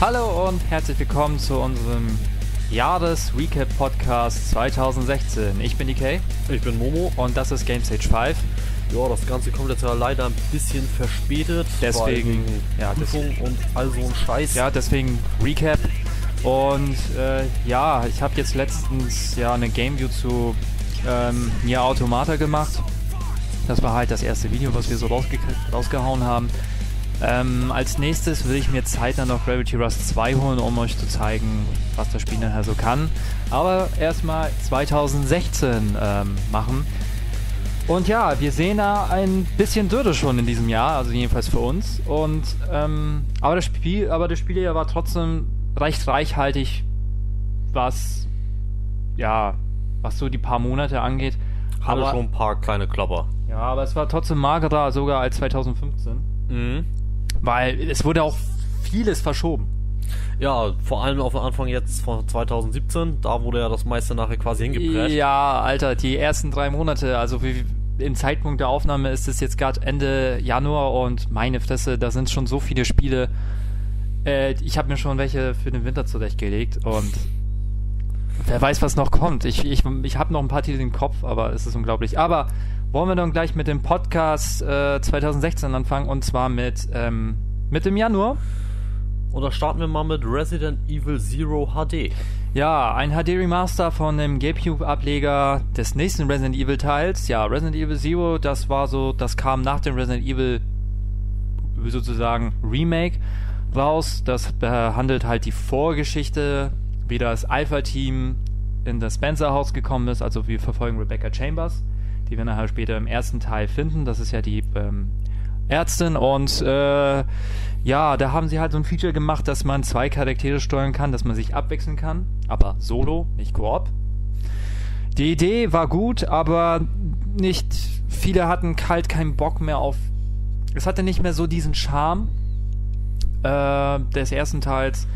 Hallo und herzlich willkommen zu unserem Jahres-Recap-Podcast 2016. Ich bin die Kay. Ich bin Momo. Und das ist Game Stage 5. Ja, das Ganze kommt jetzt ja leider ein bisschen verspätet. Deswegen, ja, Prüfung und all so ein Scheiß. Ja, deswegen Recap. Und ja, ich habe jetzt letztens ja eine Gameview zu Nier Automata gemacht. Das war halt das erste Video, was wir so rausgehauen haben. Als nächstes will ich mir zeitnah noch Gravity Rush 2 holen, um euch zu zeigen, was das Spiel nachher so kann. Aber erstmal 2016 machen. Und ja, wir sehen da ein bisschen Dürre schon in diesem Jahr, also jedenfalls für uns. Und aber das Spieljahr war trotzdem recht reichhaltig, was so die paar Monate angeht. Hatte schon ein paar kleine Klopper. Ja, aber es war trotzdem magerer sogar als 2015. Mhm. Weil es wurde auch vieles verschoben. Ja, vor allem auf den Anfang jetzt von 2017, da wurde ja das meiste nachher quasi hingeprescht. Ja, Alter, die ersten 3 Monate, also wie im Zeitpunkt der Aufnahme ist es jetzt gerade Ende Januar und meine Fresse, da sind schon so viele Spiele. Ich habe mir schon welche für den Winter zurechtgelegt und wer weiß, was noch kommt. Ich habe noch ein paar Titel im Kopf, aber es ist unglaublich. Aber wollen wir dann gleich mit dem Podcast 2016 anfangen und zwar mit dem Januar. Und da starten wir mal mit Resident Evil Zero HD. Ja, ein HD-Remaster von dem GameCube-Ableger des nächsten Resident Evil-Teils. Ja, Resident Evil Zero, das kam nach dem Resident Evil sozusagen Remake raus. Das behandelt halt die Vorgeschichte, wie das Alpha-Team in das Spencer-Haus gekommen ist. Also wir verfolgen Rebecca Chambers, die wir nachher später im ersten Teil finden. Das ist ja die Ärztin und ja, da haben sie halt so ein Feature gemacht, dass man 2 Charaktere steuern kann, dass man sich abwechseln kann, aber solo, nicht Koop. Die Idee war gut, aber nicht viele hatten kalt keinen Bock mehr auf. Es hatte nicht mehr so diesen Charme des ersten Teils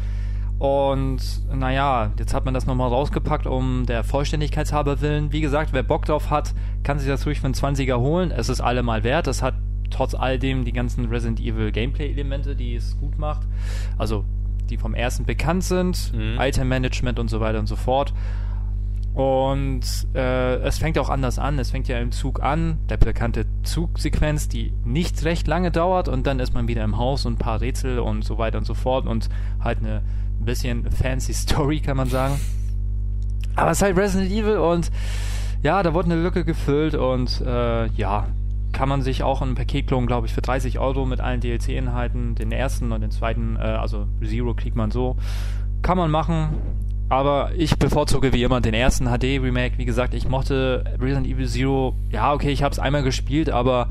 und naja, jetzt hat man das nochmal rausgepackt, um der Vollständigkeitshalber willen. Wie gesagt, wer Bock drauf hat, kann sich das ruhig für einen 20er holen. Es ist allemal wert, es hat trotz all dem die ganzen Resident Evil Gameplay-Elemente, die es gut macht, also die vom ersten bekannt sind, Item-Management und so weiter und so fort. Und es fängt auch anders an, es fängt ja im Zug an, der bekannte Zugsequenz, die nicht recht lange dauert und dann ist man wieder im Haus und ein paar Rätsel und so weiter und so fort und halt eine bisschen fancy Story, kann man sagen. Aber es ist halt Resident Evil und ja, da wurde eine Lücke gefüllt und ja, kann man sich auch in Paketklon, glaube ich, für 30 € mit allen DLC-Inhalten, den ersten und den zweiten, also Zero kriegt man so. Kann man machen, aber ich bevorzuge wie immer den ersten HD-Remake. Wie gesagt, ich mochte Resident Evil Zero. Ja, okay, ich habe es einmal gespielt, aber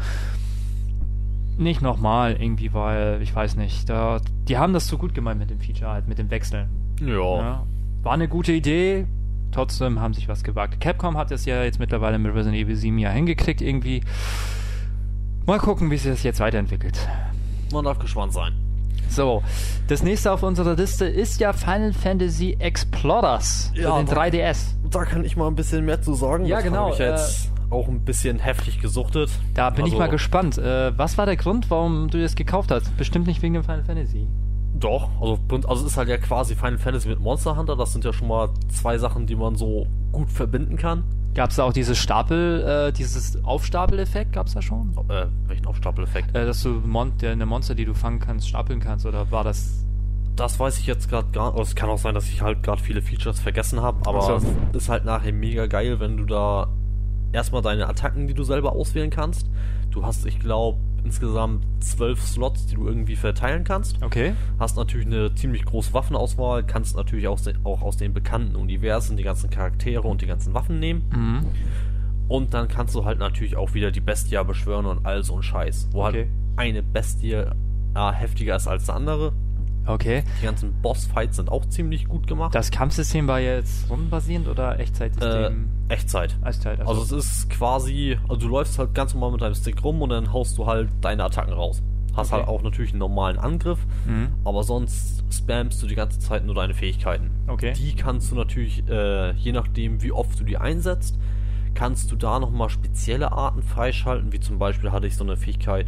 nicht nochmal irgendwie, weil, ich weiß nicht, die haben das so gut gemeint mit dem Feature halt, mit dem Wechseln. Ja. War eine gute Idee, trotzdem haben sich was gewagt. Capcom hat es ja jetzt mittlerweile mit Resident Evil 7 ja hingekriegt irgendwie. Mal gucken, wie sich das jetzt weiterentwickelt. Man darf gespannt sein. So, das nächste auf unserer Liste ist ja Final Fantasy Explorers für den 3DS. Da kann ich mal ein bisschen mehr zu sagen. Ja, das genau. Habe ich jetzt auch ein bisschen heftig gesuchtet. Da bin ich mal gespannt. Was war der Grund, warum du das gekauft hast? Bestimmt nicht wegen dem Final Fantasy. Doch, also es ist halt ja quasi Final Fantasy mit Monster Hunter. Das sind ja schon mal 2 Sachen, die man so gut verbinden kann. Gab's da auch dieses Aufstapel-Effekt, gab's da schon? Welchen Aufstapel-Effekt? Dass du eine Monster, die du fangen kannst, stapeln kannst, oder war das... Das weiß ich jetzt gerade gar nicht. Es kann auch sein, dass ich halt gerade viele Features vergessen habe, aber ist halt nachher mega geil, wenn du da erstmal deine Attacken, die du selber auswählen kannst. Du hast, ich glaube, insgesamt 12 Slots, die du irgendwie verteilen kannst. Okay. Hast natürlich eine ziemlich große Waffenauswahl, kannst natürlich auch aus den bekannten Universen die ganzen Charaktere und die ganzen Waffen nehmen. Mhm. Und dann kannst du halt natürlich auch wieder die Bestia beschwören und all so ein Scheiß. Wo halt eine Bestie heftiger ist als die andere. Okay. Die ganzen Bossfights sind auch ziemlich gut gemacht. Das Kampfsystem war jetzt rundenbasierend oder Echtzeitsystem? Echtzeit. Also es ist quasi, also du läufst halt ganz normal mit deinem Stick rum und dann haust du halt deine Attacken raus. Hast halt auch natürlich einen normalen Angriff, aber sonst spammst du die ganze Zeit nur deine Fähigkeiten. Okay. Die kannst du natürlich, je nachdem wie oft du die einsetzt, kannst du da nochmal spezielle Arten freischalten, wie zum Beispiel hatte ich so eine Fähigkeit,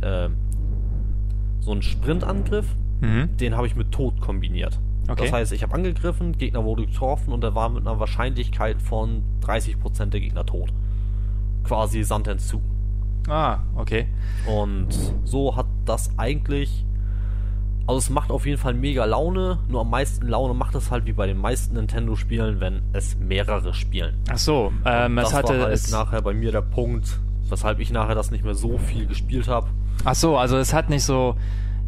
so einen Sprintangriff. Den habe ich mit Tod kombiniert. Okay. Das heißt, ich habe angegriffen, Gegner wurde getroffen und er war mit einer Wahrscheinlichkeit von 30% der Gegner tot. Quasi Sentence 2. Ah, okay. Und so hat das eigentlich... Also es macht auf jeden Fall mega Laune, nur am meisten Laune macht es halt wie bei den meisten Nintendo-Spielen, wenn es mehrere spielen. Ach so, das war halt nachher bei mir der Punkt, weshalb ich nachher das nicht mehr so viel gespielt habe. Ach so, also es hat nicht so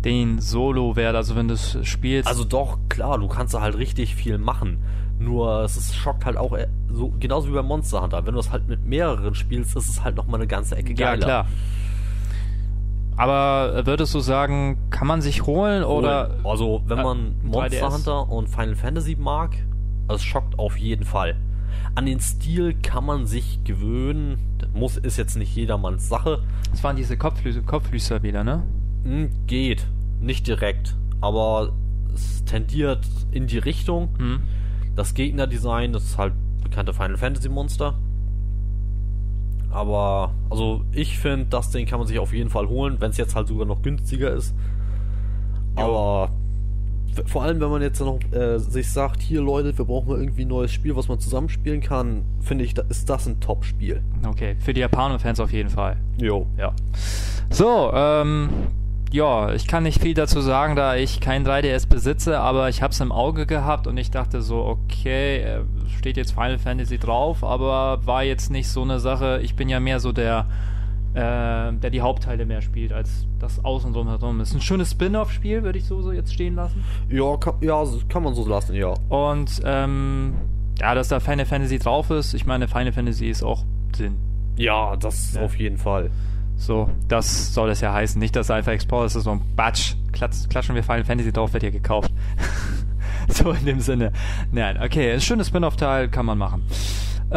den Solo-Wert, also wenn du es spielst... Also doch, klar, du kannst da halt richtig viel machen, nur es schockt halt auch, so, genauso wie bei Monster Hunter, wenn du es halt mit mehreren spielst, ist es halt nochmal eine ganze Ecke geiler. Ja, klar. Aber würdest du sagen, kann man sich holen oder... Also wenn man Monster Hunter und Final Fantasy mag, das schockt auf jeden Fall. An den Stil kann man sich gewöhnen, das ist jetzt nicht jedermanns Sache. Das waren diese Kopflüster wieder, ne? Geht, nicht direkt, aber es tendiert in die Richtung. Mhm. Das Gegnerdesign, das ist halt bekannte Final Fantasy Monster. Aber, also ich finde, das Ding kann man sich auf jeden Fall holen, wenn es jetzt halt sogar noch günstiger ist. Aber vor allem, wenn man jetzt noch sich sagt, hier Leute, wir brauchen mal irgendwie ein neues Spiel, was man zusammenspielen kann, finde ich, ist das ein Top-Spiel. Okay, für die Japaner-Fans auf jeden Fall. Jo, ja. So, ja, ich kann nicht viel dazu sagen, da ich kein 3DS besitze, aber ich habe es im Auge gehabt und ich dachte so, okay, steht jetzt Final Fantasy drauf, aber war jetzt nicht so eine Sache, ich bin ja mehr so der die Hauptteile mehr spielt, als das Außen drumherum ist. Ein schönes Spin-Off-Spiel, würde ich so jetzt stehen lassen. Ja, kann man so lassen, ja. Und, ja, dass da Final Fantasy drauf ist, ich meine, Final Fantasy ist auch Sinn. Ja, das auf jeden Fall. So, das soll das ja heißen. Nicht, dass Alpha Explorer ist so ein Batsch. Klatschen wir Final Fantasy drauf, wird ja gekauft. So in dem Sinne. Nein, okay, ein schönes Spin-Off-Teil kann man machen. Und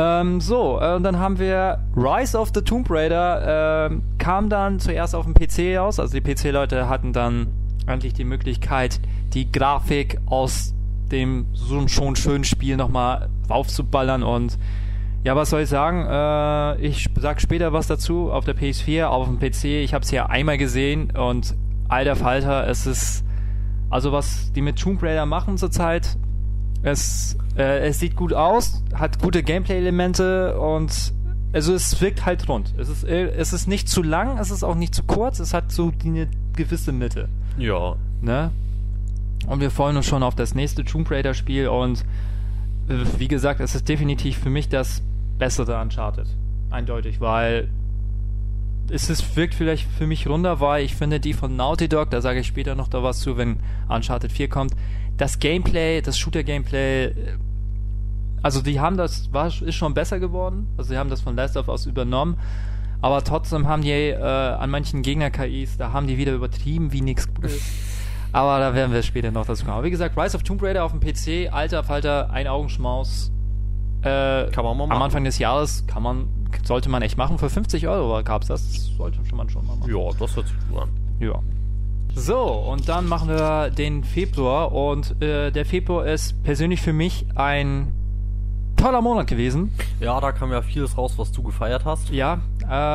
dann haben wir Rise of the Tomb Raider. Kam dann zuerst auf dem PC raus. Also die PC-Leute hatten dann endlich die Möglichkeit, die Grafik aus dem so schon schönen Spiel nochmal raufzuballern und ja, was soll ich sagen? Ich sag später was dazu auf der PS4, auf dem PC. Ich habe es ja einmal gesehen und alter Falter, es ist... Also was die mit Tomb Raider machen zurzeit, es sieht gut aus, hat gute Gameplay-Elemente und also es wirkt halt rund. Es ist nicht zu lang, es ist auch nicht zu kurz, es hat so eine gewisse Mitte. Ja. Ne? Und wir freuen uns schon auf das nächste Tomb Raider-Spiel und wie gesagt, es ist definitiv für mich das bessere Uncharted. Eindeutig, weil es wirkt vielleicht für mich runder, weil ich finde die von Naughty Dog, da sage ich später noch da was zu, wenn Uncharted 4 kommt, das Gameplay, das Shooter-Gameplay, also die haben ist schon besser geworden, also sie haben das von Last of Us übernommen, aber trotzdem haben die an manchen Gegner-KIs, da haben die wieder übertrieben wie nichts Gutes. Aber da werden wir später noch dazu kommen. Aber wie gesagt, Rise of Tomb Raider auf dem PC, alter Falter, ein Augenschmaus. Kann man mal machen. Am Anfang des Jahres sollte man echt machen. Für 50 Euro gab es das. Sollte man schon mal machen. Ja, das hört sich gut an. Ja. So, und dann machen wir den Februar. Und der Februar ist persönlich für mich ein toller Monat gewesen. Ja, da kam ja vieles raus, was du gefeiert hast. Ja,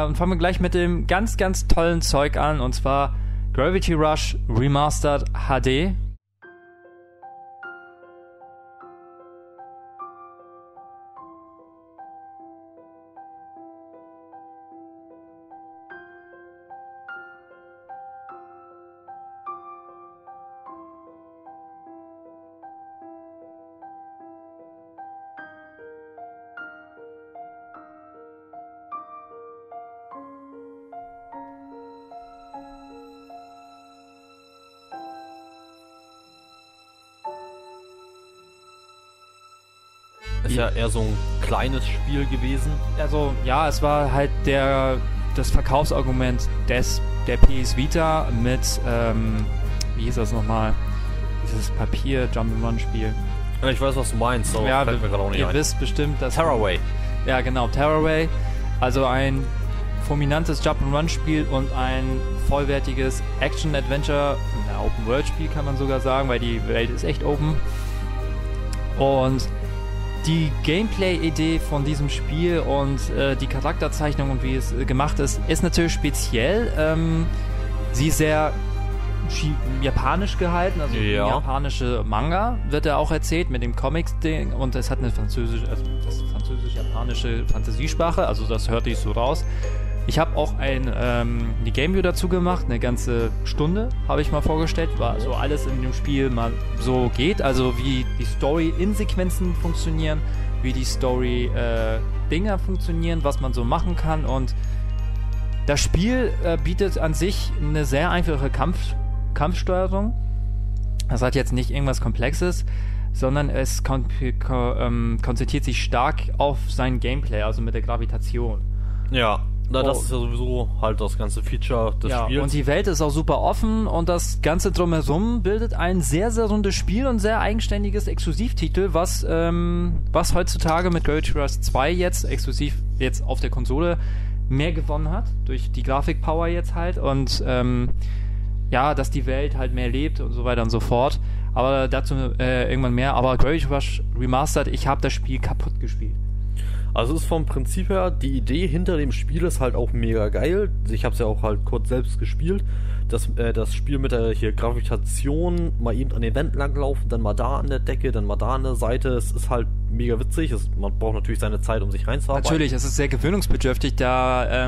und fangen wir gleich mit dem ganz, ganz tollen Zeug an. Und zwar... Gravity Rush Remastered HD. Ist ja eher so ein kleines Spiel gewesen. Also, ja, es war halt das Verkaufsargument der PS Vita mit, wie hieß das nochmal? Dieses Papier-Jump'n'Run-Spiel. Ja, ich weiß, was du meinst, so ja, fällt mir gerade auch nicht ein. Ihr wisst bestimmt, dass... Terraway. Ja, genau, Terraway. Also ein fulminantes Jump'n'Run-Spiel und ein vollwertiges Action-Adventure, Open-World-Spiel kann man sogar sagen, weil die Welt ist echt open. Und... die Gameplay-Idee von diesem Spiel und die Charakterzeichnung und wie es gemacht ist, ist natürlich speziell. Sie ist sehr japanisch gehalten, also ja. Japanische Manga wird er auch erzählt mit dem Comics-Ding und es hat eine französische, also das französisch-japanische Fantasiesprache, also das hörte ich so raus. Ich habe auch die Gameview dazu gemacht, eine ganze Stunde habe ich mal vorgestellt, war so alles in dem Spiel mal so geht, also wie die Story in Sequenzen funktionieren, wie die Story Dinger funktionieren, was man so machen kann und das Spiel bietet an sich eine sehr einfache Kampfsteuerung. Das hat jetzt nicht irgendwas Komplexes, sondern es konzentriert sich stark auf sein Gameplay, also mit der Gravitation. Ja. Das ist ja sowieso halt das ganze Feature des Spiels. Ja, und die Welt ist auch super offen und das ganze Drumherum bildet ein sehr, sehr rundes Spiel und sehr eigenständiges Exklusivtitel, was heutzutage mit Gravity Rush 2 jetzt exklusiv jetzt auf der Konsole mehr gewonnen hat, durch die Grafikpower jetzt halt und ja, dass die Welt halt mehr lebt und so weiter und so fort. Aber dazu irgendwann mehr. Aber Gravity Rush Remastered, ich habe das Spiel kaputt gespielt. Also ist vom Prinzip her, die Idee hinter dem Spiel ist halt auch mega geil. Ich habe es ja auch halt kurz selbst gespielt. Das Spiel mit der hier Gravitation, mal eben an den Wänden langlaufen, dann mal da an der Decke, dann mal da an der Seite. Es ist halt mega witzig. Man braucht natürlich seine Zeit, um sich reinzuarbeiten. Natürlich, es ist sehr gewöhnungsbedürftig, da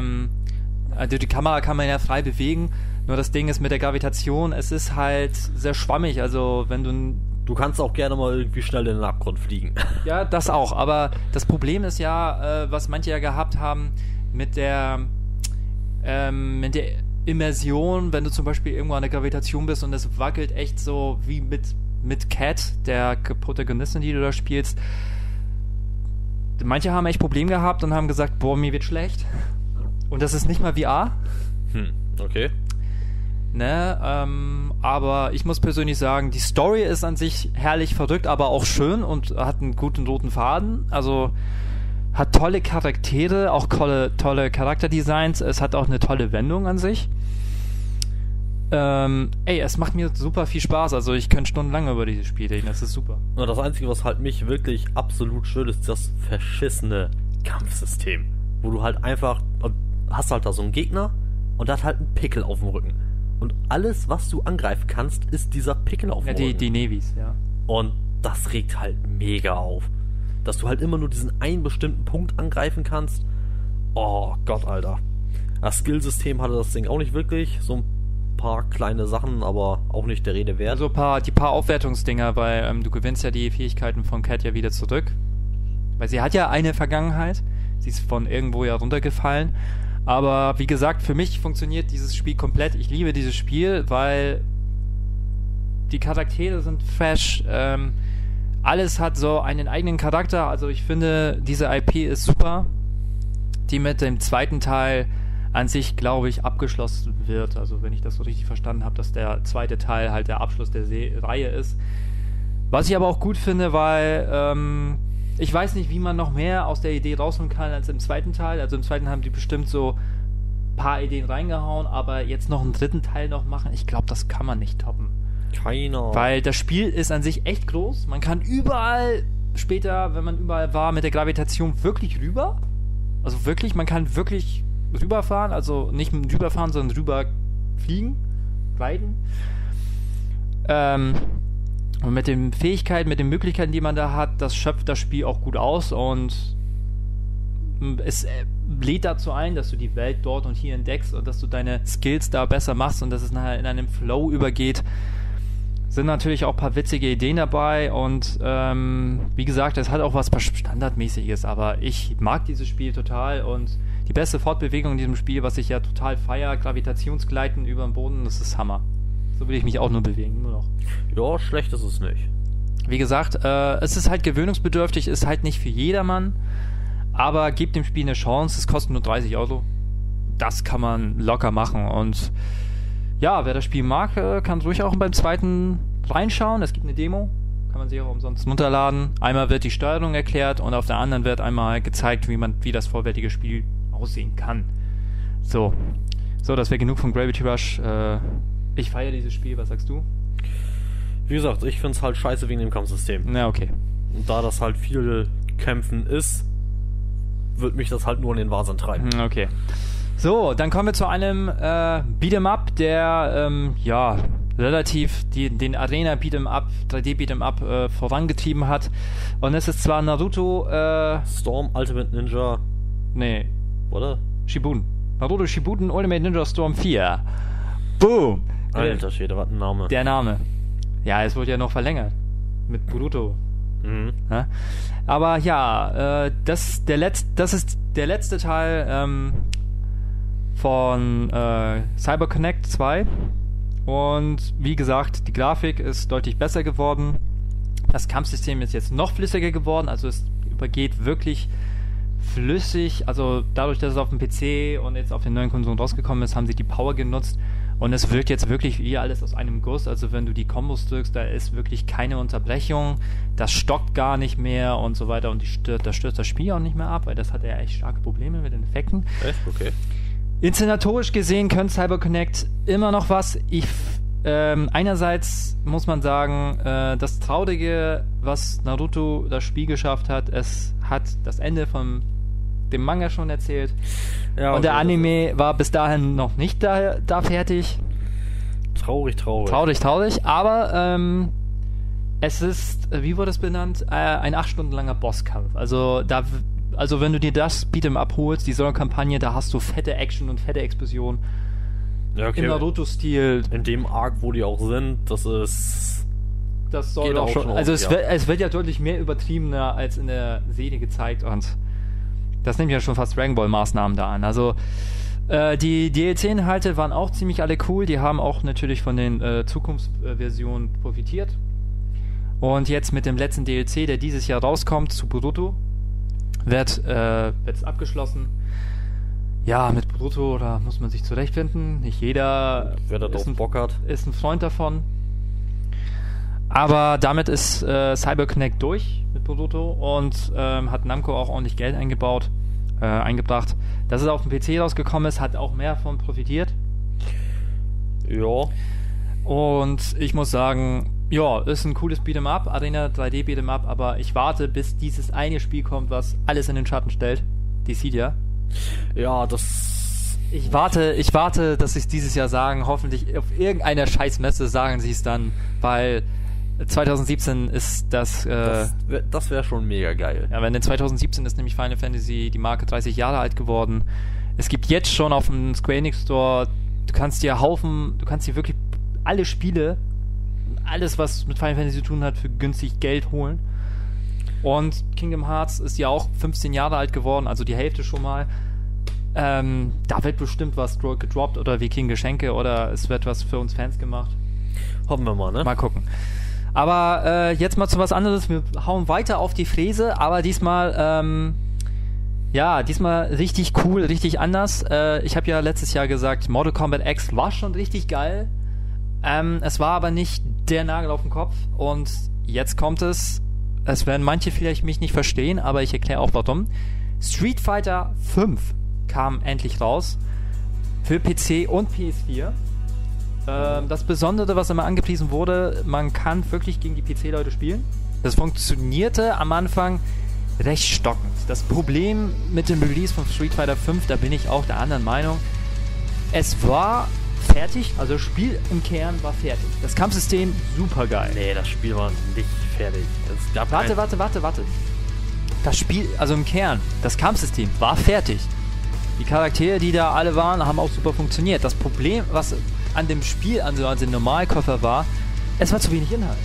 also die Kamera kann man ja frei bewegen. Nur das Ding ist mit der Gravitation, es ist halt sehr schwammig. Also wenn du kannst auch gerne mal irgendwie schnell in den Abgrund fliegen. Ja, das auch. Aber das Problem ist ja, was manche ja gehabt haben, mit der Immersion, wenn du zum Beispiel irgendwo an der Gravitation bist und es wackelt echt so wie mit Cat, der Protagonistin, die du da spielst. Manche haben echt Probleme gehabt und haben gesagt, boah, mir wird schlecht. Und das ist nicht mal VR. Okay. Ne, aber ich muss persönlich sagen, die Story ist an sich herrlich verrückt, aber auch schön und hat einen guten roten Faden, also hat tolle Charaktere, auch tolle Charakterdesigns, es hat auch eine tolle Wendung an sich. Es macht mir super viel Spaß, also ich könnte stundenlang über dieses Spiel reden, das ist super. Nur das Einzige, was halt mich wirklich absolut schön ist, das verschissene Kampfsystem, wo du halt einfach, hast halt da so einen Gegner und der hat halt einen Pickel auf dem Rücken. Und alles, was du angreifen kannst, ist dieser Pickel auf dem Rücken. Ja, die Navies, ja. Und das regt halt mega auf. Dass du halt immer nur diesen einen bestimmten Punkt angreifen kannst. Oh Gott, Alter. Das Skillsystem hatte das Ding auch nicht wirklich. So ein paar kleine Sachen, aber auch nicht der Rede wert. Also die paar Aufwertungsdinger, weil du gewinnst ja die Fähigkeiten von Cat ja wieder zurück. Weil sie hat ja eine Vergangenheit. Sie ist von irgendwo ja runtergefallen. Aber wie gesagt, für mich funktioniert dieses Spiel komplett. Ich liebe dieses Spiel, weil die Charaktere sind fresh. Alles hat so einen eigenen Charakter. Also ich finde, diese IP ist super, die mit dem zweiten Teil an sich, glaube ich, abgeschlossen wird. Also wenn ich das so richtig verstanden habe, dass der zweite Teil halt der Abschluss der Reihe ist. Was ich aber auch gut finde, weil... ich weiß nicht, wie man noch mehr aus der Idee rausholen kann als im zweiten Teil. Also im zweiten haben die bestimmt so ein paar Ideen reingehauen, aber jetzt noch einen dritten Teil noch machen, ich glaube, das kann man nicht toppen. Keiner. Weil das Spiel ist an sich echt groß. Man kann überall später, wenn man überall war, mit der Gravitation wirklich rüber. Also wirklich, man kann wirklich rüberfahren. Also nicht rüberfahren, sondern rüberfliegen, reiten. Und mit den Fähigkeiten, mit den Möglichkeiten, die man da hat, das schöpft das Spiel auch gut aus und es lädt dazu ein, dass du die Welt dort und hier entdeckst und dass du deine Skills da besser machst und dass es nachher in einem Flow übergeht. Sind natürlich auch ein paar witzige Ideen dabei und wie gesagt, es hat auch was Standardmäßiges, aber ich mag dieses Spiel total und die beste Fortbewegung in diesem Spiel, was ich ja total feiere, Gravitationsgleiten über den Boden, das ist Hammer. So will ich mich auch nur bewegen, nur noch. Ja, schlecht ist es nicht. Wie gesagt, es ist halt gewöhnungsbedürftig, ist halt nicht für jedermann, aber gebt dem Spiel eine Chance, es kostet nur 30€. Das kann man locker machen und ja, wer das Spiel mag, kann ruhig auch beim zweiten reinschauen, es gibt eine Demo, kann man sich auch umsonst runterladen. Einmal wird die Steuerung erklärt und auf der anderen wird einmal gezeigt, wie das vorwärtige Spiel aussehen kann. So, das wäre genug von Gravity Rush, ich feiere dieses Spiel, was sagst du? Wie gesagt, ich find's halt scheiße wegen dem Kampfsystem. Na, okay. Und da das halt viel Kämpfen ist, wird mich das halt nur in den Wahnsinn treiben. Okay. So, dann kommen wir zu einem Beat'em Up, der, ja, relativ den Arena-Beat'em-Up, 3D-Beat'em-Up vorangetrieben hat. Und es ist zwar Naruto... Storm Ultimate Ninja... Nee. Oder? Shippuden. Naruto Shippuden Ultimate Ninja Storm 4. Boom! Alter Schwede, was ein Name. Der Name. Ja, es wurde ja noch verlängert. Mit Boruto. Mhm. Ja? Aber ja, das ist der letzte Teil von CyberConnect 2. Und wie gesagt, die Grafik ist deutlich besser geworden. Das Kampfsystem ist jetzt noch flüssiger geworden. Also es übergeht wirklich flüssig. Also dadurch, dass es auf dem PC und jetzt auf den neuen Konsolen rausgekommen ist, haben sie die Power genutzt. Und es wirkt jetzt wirklich wie alles aus einem Guss. Also wenn du die Kombos drückst, da ist wirklich keine Unterbrechung. Das stockt gar nicht mehr und so weiter. Und da stürzt das Spiel auch nicht mehr ab, weil das hat ja echt starke Probleme mit den Effekten. Echt? Okay. Inszenatorisch gesehen können CyberConnect immer noch was. Einerseits muss man sagen, das Traurige, was Naruto das Spiel geschafft hat, es hat das Ende von dem Manga schon erzählt. Ja, okay, und der Anime war bis dahin noch nicht da fertig. Traurig. Aber es ist, wie wurde es benannt, ein 8 Stunden langer Bosskampf. Also wenn du dir das Beat'em abholst, die Solo-Kampagne, da hast du fette Action und fette Explosion. Ja, okay. Im Naruto-Stil. In dem Arc, wo die auch sind, das ist... Das soll auch schon... Also es wird ja deutlich mehr übertriebener als in der Serie gezeigt und das nimmt ja schon fast Dragon Ball-Maßnahmen da an. Also die DLC-Inhalte waren auch ziemlich alle cool. Die haben auch natürlich von den Zukunftsversionen profitiert. Und jetzt mit dem letzten DLC, der dieses Jahr rauskommt, zu Boruto, wird abgeschlossen. Ja, mit Boruto, da muss man sich zurechtfinden. Nicht jeder ist ein Freund davon. Aber damit ist CyberConnect durch mit Boruto und hat Namco auch ordentlich Geld eingebracht. Dass es auf dem PC rausgekommen ist, hat auch mehr davon profitiert. Ja. Und ich muss sagen, ja, ist ein cooles Beat'em Up, Arena 3D Beat'em Up, aber ich warte, bis dieses eine Spiel kommt, was alles in den Schatten stellt. Dissidia. Ja, das... Ich warte, dass sie es dieses Jahr sagen, hoffentlich auf irgendeiner Scheißmesse sagen sie es dann, weil 2017 ist das... das wäre schon mega geil. Ja, wenn in 2017 ist nämlich Final Fantasy die Marke 30 Jahre alt geworden. Es gibt jetzt schon auf dem Square Enix Store, du kannst dir wirklich alle Spiele... alles, was mit Final Fantasy zu tun hat, für günstig Geld holen. Und Kingdom Hearts ist ja auch 15 Jahre alt geworden, also die Hälfte schon mal. Da wird bestimmt was gedroppt oder wie King Geschenke oder es wird was für uns Fans gemacht. Hoffen wir mal, ne? Mal gucken. Aber jetzt mal zu was anderes. Wir hauen weiter auf die Fräse, aber diesmal richtig cool, richtig anders. Ich habe ja letztes Jahr gesagt, Mortal Kombat X war schon richtig geil. Es war aber nicht der Nagel auf den Kopf und jetzt kommt es. Es werden manche vielleicht mich nicht verstehen, aber ich erkläre auch warum. Street Fighter V kam endlich raus für PC und PS4. Das Besondere, was immer angepriesen wurde, man kann wirklich gegen die PC-Leute spielen. Das funktionierte am Anfang recht stockend. Das Problem mit dem Release von Street Fighter V, da bin ich auch der anderen Meinung, es war... fertig, also das Spiel im Kern war fertig. Das Kampfsystem super geil. Nee, das Spiel war nicht fertig. Warte. Das Spiel, also im Kern, das Kampfsystem war fertig. Die Charaktere, die da alle waren, haben auch super funktioniert. Das Problem, was an dem Spiel, also an dem Normalkoffer war, es war zu wenig Inhalt.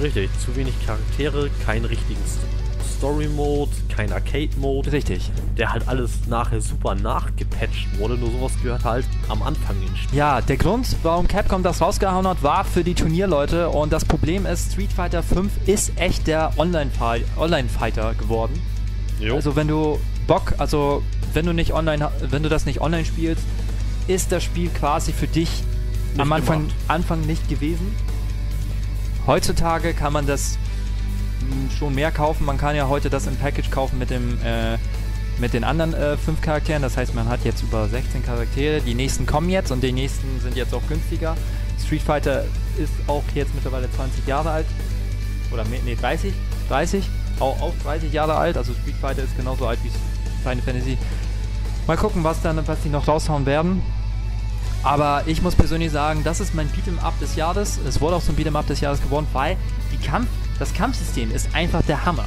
Richtig, zu wenig Charaktere, keinen richtigen Story-Mode, kein Arcade-Mode. Richtig. Der halt alles nachher super nachgepatcht wurde, nur sowas gehört halt am Anfang ins Spiel. Ja, der Grund, warum Capcom das rausgehauen hat, war für die Turnierleute und das Problem ist, Street Fighter V ist echt der Online-Fighter geworden. Jo. Also wenn du das nicht online spielst, ist das Spiel quasi für dich nicht am Anfang nicht gewesen. Heutzutage kann man das schon mehr kaufen. Man kann ja heute das im Package kaufen mit den anderen 5 Charakteren. Das heißt, man hat jetzt über 16 Charaktere. Die nächsten kommen jetzt und die nächsten sind jetzt auch günstiger. Street Fighter ist auch jetzt mittlerweile 20 Jahre alt. Oder mehr, nee, 30. 30. Auch 30 Jahre alt. Also Street Fighter ist genauso alt wie Final Fantasy. Mal gucken, was sie noch raushauen werden. Aber ich muss persönlich sagen, das ist mein Beat'em-Up des Jahres. Es wurde auch zum Beat'em-Up des Jahres geworden, weil das Kampfsystem ist einfach der Hammer.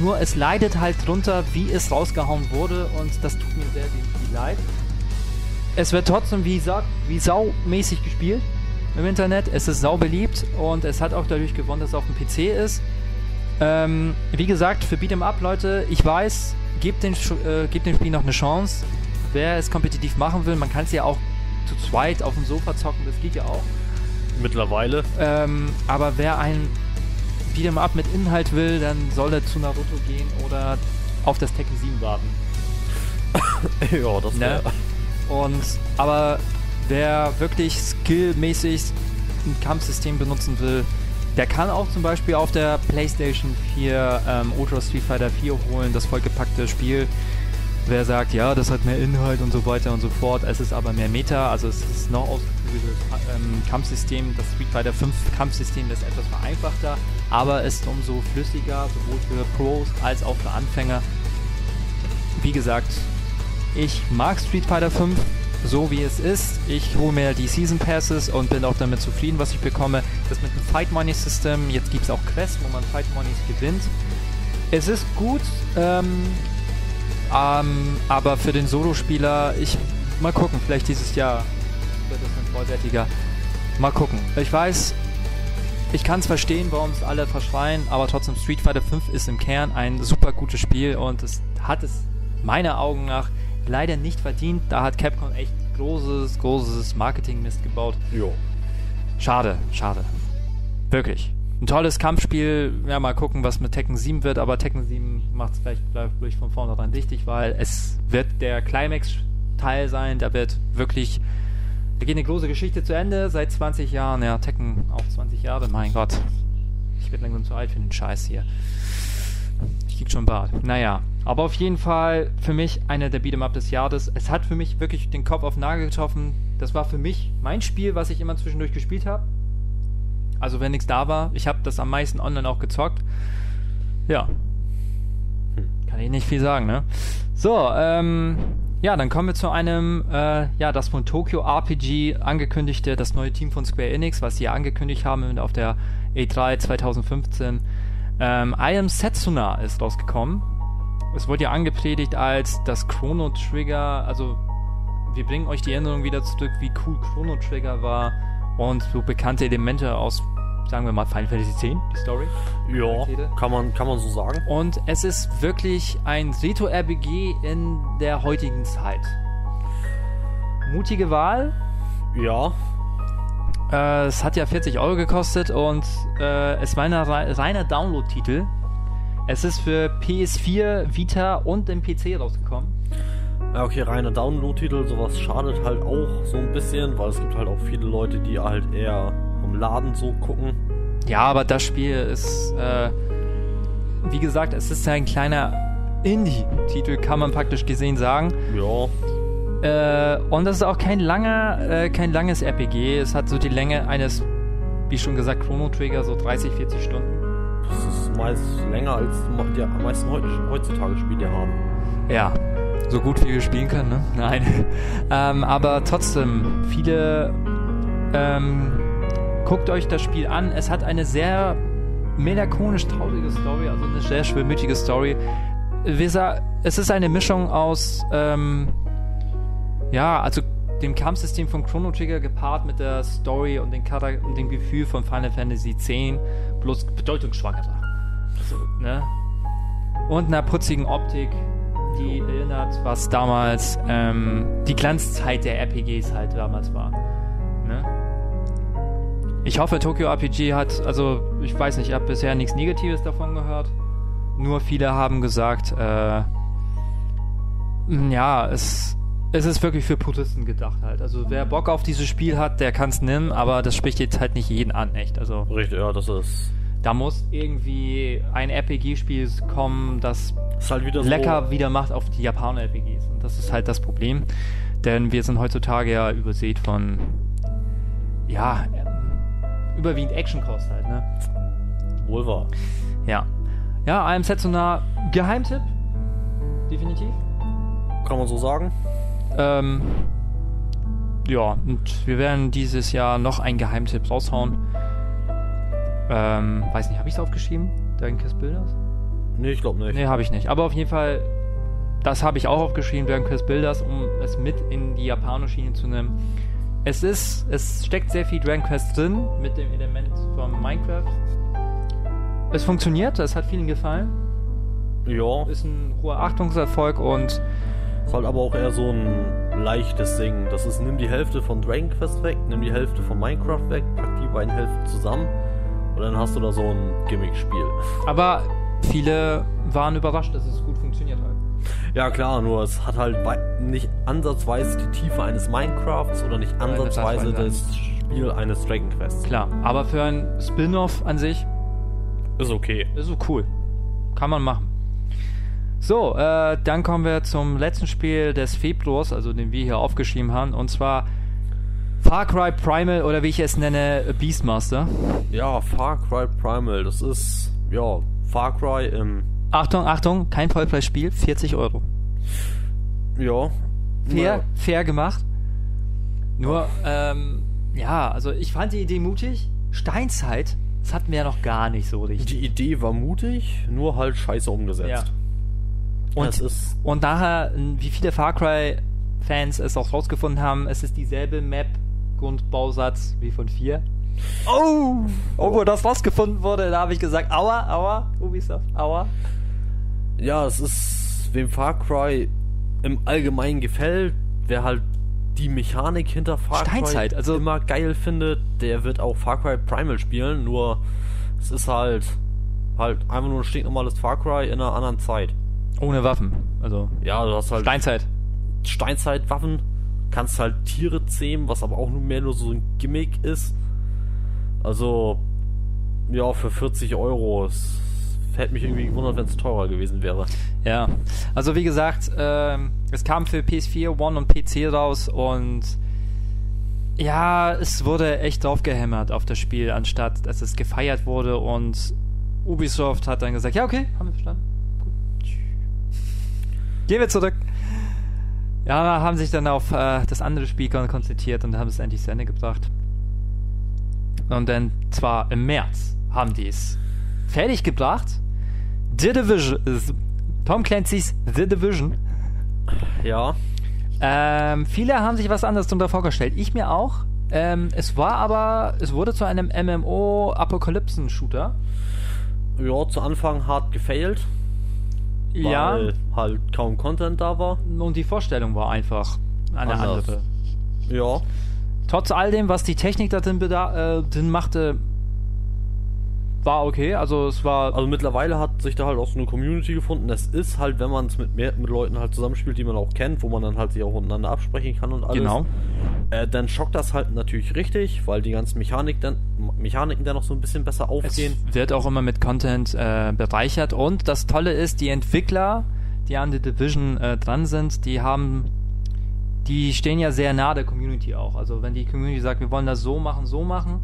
Nur es leidet halt drunter, wie es rausgehauen wurde, und das tut mir sehr viel leid. Es wird trotzdem wie saumäßig gespielt im Internet. Es ist sau beliebt und es hat auch dadurch gewonnen, dass es auf dem PC ist. Wie gesagt, für Beat'em-Up, Leute, ich weiß, gebt dem Spiel noch eine Chance. Wer es kompetitiv machen will, man kann es ja auch zu zweit auf dem Sofa zocken, das geht ja auch. Mittlerweile. Aber wer ein Beat'em Up mit Inhalt will, dann soll er zu Naruto gehen oder auf das Tekken 7 warten. Ja, das wäre. Und, aber wer wirklich skillmäßig ein Kampfsystem benutzen will, der kann auch zum Beispiel auf der PlayStation 4 Ultra Street Fighter 4 holen, das vollgepackte Spiel. Wer sagt, ja, das hat mehr Inhalt und so weiter und so fort, es ist aber mehr Meta, also es ist noch ausgeklügeltes Kampfsystem, das Street Fighter V Kampfsystem ist etwas vereinfachter, aber ist umso flüssiger, sowohl für Pros als auch für Anfänger. Wie gesagt, ich mag Street Fighter V so wie es ist, ich hole mir die Season Passes und bin auch damit zufrieden, was ich bekomme. Das mit dem Fight Money System, jetzt gibt es auch Quests, wo man Fight Monies gewinnt. Es ist gut, aber für den Solospieler, mal gucken, vielleicht dieses Jahr wird es ein vollwertiger. Mal gucken. Ich weiß, ich kann es verstehen, warum es alle verschreien, aber trotzdem Street Fighter V ist im Kern ein super gutes Spiel und es hat es meiner Augen nach leider nicht verdient. Da hat Capcom echt großes Marketing-Mist gebaut. Jo. Schade. Wirklich. Ein tolles Kampfspiel, ja, mal gucken, was mit Tekken 7 wird, aber Tekken 7 macht es vielleicht gleich von vornherein richtig, weil es wird der Climax-Teil sein, da geht eine große Geschichte zu Ende, seit 20 Jahren, ja, Tekken auch 20 Jahre, mein Gott, ich werde langsam zu alt für den Scheiß hier. Ich krieg schon Bart. Naja, aber auf jeden Fall für mich einer der Beat'em Up des Jahres. Es hat für mich wirklich den Kopf auf den Nagel getroffen, das war für mich mein Spiel, was ich immer zwischendurch gespielt habe. Also wenn nichts da war, ich habe das am meisten online auch gezockt. Ja. Kann ich nicht viel sagen, ne? So, ja, dann kommen wir zu einem, das von Tokyo RPG angekündigte, das neue Team von Square Enix, was sie ja angekündigt haben auf der E3 2015. I Am Setsuna ist rausgekommen. Es wurde ja angepredigt als das Chrono Trigger, also wir bringen euch die Erinnerung wieder zurück, wie cool Chrono Trigger war. Und so bekannte Elemente aus, sagen wir mal, Final Fantasy X, die Story. Ja, kann man so sagen. Und es ist wirklich ein Retro-RPG in der heutigen Zeit. Mutige Wahl. Ja. Es hat ja 40 Euro gekostet und es war ein reiner Download-Titel. Es ist für PS4, Vita und den PC rausgekommen. Okay, reiner Download-Titel, sowas schadet halt auch so ein bisschen, weil es gibt halt auch viele Leute, die halt eher im Laden so gucken. Ja, aber das Spiel ist, wie gesagt, es ist ja ein kleiner Indie-Titel, kann man praktisch gesehen sagen. Ja. Und das ist auch kein langes RPG, es hat so die Länge eines, wie schon gesagt, Chrono Trigger, so 30, 40 Stunden. Das ist meist länger, als die am meisten heutzutage Spiele haben. Ja. So gut wie wir spielen können, ne? Nein. Aber trotzdem, guckt euch das Spiel an. Es hat eine sehr melancholisch traurige Story, also eine sehr schwermütige Story. Es ist eine Mischung aus, also dem Kampfsystem von Chrono Trigger gepaart mit der Story und dem Gefühl von Final Fantasy X, bloß bedeutungsschwangerer. Also, ne? Und einer putzigen Optik, die erinnert, was damals die Glanzzeit der RPGs halt damals war. Ne? Ich hoffe, Tokyo RPG ich weiß nicht, ich habe bisher nichts Negatives davon gehört. Nur viele haben gesagt, es ist wirklich für Puristen gedacht halt. Also wer Bock auf dieses Spiel hat, der kann es nehmen, aber das spricht jetzt halt nicht jeden an, echt. Also, richtig, ja, das ist... Da muss irgendwie ein RPG-Spiel kommen, das halt wieder lecker so wieder macht auf die Japaner-RPGs. Und das ist halt das Problem. Denn wir sind heutzutage ja übersät von, überwiegend Action-Kost halt, ne? Wohl wahr. Ja. Ja, I Am Setsuna, Geheimtipp. Definitiv. Kann man so sagen. Ja, und wir werden dieses Jahr noch einen Geheimtipp raushauen. Weiß nicht, habe ich es aufgeschrieben? Dernquest Builders? Nee, ich glaube nicht. Nee, habe ich nicht. Aber auf jeden Fall, das habe ich auch aufgeschrieben, Dernquest Builders, um es mit in die Japano-Schiene zu nehmen. Es steckt sehr viel Dragon Quest drin, mit dem Element von Minecraft. Es funktioniert, es hat vielen gefallen. Ja. Ist ein hoher Achtungserfolg und... Ist halt aber auch eher so ein leichtes Ding. Das ist, nimm die Hälfte von Dragon Quest weg, nimm die Hälfte von Minecraft weg, pack die beiden Hälften zusammen und dann hast du da so ein Gimmick-Spiel. Aber viele waren überrascht, dass es gut funktioniert hat. Ja klar, nur es hat halt nicht ansatzweise die Tiefe eines Minecrafts oder nicht ansatzweise das Spiel eines Dragon Quests. Klar, aber für ein Spin-Off an sich ist okay. Ist so cool. Kann man machen. So, dann kommen wir zum letzten Spiel des Februars, also den wir hier aufgeschrieben haben, und zwar Far Cry Primal oder wie ich es nenne, Beastmaster. Ja, Far Cry Primal, das ist, ja, Far Cry im... Achtung, Achtung, kein Vollpreisspiel, 40 Euro. Ja. Fair gemacht. Nur, ja, also ich fand die Idee mutig. Steinzeit, das hatten wir ja noch gar nicht so richtig. Die Idee war mutig, nur halt scheiße umgesetzt. Ja. Und nachher, wie viele Far Cry-Fans es auch rausgefunden haben, es ist dieselbe Map, Grundbausatz wie von 4. Oh! Obwohl das rausgefunden wurde, da habe ich gesagt, aua, aua, Ubisoft, aua. Ja, es ist, wem Far Cry im Allgemeinen gefällt, wer halt die Mechanik hinter Far Cry also immer geil findet, der wird auch Far Cry Primal spielen, nur es ist halt einfach nur ein stinknormales Far Cry in einer anderen Zeit. Ohne Waffen, also ja, du hast halt Steinzeitwaffen, kannst halt Tiere zähmen, was aber auch nur so ein Gimmick ist. Also, ja, für 40 Euro. Es hätte mich irgendwie gewundert, wenn es teurer gewesen wäre. Ja, also wie gesagt, es kam für PS4, One und PC raus und ja, es wurde echt drauf gehämmert auf das Spiel, anstatt dass es gefeiert wurde und Ubisoft hat dann gesagt, ja okay, haben wir verstanden. Gut. Gehen wir zurück. Ja, haben sich dann auf das andere Spiel konzentriert und haben es endlich zu Ende gebracht. Und dann zwar im März haben die es fertig gebracht. The Division ist Tom Clancy's The Division. Ja. Viele haben sich was anderes darunter vorgestellt. Ich mir auch. Es wurde zu einem MMO-Apokalypsen-Shooter. Ja, zu Anfang hart gefailt. Weil halt kaum Content da war. Und die Vorstellung war einfach eine andere. Ja. Trotz all dem, was die Technik da drin machte, war okay. Also es war... Also mittlerweile hat sich da halt auch so eine Community gefunden. Das ist halt, wenn man es mit Leuten halt zusammenspielt, die man auch kennt, wo man dann halt sich auch untereinander absprechen kann und alles. Genau. Dann schockt das halt natürlich richtig, weil die ganzen Mechaniken dann noch so ein bisschen besser aufgehen. Es wird auch immer mit Content bereichert. Und das Tolle ist, die Entwickler, die an The Division dran sind, die stehen ja sehr nah der Community auch. Also wenn die Community sagt, wir wollen das so machen,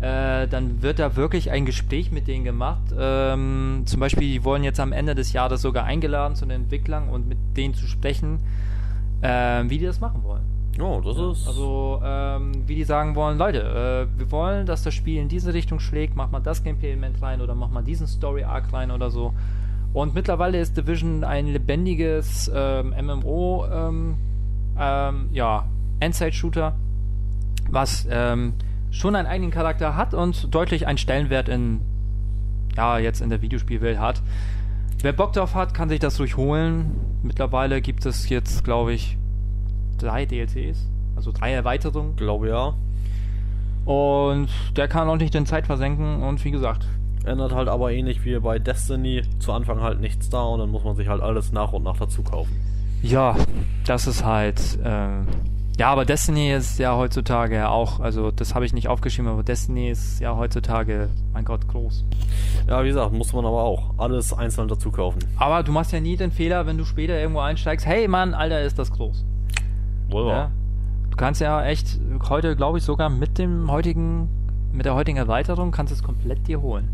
dann wird da wirklich ein Gespräch mit denen gemacht. Zum Beispiel, die wurden jetzt am Ende des Jahres sogar eingeladen zu den Entwicklern und mit denen zu sprechen, wie die das machen wollen. Oh, das ist... Also, wie die sagen wollen, Leute, wir wollen, dass das Spiel in diese Richtung schlägt, mach mal das Gameplay-Element rein oder mach mal diesen Story-Arc rein oder so. Und mittlerweile ist Division ein lebendiges MMO, Endzeit-Shooter, was schon einen eigenen Charakter hat und deutlich einen Stellenwert in der Videospielwelt hat. Wer Bock drauf hat, kann sich das durchholen. Mittlerweile gibt es jetzt, glaube ich, 3 DLCs, also 3 Erweiterungen. Glaube ja. Und der kann auch nicht in Zeit versenken und wie gesagt... Ändert halt aber ähnlich wie bei Destiny, zu Anfang halt nichts da und dann muss man sich halt alles nach und nach dazu kaufen. Ja, das ist halt, aber Destiny ist ja heutzutage auch, also das habe ich nicht aufgeschrieben, aber Destiny ist ja heutzutage, mein Gott, groß. Ja, wie gesagt, muss man aber auch alles einzeln dazu kaufen. Aber du machst ja nie den Fehler, wenn du später irgendwo einsteigst, hey Mann, Alter, ist das groß. Wow. Ja, du kannst ja echt, heute glaube ich sogar mit der heutigen Erweiterung kannst du es komplett dir holen.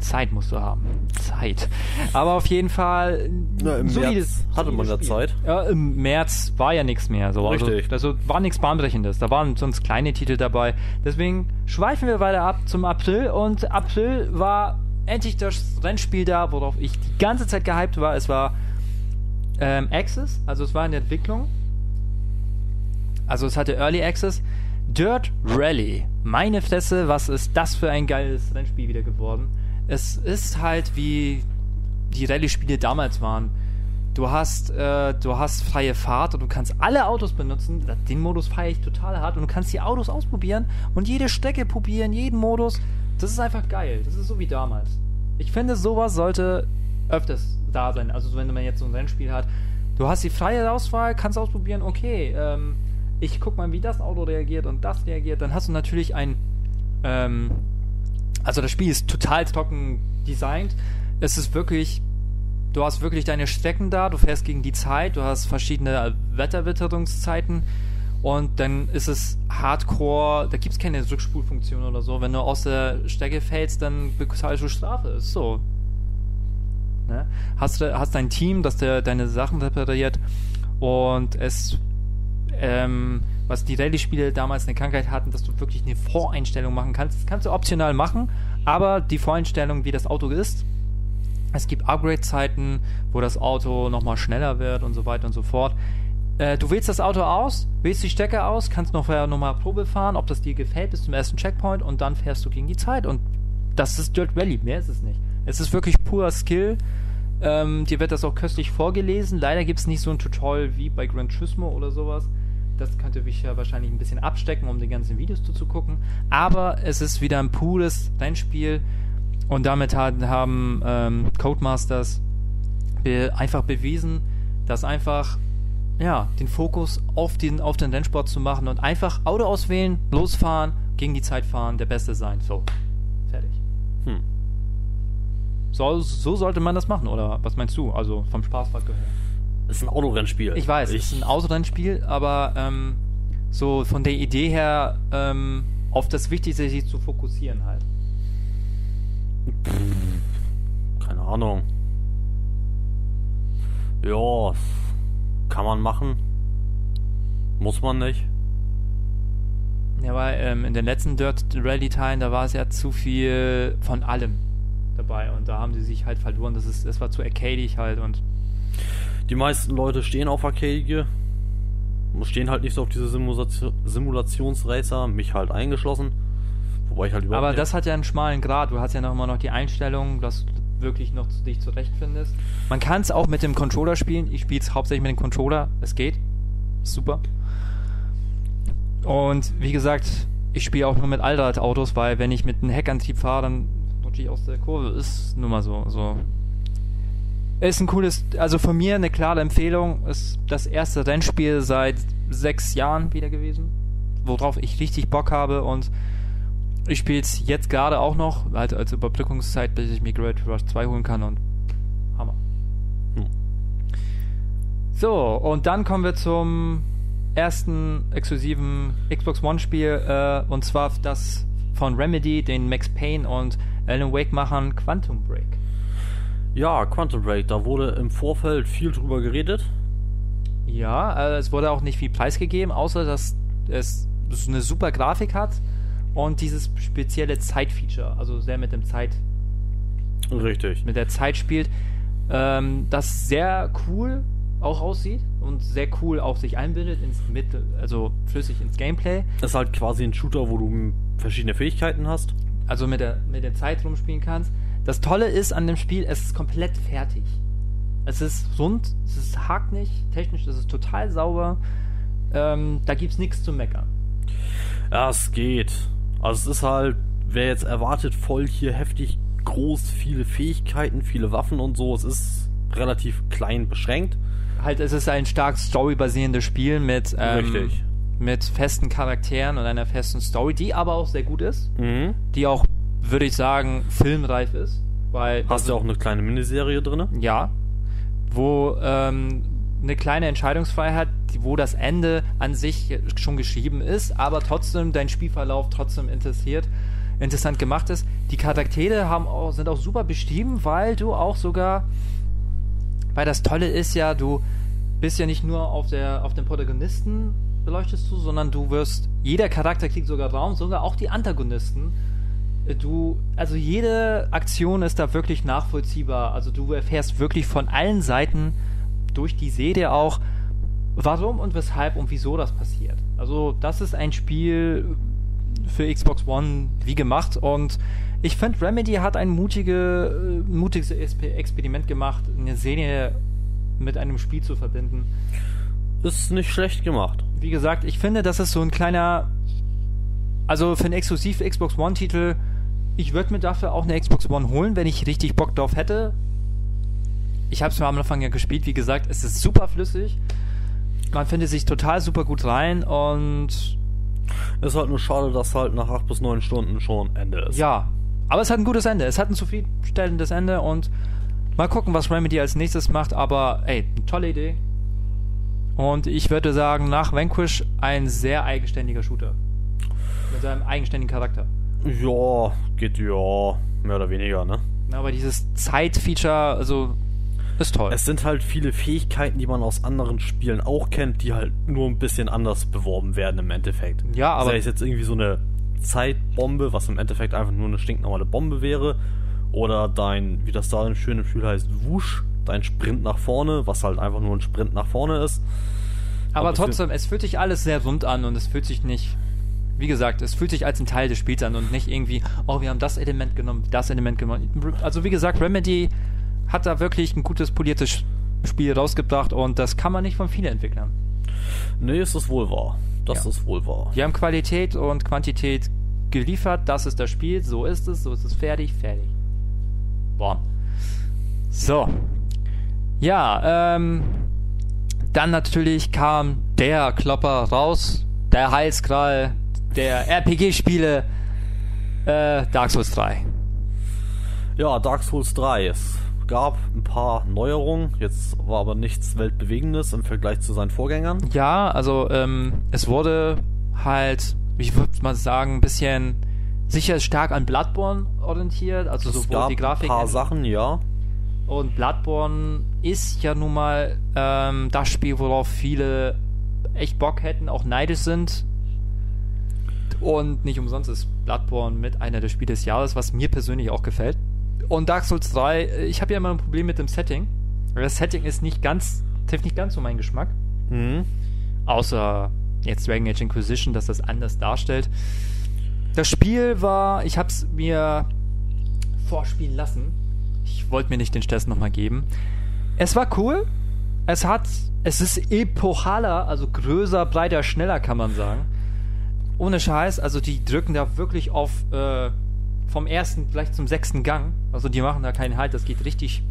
Zeit musst du haben. Zeit. Aber auf jeden Fall im solides März hatte man da Zeit. Ja, im März war ja nichts mehr. So. Richtig. Also war nichts Bahnbrechendes. Da waren sonst kleine Titel dabei. Deswegen schweifen wir weiter ab zum April. Und April war endlich das Rennspiel da, worauf ich die ganze Zeit gehypt war. Es war Access. Also es war in der Entwicklung. Also es hatte Early Access. Dirt Rally. Meine Fresse, was ist das für ein geiles Rennspiel wieder geworden. Es ist halt wie die Rallye-Spiele damals waren. Du hast freie Fahrt und du kannst alle Autos benutzen. Den Modus feiere ich total hart. Und du kannst die Autos ausprobieren und jede Strecke probieren, jeden Modus. Das ist einfach geil. Das ist so wie damals. Ich finde, sowas sollte öfters da sein. Also wenn man jetzt so ein Rennspiel hat. Du hast die freie Auswahl, kannst ausprobieren, okay, ich guck mal, wie das Auto reagiert und das reagiert. Dann hast du natürlich ein... also das Spiel ist total trocken designt. Es ist wirklich... Du hast wirklich deine Strecken da. Du fährst gegen die Zeit. Du hast verschiedene Wetterwitterungszeiten. Und dann ist es Hardcore. Da gibt es keine Rückspulfunktion oder so. Wenn du aus der Strecke fällst, dann bezahlst du Strafe. Ist so. Ne? Hast dein Team, das deine Sachen repariert. Und es... was die Rallye-Spiele damals eine Krankheit hatten, dass du wirklich eine Voreinstellung machen kannst. Das kannst du optional machen, aber die Voreinstellung, wie das Auto ist, es gibt Upgrade-Zeiten, wo das Auto nochmal schneller wird und so weiter und so fort. Du wählst das Auto aus, wählst die Strecke aus, kannst nochmal Probe fahren, ob das dir gefällt bis zum ersten Checkpoint und dann fährst du gegen die Zeit und das ist Dirt Rally, mehr ist es nicht. Es ist wirklich purer Skill. Dir wird das auch köstlich vorgelesen. Leider gibt es nicht so ein Tutorial wie bei Gran Turismo oder sowas. Das könnte mich ja wahrscheinlich ein bisschen abstecken, um die ganzen Videos zu gucken. Aber es ist wieder ein pures Rennspiel. Und damit haben Codemasters einfach bewiesen, dass einfach den Fokus auf den Rennsport zu machen und einfach Auto auswählen, losfahren, gegen die Zeit fahren, der Beste sein. So, fertig. So sollte man das machen, oder was meinst du? Also vom Spaßfaktor her. Ist ein Autorennspiel. Ich weiß, es ist ein Autorennspiel, aber so von der Idee her auf das Wichtigste sich zu fokussieren halt. Keine Ahnung. Ja, kann man machen. Muss man nicht. Ja, weil in den letzten Dirt Rally-Teilen, da war es ja zu viel von allem dabei und da haben sie sich halt verloren. Das war zu arcadig halt und die meisten Leute stehen auf Arcade, stehen halt nicht so auf diese Simulationsracer, mich halt eingeschlossen. Wobei ich halt überhaupt. Aber das hat ja einen schmalen Grat. Du hast ja noch immer noch die Einstellung, dass du wirklich noch dich zurechtfindest. Man kann es auch mit dem Controller spielen. Ich spiele es hauptsächlich mit dem Controller. Es geht. Super. Und wie gesagt, ich spiele auch nur mit Allradautos, weil wenn ich mit einem Heckantrieb fahre, dann rutsche ich aus der Kurve. Ist nun mal so. Ist ein cooles, also von mir eine klare Empfehlung, ist das erste Rennspiel seit 6 Jahren wieder gewesen, worauf ich richtig Bock habe und ich spiele es jetzt gerade auch noch, halt als Überbrückungszeit, bis ich mir Gravity Rush 2 holen kann und Hammer. So, und dann kommen wir zum ersten exklusiven Xbox One Spiel und zwar das von Remedy, den Max Payne und Alan Wake Machern Quantum Break. Ja, Quantum Break, da wurde im Vorfeld viel drüber geredet. Ja, es wurde auch nicht viel preisgegeben, außer dass es eine super Grafik hat und dieses spezielle Zeitfeature, also sehr mit dem Zeit... Richtig. Mit der Zeit spielt, das sehr cool auch aussieht und sehr cool auch sich einbildet, also flüssig ins Gameplay. Das ist halt quasi ein Shooter, wo du verschiedene Fähigkeiten hast. Also mit der Zeit rumspielen kannst. Das Tolle ist an dem Spiel, es ist komplett fertig. Es ist rund, es hakt nicht, technisch ist es total sauber. Da gibt's nichts zu meckern. Ja, es geht. Also es ist halt, wer jetzt erwartet, voll hier heftig groß, viele Fähigkeiten, viele Waffen und so. Es ist relativ klein beschränkt. Halt, es ist ein stark storybasierendes Spiel mit festen Charakteren und einer festen Story, die aber auch sehr gut ist. Mhm. Die auch, würde ich sagen, filmreif ist. Weil hast du auch eine kleine Miniserie drin? Ja, wo eine kleine Entscheidungsfreiheit, wo das Ende an sich schon geschrieben ist, aber trotzdem dein Spielverlauf trotzdem interessiert. interessant gemacht ist. Die Charaktere sind auch super beschrieben, weil du auch sogar, weil das Tolle ist ja, du bist ja nicht nur auf den Protagonisten beleuchtest du, sondern du wirst, jeder Charakter kriegt sogar Raum, sogar auch die Antagonisten. Also jede Aktion ist da wirklich nachvollziehbar. Also du erfährst wirklich von allen Seiten durch die Serie auch, warum und weshalb und wieso das passiert. Also das ist ein Spiel für Xbox One wie gemacht und ich finde, Remedy hat ein mutiges Experiment gemacht, eine Serie mit einem Spiel zu verbinden. Ist nicht schlecht gemacht. Wie gesagt, ich finde, das ist so ein kleiner, also für einen exklusiv Xbox One Titel, ich würde mir dafür auch eine Xbox One holen, wenn ich richtig Bock drauf hätte. Ich habe es mir am Anfang ja gespielt, wie gesagt, es ist super flüssig. Man findet sich total super gut rein und ist halt nur schade, dass halt nach 8 bis 9 Stunden schon Ende ist. Ja, aber es hat ein gutes Ende. Es hat ein zufriedenstellendes Ende und mal gucken, was Remedy als nächstes macht. Aber ey, eine tolle Idee. Und ich würde sagen, nach Vanquish ein sehr eigenständiger Shooter. Mit seinem eigenständigen Charakter. Ja, geht ja. Mehr oder weniger, ne? Aber dieses Zeitfeature, also ist toll. Es sind halt viele Fähigkeiten, die man aus anderen Spielen auch kennt, die halt nur ein bisschen anders beworben werden im Endeffekt. Ja, aber sei es jetzt irgendwie so eine Zeitbombe, was im Endeffekt einfach nur eine stinknormale Bombe wäre, oder dein, wie das da im schönen Spiel heißt, Wusch, dein Sprint nach vorne, was halt einfach nur ein Sprint nach vorne ist. Aber trotzdem, es fühlt sich alles sehr rund an und es fühlt sich nicht, wie gesagt, es fühlt sich als ein Teil des Spiels an und nicht irgendwie, oh, wir haben das Element genommen. Also wie gesagt, Remedy hat da wirklich ein gutes, poliertes Spiel rausgebracht und das kann man nicht von vielen Entwicklern. Nee, ist das wohl wahr. Das ist wohl wahr. Die haben Qualität und Quantität geliefert, das ist das Spiel, so ist es fertig. Boah. So. Ja, dann natürlich kam der Klopper raus, der Heilsgral der RPG-Spiele, Dark Souls 3. Ja, Dark Souls 3 ist... gab ein paar Neuerungen, jetzt war aber nichts Weltbewegendes im Vergleich zu seinen Vorgängern. Ja, also es wurde halt, ich würde mal sagen, ein bisschen sicher stark an Bloodborne orientiert, also es sowohl die Grafik. Ein paar Sachen, ja. Und Bloodborne ist ja nun mal das Spiel, worauf viele echt Bock hätten, auch neidisch sind. Und nicht umsonst ist Bloodborne mit einer der Spiele des Jahres, was mir persönlich auch gefällt. Und Dark Souls 3, ich habe ja immer ein Problem mit dem Setting. Das Setting ist nicht ganz so mein Geschmack. Mhm. Außer jetzt Dragon Age Inquisition, dass das anders darstellt. Das Spiel war, ich habe es mir vorspielen lassen. Ich wollte mir nicht den Stress nochmal geben. Es war cool. Es ist epochaler, also größer, breiter, schneller, kann man sagen. Ohne Scheiß, also die drücken da wirklich auf vom ersten gleich zum 6. Gang. Also die machen da keinen Halt, das geht richtig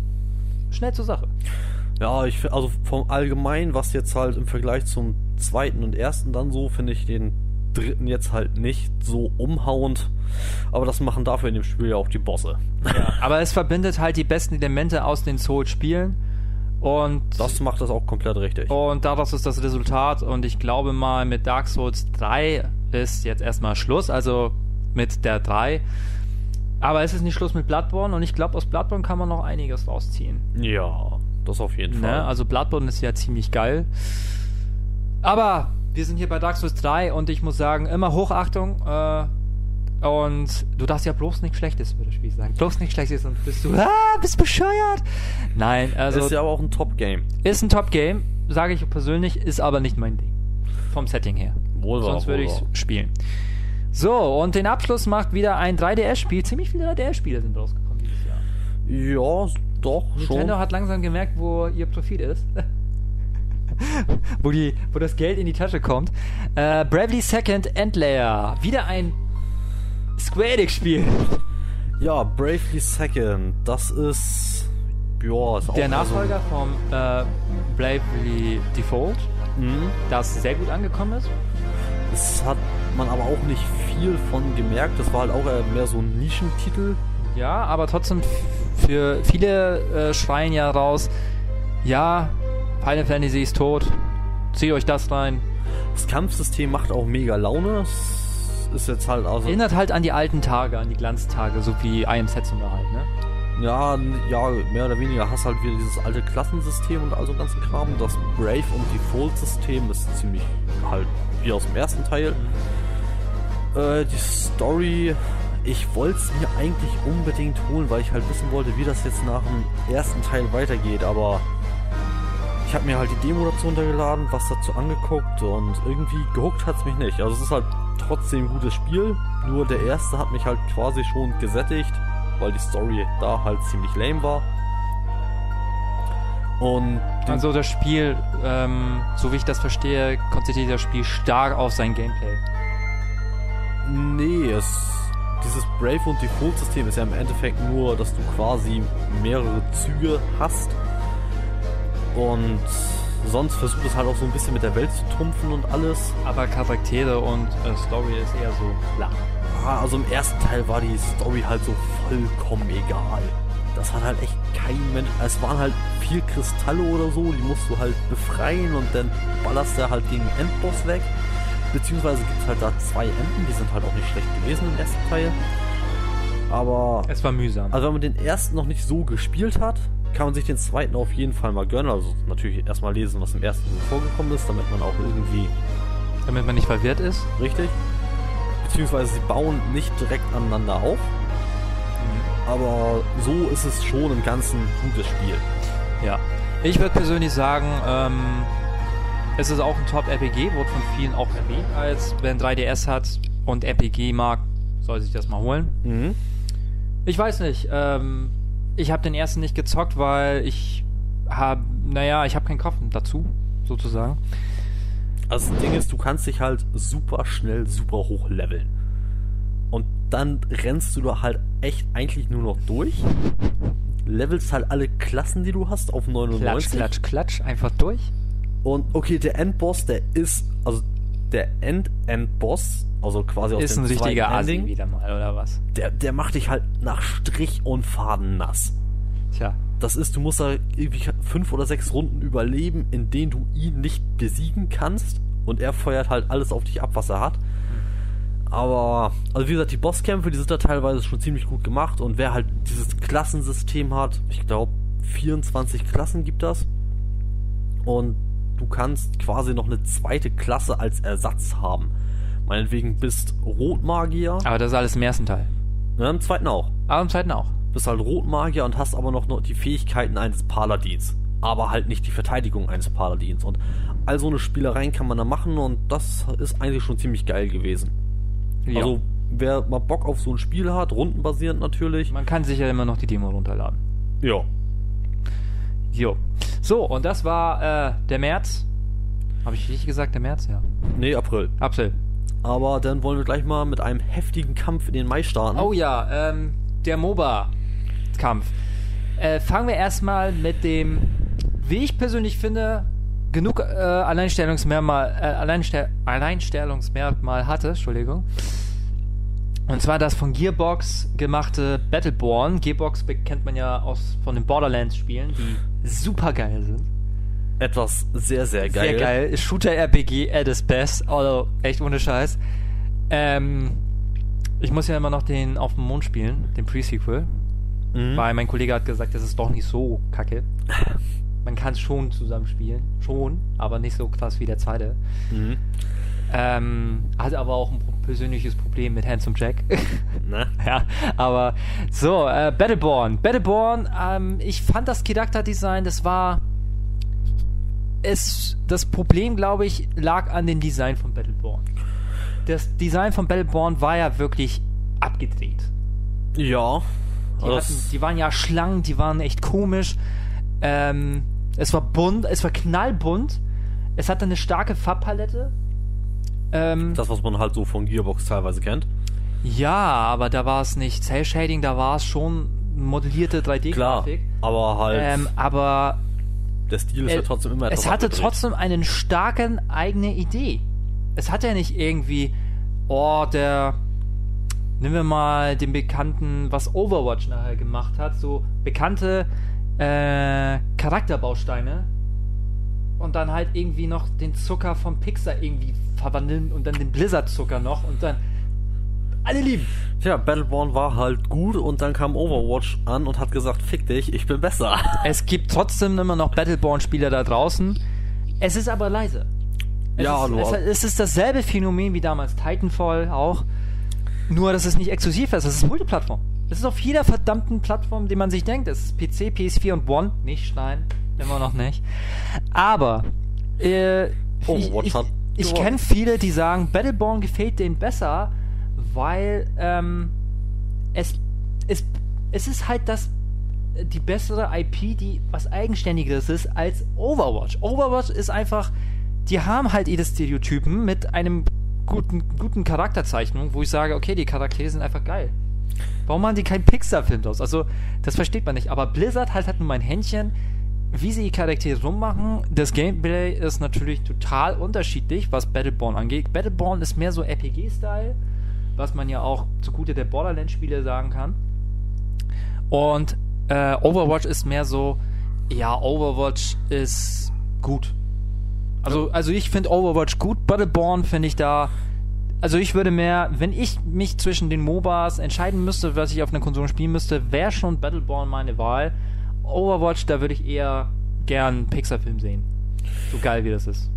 schnell zur Sache. Ja, ich finde, also vom Allgemeinen, was jetzt halt im Vergleich zum 2. und 1. dann so, finde ich den 3. jetzt halt nicht so umhauend. Aber das machen dafür in dem Spiel ja auch die Bosse. Ja, aber es verbindet halt die besten Elemente aus den Souls-Spielen. Und das macht das auch komplett richtig. Und daraus ist das Resultat. Und ich glaube mal, mit Dark Souls 3 ist jetzt erstmal Schluss. Also mit der 3. Aber es ist nicht Schluss mit Bloodborne und ich glaube, aus Bloodborne kann man noch einiges rausziehen. Ja, das auf jeden Fall. Also Bloodborne ist ja ziemlich geil. Aber wir sind hier bei Dark Souls 3 und ich muss sagen, immer Hochachtung. Und du darfst ja bloß nichts Schlechtes würde das Spiel sagen. Bloß nichts Schlechtes und bist du, bist bescheuert. Nein, also... Ist ja aber auch ein Top-Game. Ist ein Top-Game, sage ich persönlich, ist aber nicht mein Ding. Vom Setting her. Sonst würde ich es spielen. So, und den Abschluss macht wieder ein 3DS-Spiel. Ziemlich viele 3DS-Spiele sind rausgekommen dieses Jahr. Ja, doch, Nintendo schon. Nintendo hat langsam gemerkt, wo ihr Profit ist. wo das Geld in die Tasche kommt. Bravely Second Endlayer. Wieder ein Square Enix-Spiel. Ja, Bravely Second. Das ist... Ja, ist auch der Nachfolger vom Bravely Default. Mhm. Das sehr gut angekommen ist. Es hat man aber auch nicht viel von gemerkt. Das war halt auch mehr so ein Nischentitel. Ja, aber trotzdem für viele schreien ja raus, ja, Final Fantasy ist tot, zieht euch das rein. Das Kampfsystem macht auch mega Laune. das ist jetzt halt auch so. Erinnert halt an die alten Tage, an die Glanztage, so wie I Am Setsuna halt, ne? Ja, ja, mehr oder weniger. Hast halt wieder dieses alte Klassensystem und all so ganzen Kram. Das Brave- und Default-System ist ziemlich halt wie aus dem ersten Teil. Die Story, ich wollte es mir eigentlich unbedingt holen, weil ich halt wissen wollte, wie das jetzt nach dem ersten Teil weitergeht, aber ich habe mir halt die Demo dazu runtergeladen, was dazu angeguckt und irgendwie gehuckt hat es mich nicht. Also es ist halt trotzdem ein gutes Spiel, nur der erste hat mich halt quasi schon gesättigt, weil die Story da halt ziemlich lame war. Und also das Spiel, so wie ich das verstehe, konzentriert das Spiel stark auf sein Gameplay. Nee, dieses Brave- und Default-System ist ja im Endeffekt nur, dass du quasi mehrere Züge hast und sonst versucht es halt auch so ein bisschen mit der Welt zu trumpfen und alles. Aber Charaktere und Story ist eher so flach. Also im ersten Teil war die Story halt so vollkommen egal. Das hat halt echt kein Mensch... Es waren halt 4 Kristalle oder so, die musst du halt befreien und dann ballerst du halt gegen den Endboss weg. Beziehungsweise gibt es halt da 2 Enden, die sind halt auch nicht schlecht gewesen im ersten Teil. Aber... es war mühsam. Also wenn man den ersten noch nicht so gespielt hat, kann man sich den zweiten auf jeden Fall mal gönnen. Also natürlich erstmal lesen, was im ersten vorgekommen ist, damit man auch irgendwie... damit man nicht verwirrt ist. Richtig. Beziehungsweise sie bauen nicht direkt aneinander auf. Mhm. Aber so ist es schon im Ganzen ein gutes Spiel. Ja. Ich würde persönlich sagen, es ist auch ein Top-RPG, wird von vielen auch erwähnt, als wer ein 3DS hat und RPG mag, soll sich das mal holen. Mhm. Ich weiß nicht, ich habe den ersten nicht gezockt, weil ich habe keinen Kopf dazu, sozusagen. Also das Ding ist, du kannst dich halt super schnell, super hoch leveln. Und dann rennst du da halt echt eigentlich nur noch durch. Levelst halt alle Klassen, die du hast, auf 99. Klatsch, klatsch, klatsch, einfach durch. Und okay, der Endboss, der Endboss, quasi aus dem zweiten Ending. Ist ein richtiger Asi wieder mal, oder was? Der macht dich halt nach Strich und Faden nass. Tja. Das ist, du musst da irgendwie 5 oder 6 Runden überleben, in denen du ihn nicht besiegen kannst. Und er feuert halt alles auf dich ab, was er hat. Aber, also wie gesagt, die Bosskämpfe, die sind da teilweise schon ziemlich gut gemacht. Und wer halt dieses Klassensystem hat, ich glaube 24 Klassen gibt das. Und du kannst quasi noch eine zweite Klasse als Ersatz haben. Meinetwegen bist Rotmagier. Aber das ist alles im ersten Teil. Ja, im zweiten auch. Aber im zweiten auch. Bist halt Rotmagier und hast aber noch die Fähigkeiten eines Paladins. Aber halt nicht die Verteidigung eines Paladins. Und all so eine Spielereien kann man da machen und das ist eigentlich schon ziemlich geil gewesen. Ja. Also wer mal Bock auf so ein Spiel hat, rundenbasierend natürlich. Man kann sich ja immer noch die Demo runterladen. Ja. Jo. So, und das war der März. Habe ich richtig gesagt, der März? Ja. Nee, April. April. Aber dann wollen wir gleich mal mit einem heftigen Kampf in den Mai starten. Oh ja, der MOBA-Kampf. Fangen wir erstmal mit dem, wie ich persönlich finde, genug Alleinstellungsmerkmal hatte, Entschuldigung. Und zwar das von Gearbox gemachte Battleborn. Gearbox kennt man ja von den Borderlands-Spielen, die super geil sind. Etwas sehr, sehr geil. Sehr geil. Shooter-RPG at its best. Also echt ohne Scheiß. Ich muss ja immer noch den Auf dem Mond spielen, den Pre-Sequel. Mhm. Weil mein Kollege hat gesagt, das ist doch nicht so kacke. Man kann es schon zusammen spielen. Schon, aber nicht so krass wie der zweite. Mhm. Hat aber auch ein persönliches Problem mit Handsome Jack. Ne? Ja, aber so, Battleborn. Battleborn, ich fand das Charakterdesign, das Problem, glaube ich, lag an dem Design von Battleborn. Das Design von Battleborn war ja wirklich abgedreht. Ja. Die waren ja schlank, die waren echt komisch. Es war bunt, es war knallbunt. Es hatte eine starke Farbpalette. Das, was man halt so von Gearbox teilweise kennt. Ja, aber da war es nicht Cell-Shading, da war es schon modellierte 3D-Grafik. Klar, aber halt... aber... Der Stil ist ja trotzdem immer etwas. Es hatte trotzdem einen starken eigene Idee. Es hatte ja nicht irgendwie... Nehmen wir mal den bekannten, was Overwatch nachher gemacht hat, so bekannte Charakterbausteine und dann halt irgendwie noch den Zucker vom Pixar irgendwie verwandeln und dann den Blizzard-Zucker noch und dann alle lieben. Tja, Battleborn war halt gut und dann kam Overwatch an und hat gesagt, fick dich, ich bin besser. Es gibt trotzdem immer noch Battleborn-Spieler da draußen. Es ist aber leise. Es ist dasselbe Phänomen wie damals Titanfall auch. Nur, dass es nicht exklusiv ist, es ist Multiplattform. Es ist auf jeder verdammten Plattform, die man sich denkt. Es ist PC, PS4 und One. Nicht schneiden, immer noch nicht. Aber ich kenne viele, die sagen, Battleborn gefällt denen besser, weil es ist halt die bessere IP, die was Eigenständigeres ist als Overwatch. Overwatch ist einfach, die haben halt ihre Stereotypen mit einem guten Charakterzeichnung, wo ich sage, okay, die Charaktere sind einfach geil. Warum machen die keinen Pixar-Film draus? Also, das versteht man nicht. Aber Blizzard halt hat nur mein Händchen, wie sie die Charaktere rummachen. Das Gameplay ist natürlich total unterschiedlich, was Battleborn angeht. Battleborn ist mehr so RPG-Style, was man ja auch zugute der Borderlands-Spiele sagen kann. Und Overwatch ist mehr so, ja, Overwatch ist gut. Also ich finde Overwatch gut, Battleborn finde ich da... Also ich würde mehr, wenn ich mich zwischen den MOBAs entscheiden müsste, was ich auf einer Konsole spielen müsste, wäre schon Battleborn meine Wahl. Overwatch, da würde ich eher gern einen Pixar-Film sehen. So geil wie das ist.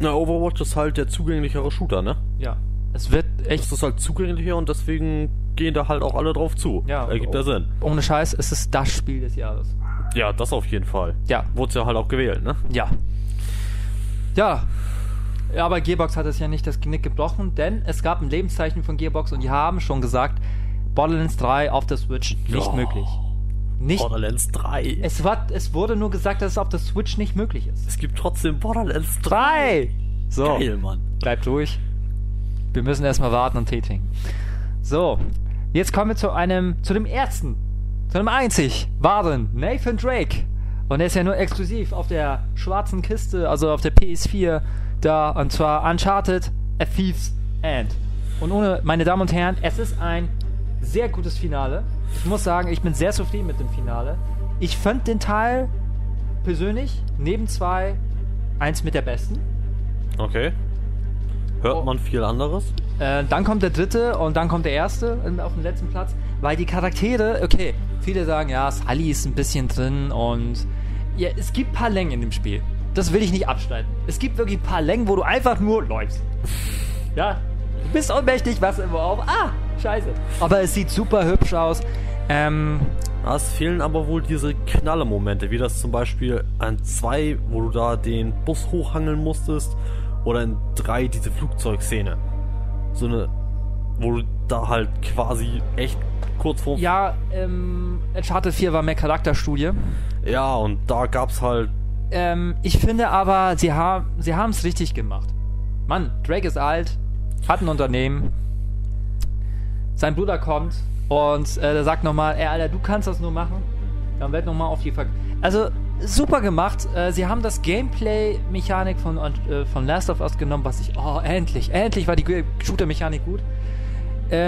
Na, Overwatch ist halt der zugänglichere Shooter, ne? Ja. Es wird echt... Es ist halt zugänglicher und deswegen gehen da halt auch alle drauf zu. Ja. Ergibt ja Sinn. Ohne Scheiß, es ist das Spiel des Jahres. Ja, das auf jeden Fall. Ja. Wurde es ja halt auch gewählt, ne? Ja. Ja. Ja, aber Gearbox hat es ja nicht das Genick gebrochen, denn es gab ein Lebenszeichen von Gearbox und die haben schon gesagt, Borderlands 3 auf der Switch nicht möglich. Nicht Borderlands 3. Es wurde nur gesagt, dass es auf der Switch nicht möglich ist. Es gibt trotzdem Borderlands 3. So. Geil, Mann. Bleibt ruhig. Wir müssen erstmal warten und Tee trinken. So, jetzt kommen wir zu dem einzig wahren Nathan Drake. Und er ist ja nur exklusiv auf der schwarzen Kiste, also auf der PS4 da, und zwar Uncharted, A Thief's End. Und meine Damen und Herren, es ist ein sehr gutes Finale. Ich muss sagen, ich bin sehr zufrieden mit dem Finale. Ich fand den Teil persönlich, neben 2, eins mit der besten. Okay. Hört man viel anderes? Dann kommt der dritte und dann kommt der erste auf den letzten Platz, weil die Charaktere, okay, viele sagen, ja, Sully ist ein bisschen drin und ja, es gibt ein paar Längen in dem Spiel. Das will ich nicht abschneiden. Es gibt wirklich ein paar Längen, wo du einfach nur läufst. Ja, du bist ohnmächtig, was immer auf. Ah, scheiße. Aber es sieht super hübsch aus. Es fehlen aber wohl diese Knalle-Momente, wie das zum Beispiel an 2, wo du da den Bus hochhangeln musstest, oder in 3 diese Flugzeugszene. So eine, wo du da halt quasi echt kurz vor... Ja, Uncharted 4 war mehr Charakterstudie. Ja, und da gab's halt... ich finde aber, sie haben's richtig gemacht. Mann, Drake ist alt, hat ein Unternehmen, sein Bruder kommt und der sagt nochmal, ey Alter, du kannst das nur machen. Dann wird nochmal auf die... Also, super gemacht. Sie haben das Gameplay-Mechanik von Last of Us genommen, was ich... Oh, endlich war die Shooter-Mechanik gut.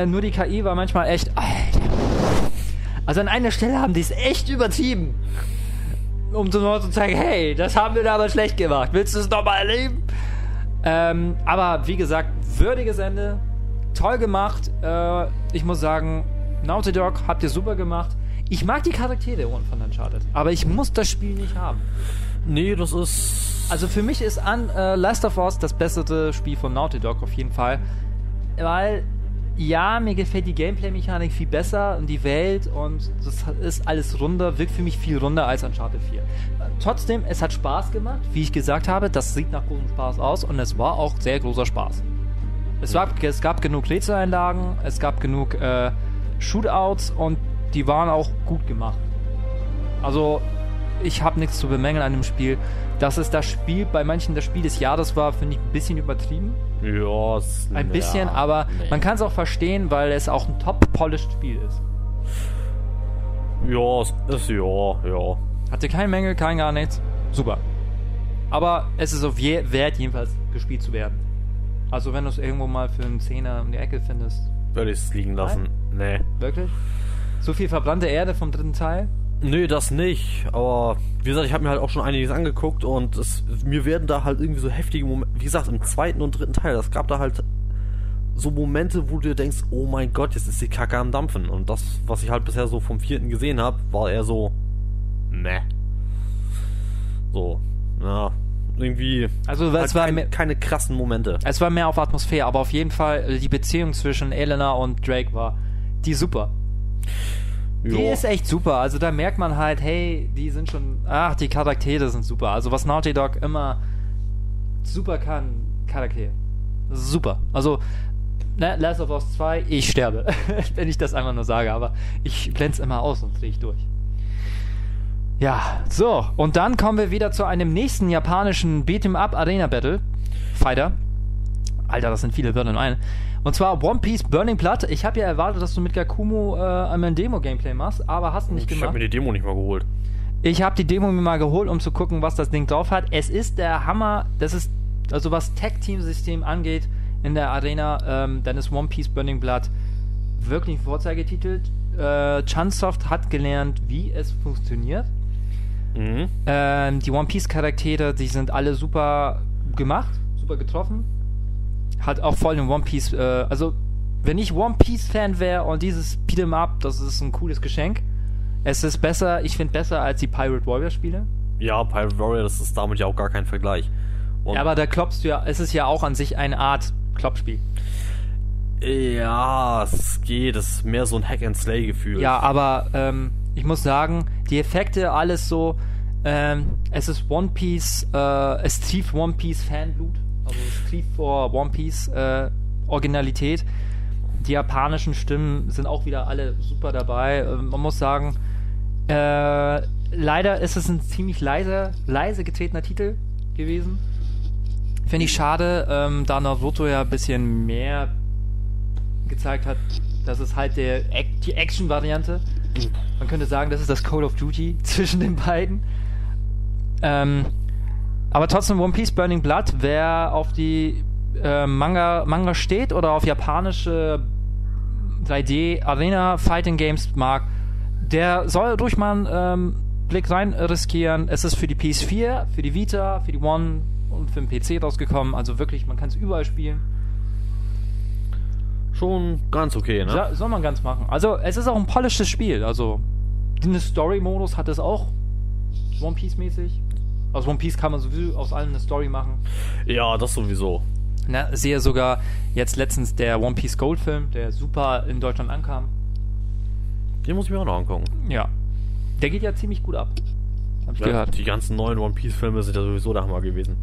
Nur die KI war manchmal echt... Alter. Also an einer Stelle haben die es echt übertrieben. Um zu zeigen, hey, das haben wir damals schlecht gemacht. Willst du es nochmal erleben? Aber wie gesagt, würdiges Ende. Toll gemacht. Ich muss sagen, Naughty Dog habt ihr super gemacht. Ich mag die Charaktere von Uncharted, aber ich muss das Spiel nicht haben. Nee, das ist... Also für mich ist Last of Us das bessere Spiel von Naughty Dog auf jeden Fall. Weil, ja, mir gefällt die Gameplay-Mechanik viel besser und die Welt und das ist alles runder, wirkt für mich viel runder als Uncharted 4. Trotzdem, es hat Spaß gemacht, wie ich gesagt habe, das sieht nach großem Spaß aus und es war auch sehr großer Spaß. Es gab genug Rätseleinlagen, es gab genug Shootouts und die waren auch gut gemacht. Also, ich habe nichts zu bemängeln an dem Spiel. Dass es das Spiel, bei manchen das Spiel des Jahres war, finde ich ein bisschen übertrieben. Ja, ein bisschen, aber man kann es auch verstehen, weil es auch ein top-polished Spiel ist. Ja, ja. Hatte keinen Mängel, kein gar nichts. Super. Aber es ist auf wert, jedenfalls gespielt zu werden. Also, wenn du es irgendwo mal für einen Zehner um die Ecke findest. Würde ich es liegen lassen. Nein? Nee. Wirklich? So viel verbrannte Erde vom dritten Teil? Nö, das nicht. Aber wie gesagt, ich habe mir halt auch schon einiges angeguckt und mir werden da halt irgendwie so heftige Momente... Wie gesagt, im zweiten und dritten Teil, das gab da halt so Momente, wo du dir denkst, oh mein Gott, jetzt ist die Kacke am Dampfen. Und das, was ich halt bisher so vom 4. gesehen habe, war eher so, meh. So, ja, irgendwie. Also halt es war keine krassen Momente. Es war mehr auf Atmosphäre, aber auf jeden Fall die Beziehung zwischen Elena und Drake war die super. Jo. Die ist echt super. Also da merkt man halt, hey, die sind schon, ach, die Charaktere sind super. Also was Naughty Dog immer super kann, Charaktere. Super. Also Last of Us 2, ich sterbe. Wenn ich das einfach nur sage, aber ich blende es immer aus und drehe ich durch. Ja, so. Und dann kommen wir wieder zu einem nächsten japanischen Beat'em-Up-Arena-Battle. Fighter. Alter, das sind viele Wörter in einem. Und zwar One Piece Burning Blood. Ich habe ja erwartet, dass du mit Gakumo einmal ein Demo-Gameplay machst, aber hast du nicht gemacht. Ich habe mir die Demo nicht mal geholt. Ich habe die Demo mir mal geholt, um zu gucken, was das Ding drauf hat. Es ist der Hammer. Das ist, also was Tag-Team-System angeht in der Arena, dann ist One Piece Burning Blood wirklich ein Vorzeigetitel. Chunsoft hat gelernt, wie es funktioniert. Mhm. Die One Piece Charaktere, die sind alle super gemacht, super getroffen. Hat auch voll den One Piece, also wenn ich One Piece Fan wäre und dieses Beat'em Up, das ist ein cooles Geschenk. Es ist besser, ich finde besser als die Pirate Warrior Spiele. Ja, Pirate Warrior, das ist damit ja auch gar kein Vergleich. Und ja, aber da klopfst du ja, es ist ja auch an sich eine Art Klopfspiel. Ja, es geht, es ist mehr so ein Hack-and-Slay-Gefühl. Ja, aber ich muss sagen, die Effekte, alles so, es ist One Piece, es trieft One Piece Fanblut, also es trieft vor One Piece Originalität. Die japanischen Stimmen sind auch wieder alle super dabei. Man muss sagen, leider ist es ein ziemlich leise getretener Titel gewesen. Finde ich schade, da Naruto ja ein bisschen mehr gezeigt hat, das ist halt die Action-Variante. Man könnte sagen, das ist das Call of Duty zwischen den beiden. Aber trotzdem, One Piece Burning Blood, wer auf die Manga steht oder auf japanische 3D-Arena-Fighting-Games mag, der soll durch mal einen Blick rein riskieren. Es ist für die PS4, für die Vita, für die One und für den PC rausgekommen. Also wirklich, man kann es überall spielen. Schon ganz okay, ne? Soll man ganz machen. Also, es ist auch ein polishedes Spiel. Also, den Story-Modus hat es auch One Piece-mäßig. Aus One Piece kann man sowieso aus allem eine Story machen. Ja, das sowieso. Na, sehe sogar jetzt letztens der One Piece Gold-Film, der super in Deutschland ankam. Den muss ich mir auch noch angucken. Ja. Der geht ja ziemlich gut ab. Hab ich gehört. Die ganzen neuen One Piece-Filme sind ja sowieso der Hammer gewesen.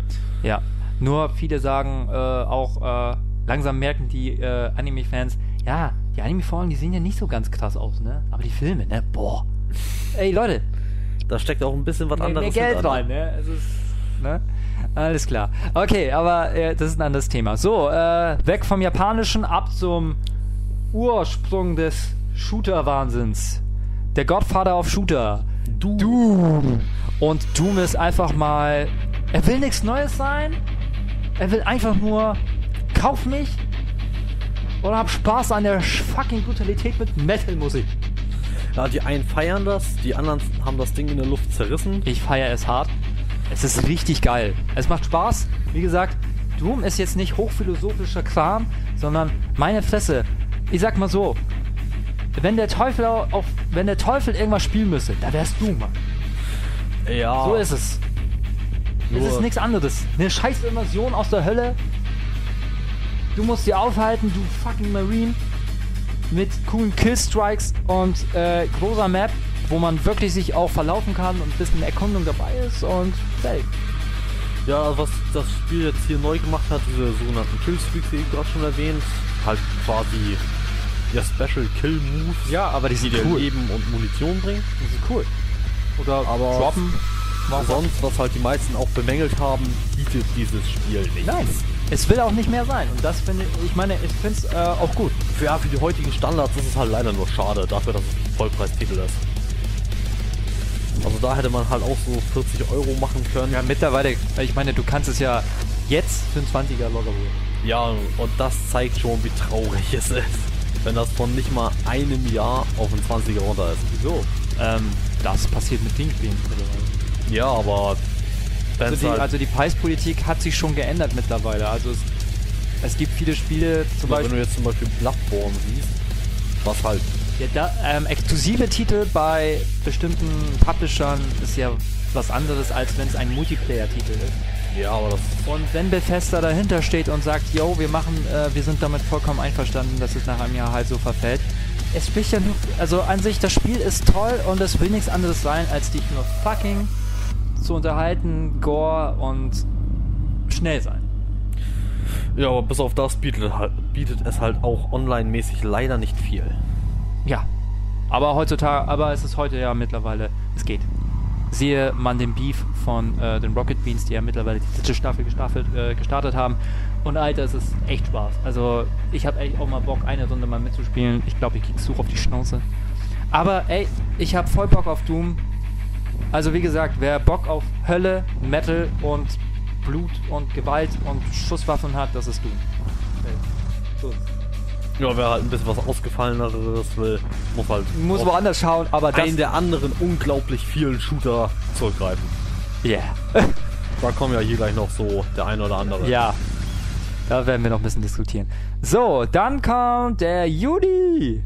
Ja. Nur viele sagen auch. Langsam merken die Anime-Fans, ja, die Anime-Folgen, die sehen ja nicht so ganz krass aus, ne? Aber die Filme, ne? Boah. Ey, Leute. Da steckt auch ein bisschen was anderes mehr Geld rein, ne? Es ist, ne? Alles klar. Okay, aber das ist ein anderes Thema. So, weg vom Japanischen, ab zum Ursprung des Shooter-Wahnsinns. Der Godfather of Shooter. Doom. Und Doom ist einfach mal... Er will nichts Neues sein. Er will einfach nur... Kauf mich oder hab Spaß an der fucking Brutalität mit Metal-Musik. Ja, die einen feiern das, die anderen haben das Ding in der Luft zerrissen. Ich feiere es hart. Es ist richtig geil. Es macht Spaß. Wie gesagt, Doom ist jetzt nicht hochphilosophischer Kram, sondern meine Fresse. Ich sag mal so, wenn der Teufel irgendwas spielen müsste, da wär's Doom, Mann. Ja. So ist es. Nur es ist nichts anderes. Eine scheiß Invasion aus der Hölle. Du musst dir aufhalten, du fucking Marine, mit coolen Killstrikes und großer Map, wo man wirklich sich auch verlaufen kann und ein bisschen Erkundung dabei ist und fertig. Ja, was das Spiel jetzt hier neu gemacht hat, diese sogenannten Killstreaks, die ich gerade schon erwähnt, halt quasi ja Special Kill Moves, ja, aber die dir cool. Leben und Munition bringen. Die sind cool. Oder aber droppen. Sonst, was halt die meisten auch bemängelt haben, bietet dieses Spiel nicht. Nein. Es will auch nicht mehr sein und das finde ich, ich finde es auch gut. Für die heutigen Standards ist es halt leider nur schade, dafür, dass es ein Vollpreistitel ist. Also da hätte man halt auch so 40 € machen können. Ja, mittlerweile, ich meine, du kannst es ja jetzt für einen 20er locker holen. Ja, und das zeigt schon, wie traurig es ist, wenn das von nicht mal einem Jahr auf einen 20er runter ist. Wieso? Das passiert mit Ding-Spielen. Ja, aber... Also die Preispolitik hat sich schon geändert mittlerweile. Also es Es gibt viele Spiele, zum Beispiel... Wenn du jetzt zum Beispiel Bloodborne siehst, was halt... Ja, da, exklusive Titel bei bestimmten Publishern ist ja was anderes, als wenn es ein Multiplayer-Titel ist. Ja, aber das... Und wenn Bethesda dahinter steht und sagt, yo, wir machen, wir sind damit vollkommen einverstanden, dass es nach einem Jahr halt so verfällt. Es spricht ja nur... Also an sich, das Spiel ist toll und es will nichts anderes sein, als dich nur fucking zu unterhalten, Gore und schnell sein. Ja, aber bis auf das bietet es halt auch online-mäßig leider nicht viel. Ja, aber heutzutage, aber es ist heute ja mittlerweile, es geht. Sehe man den Beef von den Rocket Beans, die ja mittlerweile die dritte Staffel gestartet haben. Und Alter, es ist echt Spaß. Also ich habe echt auch mal Bock, eine Runde mal mitzuspielen. Ich glaube, ich krieg's so auf die Schnauze. Aber ey, ich habe voll Bock auf Doom. Also wie gesagt, wer Bock auf Hölle, Metal und Blut und Gewalt und Schusswaffen hat, das ist Doom. Okay. Ja, wer halt ein bisschen was ausgefallen hat, das will, muss halt... Muss woanders schauen, aber das... Einen der anderen unglaublich vielen Shooter zurückgreifen. Ja. Yeah. Da kommen ja hier gleich noch so der ein oder andere. Ja. Da werden wir noch ein bisschen diskutieren. So, dann kommt der Juni.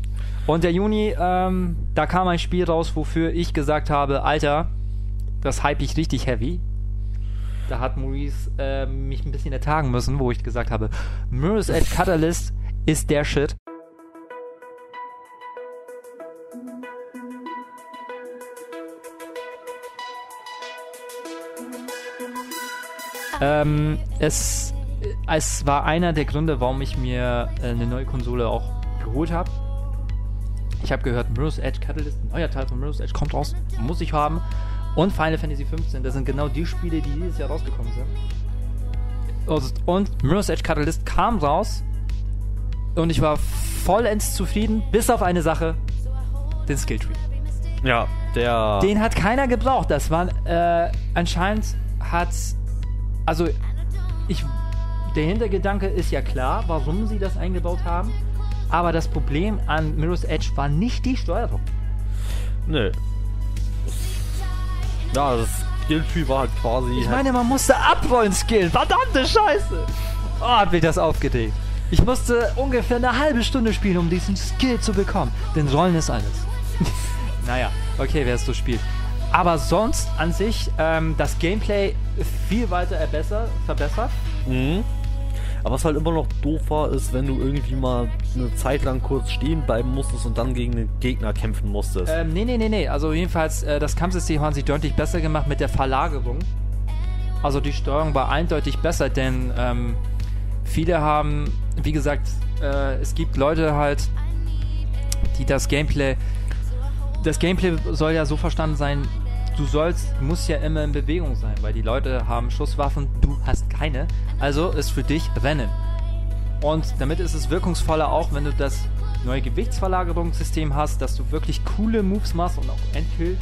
Und der Juni, da kam ein Spiel raus, wofür ich gesagt habe, Alter, das hype ich richtig heavy. Da hat Maurice mich ein bisschen ertragen müssen, wo ich gesagt habe, Mirror's Edge Catalyst ist der Shit. Es war einer der Gründe, warum ich mir eine neue Konsole auch geholt habe. Ich habe gehört, Mirror's Edge Catalyst, ein neuer Teil von Mirror's Edge kommt raus, muss ich haben. Und Final Fantasy XV, das sind genau die Spiele, die dieses Jahr rausgekommen sind. Und Mirror's Edge Catalyst kam raus und ich war vollends zufrieden, bis auf eine Sache, den Skilltree. Ja, der... Den hat keiner gebraucht, das war... anscheinend hat... Also, der Hintergedanke ist ja klar, warum sie das eingebaut haben, aber das Problem an Mirror's Edge war nicht die Steuerung. Nö. Ja, das Skilltree war halt quasi... Ich meine, man musste abrollen skillen. Verdammte Scheiße! Oh, hat mich das aufgedeckt. Ich musste ungefähr eine halbe Stunde spielen, um diesen Skill zu bekommen. Denn Rollen ist alles. Naja, okay, wer es so spielt. Aber sonst an sich, das Gameplay viel weiter verbessert. Mhm. Aber was halt immer noch doof war, ist, wenn du irgendwie mal eine Zeit lang kurz stehen bleiben musstest und dann gegen den Gegner kämpfen musstest. Nee. Also jedenfalls, das Kampfsystem haben sie deutlich besser gemacht mit der Verlagerung. Also die Steuerung war eindeutig besser, denn viele haben, wie gesagt, es gibt Leute halt, die das Gameplay soll ja so verstanden sein, musst ja immer in Bewegung sein, weil die Leute haben Schusswaffen, du hast keine. Also ist für dich Rennen. Und damit ist es wirkungsvoller auch, wenn du das neue Gewichtsverlagerungssystem hast, dass du wirklich coole Moves machst und auch Endkill,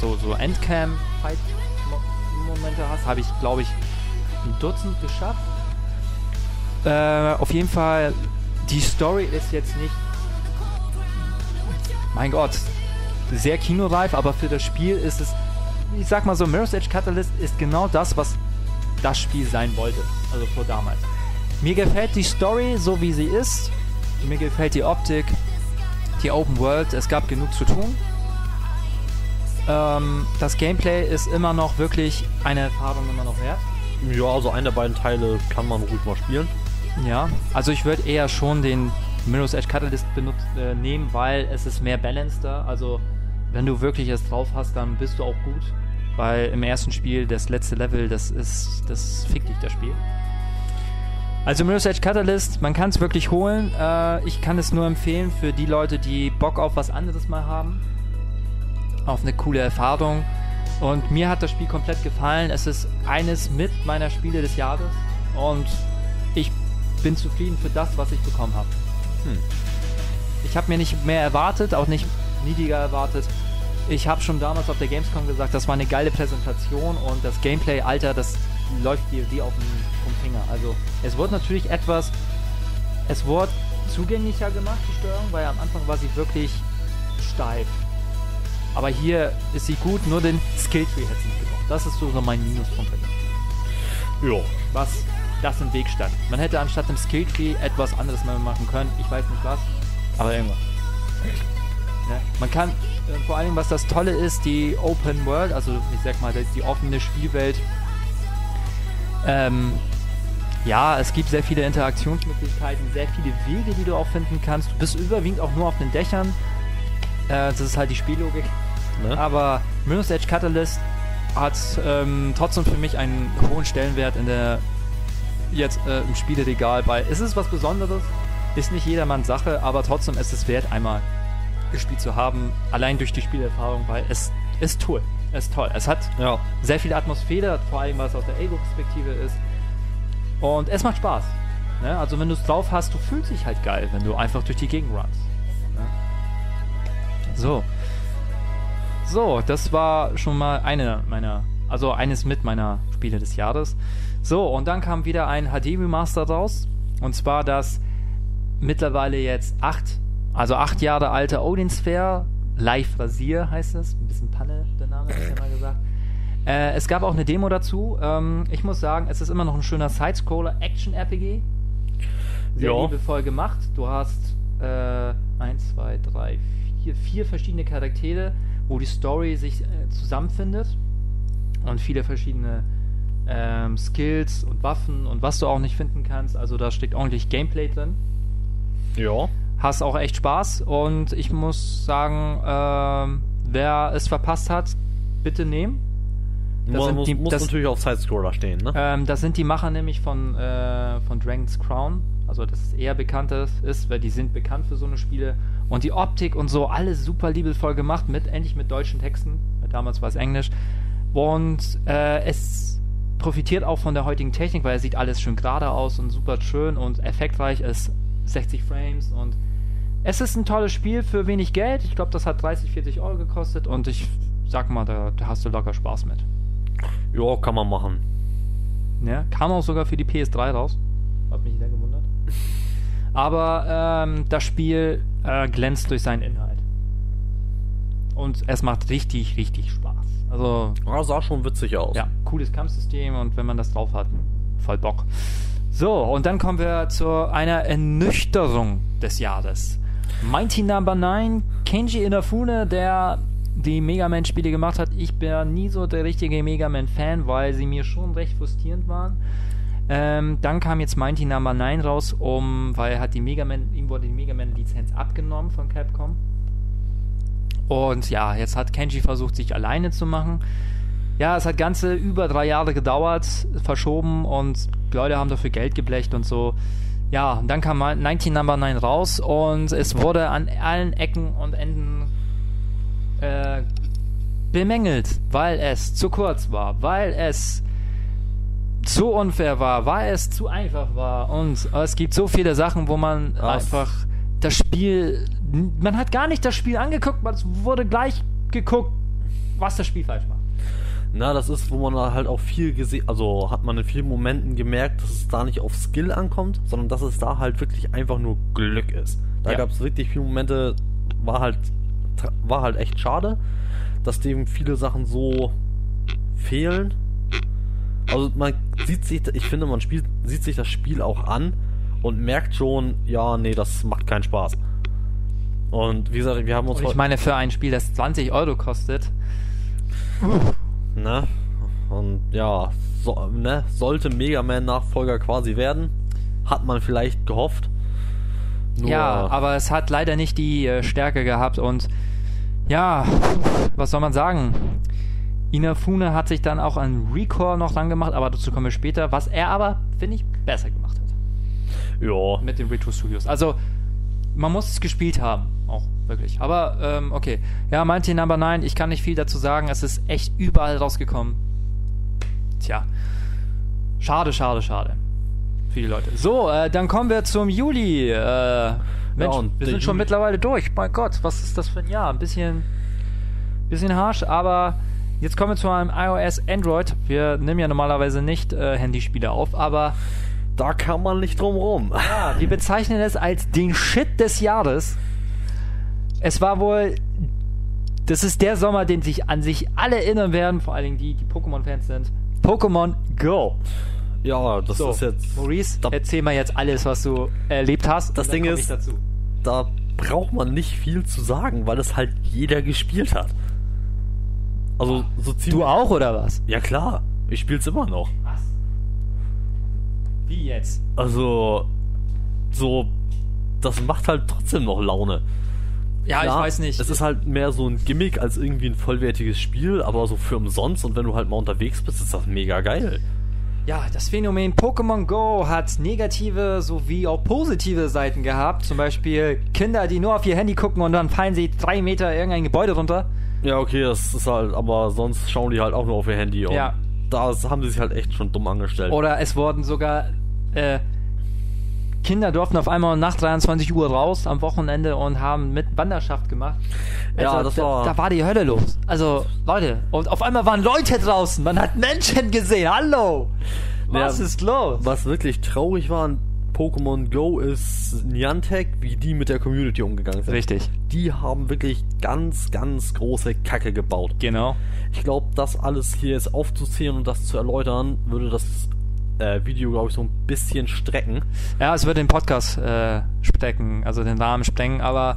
so Endcam-Fight-Momente hast. Habe ich, glaube ich, ein Dutzend geschafft. Auf jeden Fall, die Story ist jetzt nicht... Mein Gott... sehr kinoreif, aber für das Spiel ist es, ich sag mal so, Mirror's Edge Catalyst ist genau das, was das Spiel sein wollte, also vor damals. Mir gefällt die Story, so wie sie ist, mir gefällt die Optik, die Open World, es gab genug zu tun. Das Gameplay ist immer noch wirklich eine Erfahrung immer noch wert. Ja, also einen der beiden Teile kann man ruhig mal spielen. Ja, also ich würde eher schon den Mirror's Edge Catalyst nehmen, weil es ist mehr balanceder, also wenn du wirklich es drauf hast, dann bist du auch gut, weil im ersten Spiel das letzte Level, das fickt dich, das Spiel. Also Mirror's Edge Catalyst, man kann es wirklich holen, ich kann es nur empfehlen für die Leute, die Bock auf was anderes mal haben, auf eine coole Erfahrung, und mir hat das Spiel komplett gefallen, es ist eines mit meiner Spiele des Jahres und ich bin zufrieden für das, was ich bekommen habe. Ich habe mir nicht mehr erwartet, auch nicht niedriger erwartet. Ich habe schon damals auf der Gamescom gesagt, das war eine geile Präsentation und das Gameplay, Alter, das läuft dir wie auf dem Finger. Also es wurde natürlich es wurde zugänglicher gemacht, die Steuerung, weil am Anfang war sie wirklich steif. Aber hier ist sie gut, nur den Skilltree hätte sie nicht gebraucht. Das ist so mein Minuspunkt. Ja. Was das im Weg stand. Man hätte anstatt dem Skilltree etwas anderes mal machen können. Ich weiß nicht was, aber irgendwas. Ja, man kann, vor allem was das Tolle ist, die Open World, also ich sag mal, die offene Spielwelt. Ja, es gibt sehr viele Interaktionsmöglichkeiten, sehr viele Wege, die du auch finden kannst. Du bist überwiegend auch nur auf den Dächern. Das ist halt die Spiellogik. Ne? Aber Mirror's Edge Catalyst hat trotzdem für mich einen hohen Stellenwert in der jetzt im Spieleregal, weil es ist was Besonderes, ist nicht jedermanns Sache, aber trotzdem ist es wert, einmal gespielt zu haben, allein durch die Spielerfahrung, weil es ist toll. Es ist toll. Es hat sehr viel Atmosphäre, vor allem was aus der Ego-Perspektive ist. Und es macht Spaß. Ne? Also wenn du es drauf hast, du fühlst dich halt geil, wenn du einfach durch die Gegend runnst. Ne? So, das war schon mal eines meiner Spiele des Jahres. So, und dann kam wieder ein HD-Remaster raus. Und zwar das mittlerweile jetzt 8 Jahre alte Odin Sphere, Live Rasier heißt es. Ein bisschen Panne, der Name, hab ich ja mal gesagt. Es gab auch eine Demo dazu. Ich muss sagen, es ist immer noch ein schöner Sidescroller, Action-RPG. Sehr liebevoll gemacht. Du hast 1, 2, 3, 4, 4 verschiedene Charaktere, wo die Story sich zusammenfindet und viele verschiedene Skills und Waffen und was du auch nicht finden kannst. Also da steckt ordentlich Gameplay drin. Ja. Hast auch echt Spaß und ich muss sagen, wer es verpasst hat, bitte nehmen. Das muss natürlich auf Sidescroller stehen, ne? Das sind die Macher nämlich von Dragon's Crown. Also das ist eher bekanntes ist, weil die sind bekannt für so eine Spiele. Und die Optik und so, alles super liebevoll gemacht, endlich mit deutschen Texten. Damals war es Englisch. Und es profitiert auch von der heutigen Technik, weil es sieht alles schön gerade aus und super schön und effektreich ist. 60 Frames und es ist ein tolles Spiel für wenig Geld. Ich glaube, das hat 30-40 € gekostet und ich sag mal, da hast du locker Spaß mit. Ja, kann man machen. Ja, kam auch sogar für die PS3 raus. Hat mich sehr gewundert. Aber das Spiel glänzt durch seinen Inhalt. Und es macht richtig, richtig Spaß. Also sah schon witzig aus. Ja, cooles Kampfsystem und wenn man das drauf hat, voll Bock. So, und dann kommen wir zu einer Ernüchterung des Jahres. Mighty No. 9, Kenji Inafune, der die Mega Man-Spiele gemacht hat. Ich bin ja nie so der richtige Mega Man-Fan, weil sie mir schon recht frustrierend waren. Dann kam jetzt Mighty No. 9 raus, weil er hat ihm wurde die Mega Man-Lizenz abgenommen von Capcom. Und ja, jetzt hat Kenji versucht, sich alleine zu machen. Ja, es hat ganze über 3 Jahre gedauert, verschoben und Leute haben dafür Geld geblecht und so. Ja, und dann kam 19 No. 9 raus und es wurde an allen Ecken und Enden bemängelt, weil es zu kurz war, weil es zu unfair war, weil es zu einfach war und es gibt so viele Sachen, wo man einfach das Spiel, man hat gar nicht das Spiel angeguckt, man wurde gleich geguckt, was das Spiel falsch macht. Na, das ist, wo man halt auch viel gesehen, also hat man in vielen Momenten gemerkt, dass es da nicht auf Skill ankommt, sondern dass es da halt wirklich einfach nur Glück ist. Da gab es richtig viele Momente, war halt echt schade, dass dem viele Sachen so fehlen. Also man sieht sich das Spiel auch an und merkt schon, das macht keinen Spaß. Und wie gesagt, wir haben uns... Und ich meine, für ein Spiel, das 20 € kostet... Ne? Und ja, sollte Mega Man-Nachfolger quasi werden, hat man vielleicht gehofft. Nur ja, aber es hat leider nicht die Stärke gehabt und ja, was soll man sagen? Inafune hat sich dann auch an ReCore noch dran gemacht, aber dazu kommen wir später, was er aber, finde ich, besser gemacht hat. Ja. Mit den Retro Studios. Also, man muss es gespielt haben, auch wirklich. Aber, okay. Ja, Mighty No. 9, ich kann nicht viel dazu sagen, es ist echt überall rausgekommen. Tja. Schade. Für die Leute. So, dann kommen wir zum Juli. Mensch, wir sind schon mittlerweile durch. Mein Gott, was ist das für ein Jahr? Ein bisschen harsch, aber jetzt kommen wir zu einem iOS Android. Wir nehmen ja normalerweise nicht Handyspiele auf, aber da kann man nicht drum rum. Ja, wir bezeichnen es als den Shit des Jahres. Es war wohl... Das ist der Sommer, den sich alle erinnern werden, vor allen Dingen die Pokémon-Fans sind. Pokémon Go. Ja, das so, ist jetzt... Maurice, erzähl mal jetzt alles, was du erlebt hast. Das Ding ist, da braucht man nicht viel zu sagen, weil das halt jeder gespielt hat. Also so ziemlich... Du auch, oder was? Ja klar, ich spiel's immer noch. Was? Wie jetzt? Also, so... Das macht halt trotzdem noch Laune. Ja, klar, ich weiß nicht. Es ist halt mehr so ein Gimmick als irgendwie ein vollwertiges Spiel, aber so für umsonst, und wenn du halt mal unterwegs bist, ist das mega geil. Ja, das Phänomen Pokémon Go hat negative sowie auch positive Seiten gehabt. Zum Beispiel Kinder, die nur auf ihr Handy gucken und dann fallen sie 3 Meter irgendein Gebäude runter. Ja, okay, das ist halt, aber sonst schauen die halt auch nur auf ihr Handy. Und ja, da haben sie sich halt echt schon dumm angestellt. Oder es wurden sogar, Kinder durften auf einmal nach 23 Uhr raus am Wochenende und haben mit Wanderschaft gemacht. Also ja, das war... Da war die Hölle los. Also, Leute, und auf einmal waren Leute draußen. Man hat Menschen gesehen. Hallo! Was ist los? Was wirklich traurig war an Pokémon Go ist Niantic, wie die mit der Community umgegangen sind. Richtig. Die haben wirklich ganz, ganz große Kacke gebaut. Genau. Ich glaube, das alles hier jetzt aufzuzählen und das zu erläutern, würde das... Video, glaube ich, so ein bisschen strecken. Ja, es wird den Podcast strecken, also den Rahmen sprengen, aber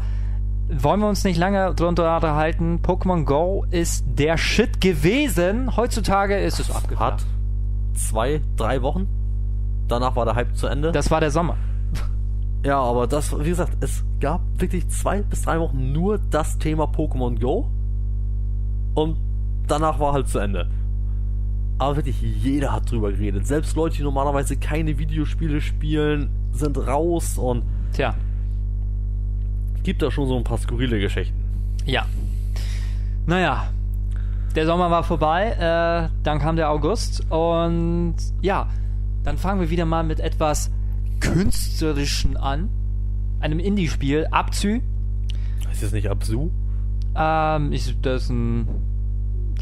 wollen wir uns nicht lange drunter unterhalten. Pokémon Go ist der Shit gewesen. Heutzutage ist es abgefahren. Hat 2-3 Wochen. Danach war der Hype zu Ende. Das war der Sommer. Ja, aber das, wie gesagt, es gab wirklich 2 bis 3 Wochen nur das Thema Pokémon Go und danach war halt zu Ende. Aber wirklich, jeder hat drüber geredet. Selbst Leute, die normalerweise keine Videospiele spielen, sind raus und... Tja. Gibt da schon so ein paar skurrile Geschichten. Ja. Naja. Der Sommer war vorbei, dann kam der August und ja, dann fangen wir wieder mal mit etwas Künstlerischem an. Einem Indie-Spiel, Abzu. Ist das nicht Abzu? Das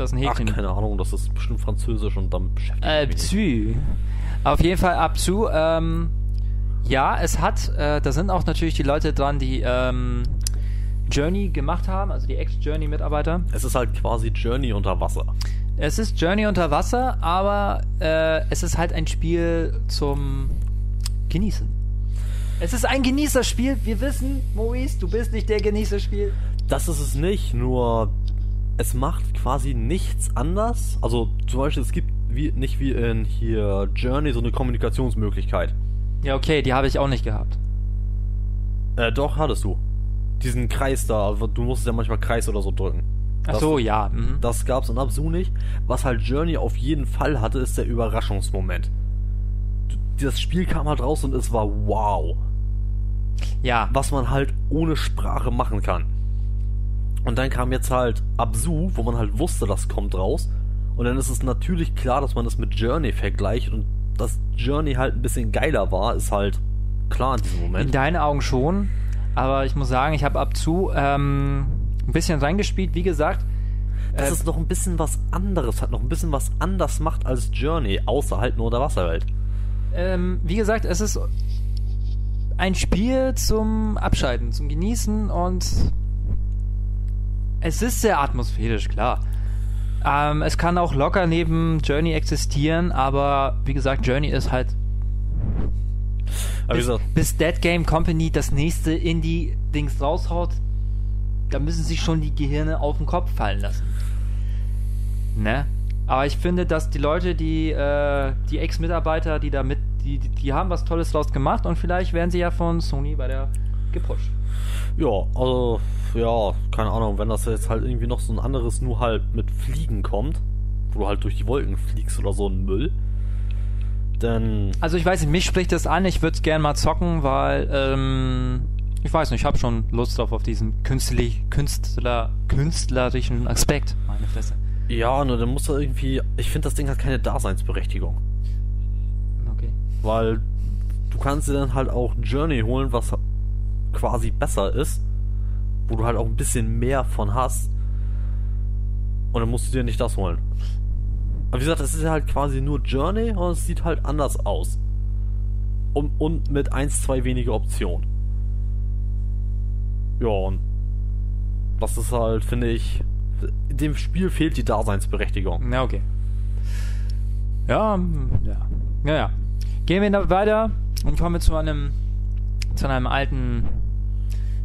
ist ein Häkchen. Ach, keine Ahnung, das ist bestimmt französisch und dann beschäftigt mich. Auf jeden Fall Abzu. Ja, es hat, da sind auch natürlich die Leute dran, die Journey gemacht haben, also die Ex-Journey-Mitarbeiter. Es ist halt quasi Journey unter Wasser. Es ist Journey unter Wasser, aber es ist halt ein Spiel zum Genießen. Es ist ein Genießerspiel. Wir wissen, Maurice, du bist nicht der Genießerspiel. Das ist es nicht, nur... Es macht quasi nichts anders. Also zum Beispiel, es gibt nicht wie in hier Journey so eine Kommunikationsmöglichkeit. Ja, okay, die habe ich auch nicht gehabt. Doch, hattest du. Diesen Kreis da, du musstest ja manchmal Kreis oder so drücken. Das, ach so, ja. Mhm. Das gab's in Abzu nicht. Was halt Journey auf jeden Fall hatte, ist der Überraschungsmoment. Das Spiel kam halt raus und es war wow. Ja. Was man halt ohne Sprache machen kann. Und dann kam jetzt halt Abzu, wo man halt wusste, das kommt raus. Und dann ist es natürlich klar, dass man das mit Journey vergleicht. Und dass Journey halt ein bisschen geiler war, ist halt klar in diesem Moment. In deinen Augen schon. Aber ich muss sagen, ich habe Abzu ein bisschen reingespielt. Wie gesagt, das ist noch ein bisschen was anderes. Hat noch ein bisschen was anders macht als Journey. Außer halt nur der Wasserwelt. Wie gesagt, es ist ein Spiel zum Abschalten, zum Genießen und... Es ist sehr atmosphärisch, klar. Es kann auch locker neben Journey existieren, aber wie gesagt, Journey ist halt bis Dead Game Company das nächste Indie-Dings raushaut, da müssen sich schon die Gehirne auf den Kopf fallen lassen. Ne? Aber ich finde, dass die Leute, die Ex-Mitarbeiter, die da mit, die haben was Tolles draus gemacht und vielleicht werden sie ja von Sony gepusht. Ja, also, ja, keine Ahnung, wenn das jetzt halt irgendwie noch so ein anderes, nur halt mit Fliegen kommt, wo du halt durch die Wolken fliegst oder so ein Müll, dann... Also ich weiß nicht, mich spricht das an, ich würde es gerne mal zocken, weil, ich weiß nicht, ich habe schon Lust drauf auf diesen künstlerischen Aspekt, meine Fresse. Ja, nur dann muss da irgendwie, ich finde, das Ding hat keine Daseinsberechtigung. Okay. Weil du kannst dir dann halt auch Journey holen, was quasi besser ist, wo du halt auch ein bisschen mehr von hast und dann musst du dir nicht das holen. Aber wie gesagt, das ist ja halt quasi nur Journey und es sieht halt anders aus. Und mit 1-2 weniger Optionen. Ja, und das ist halt, finde ich, dem Spiel fehlt die Daseinsberechtigung. Na, okay. Ja, ja. Naja. Gehen wir da weiter und kommen wir zu einem alten,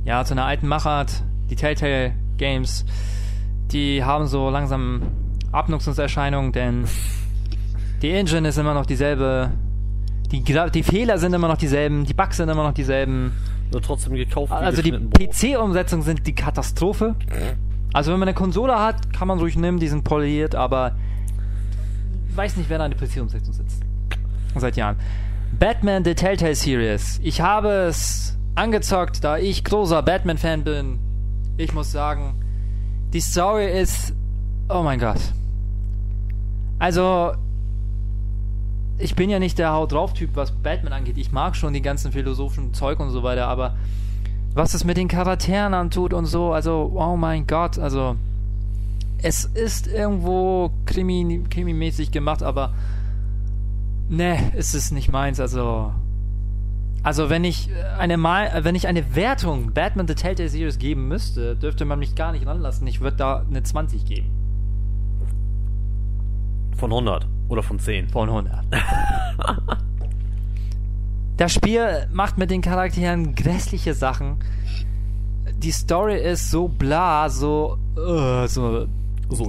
ja, zu einer alten Machart. Die Telltale Games, die haben so langsam Abnutzungserscheinungen, denn die Engine ist immer noch dieselbe, die Fehler sind immer noch dieselben, die Bugs sind immer noch dieselben. Wird trotzdem gekauft. Also die PC-Umsetzungen sind die Katastrophe. Also wenn man eine Konsole hat, kann man ruhig nehmen, die sind poliert, aber ich weiß nicht, wer da an der PC-Umsetzung sitzt. Seit Jahren. Batman The Telltale Series. Ich habe es angezockt, da ich großer Batman-Fan bin. Ich muss sagen, die Story ist... Oh mein Gott. Also... Ich bin ja nicht der Haut-drauf-Typ, was Batman angeht. Ich mag schon die ganzen philosophischen Zeug und so weiter, aber... Was es mit den Charakteren antut und so, also... Oh mein Gott, also... Es ist irgendwo krimimäßig gemacht, aber... Ne, es ist nicht meins, also... Also wenn ich eine Wertung Batman The Telltale Series geben müsste, dürfte man mich gar nicht ranlassen. Ich würde da eine 20 geben. Von 100 oder von 10? Von 100. Das Spiel macht mit den Charakteren grässliche Sachen. Die Story ist so bla, so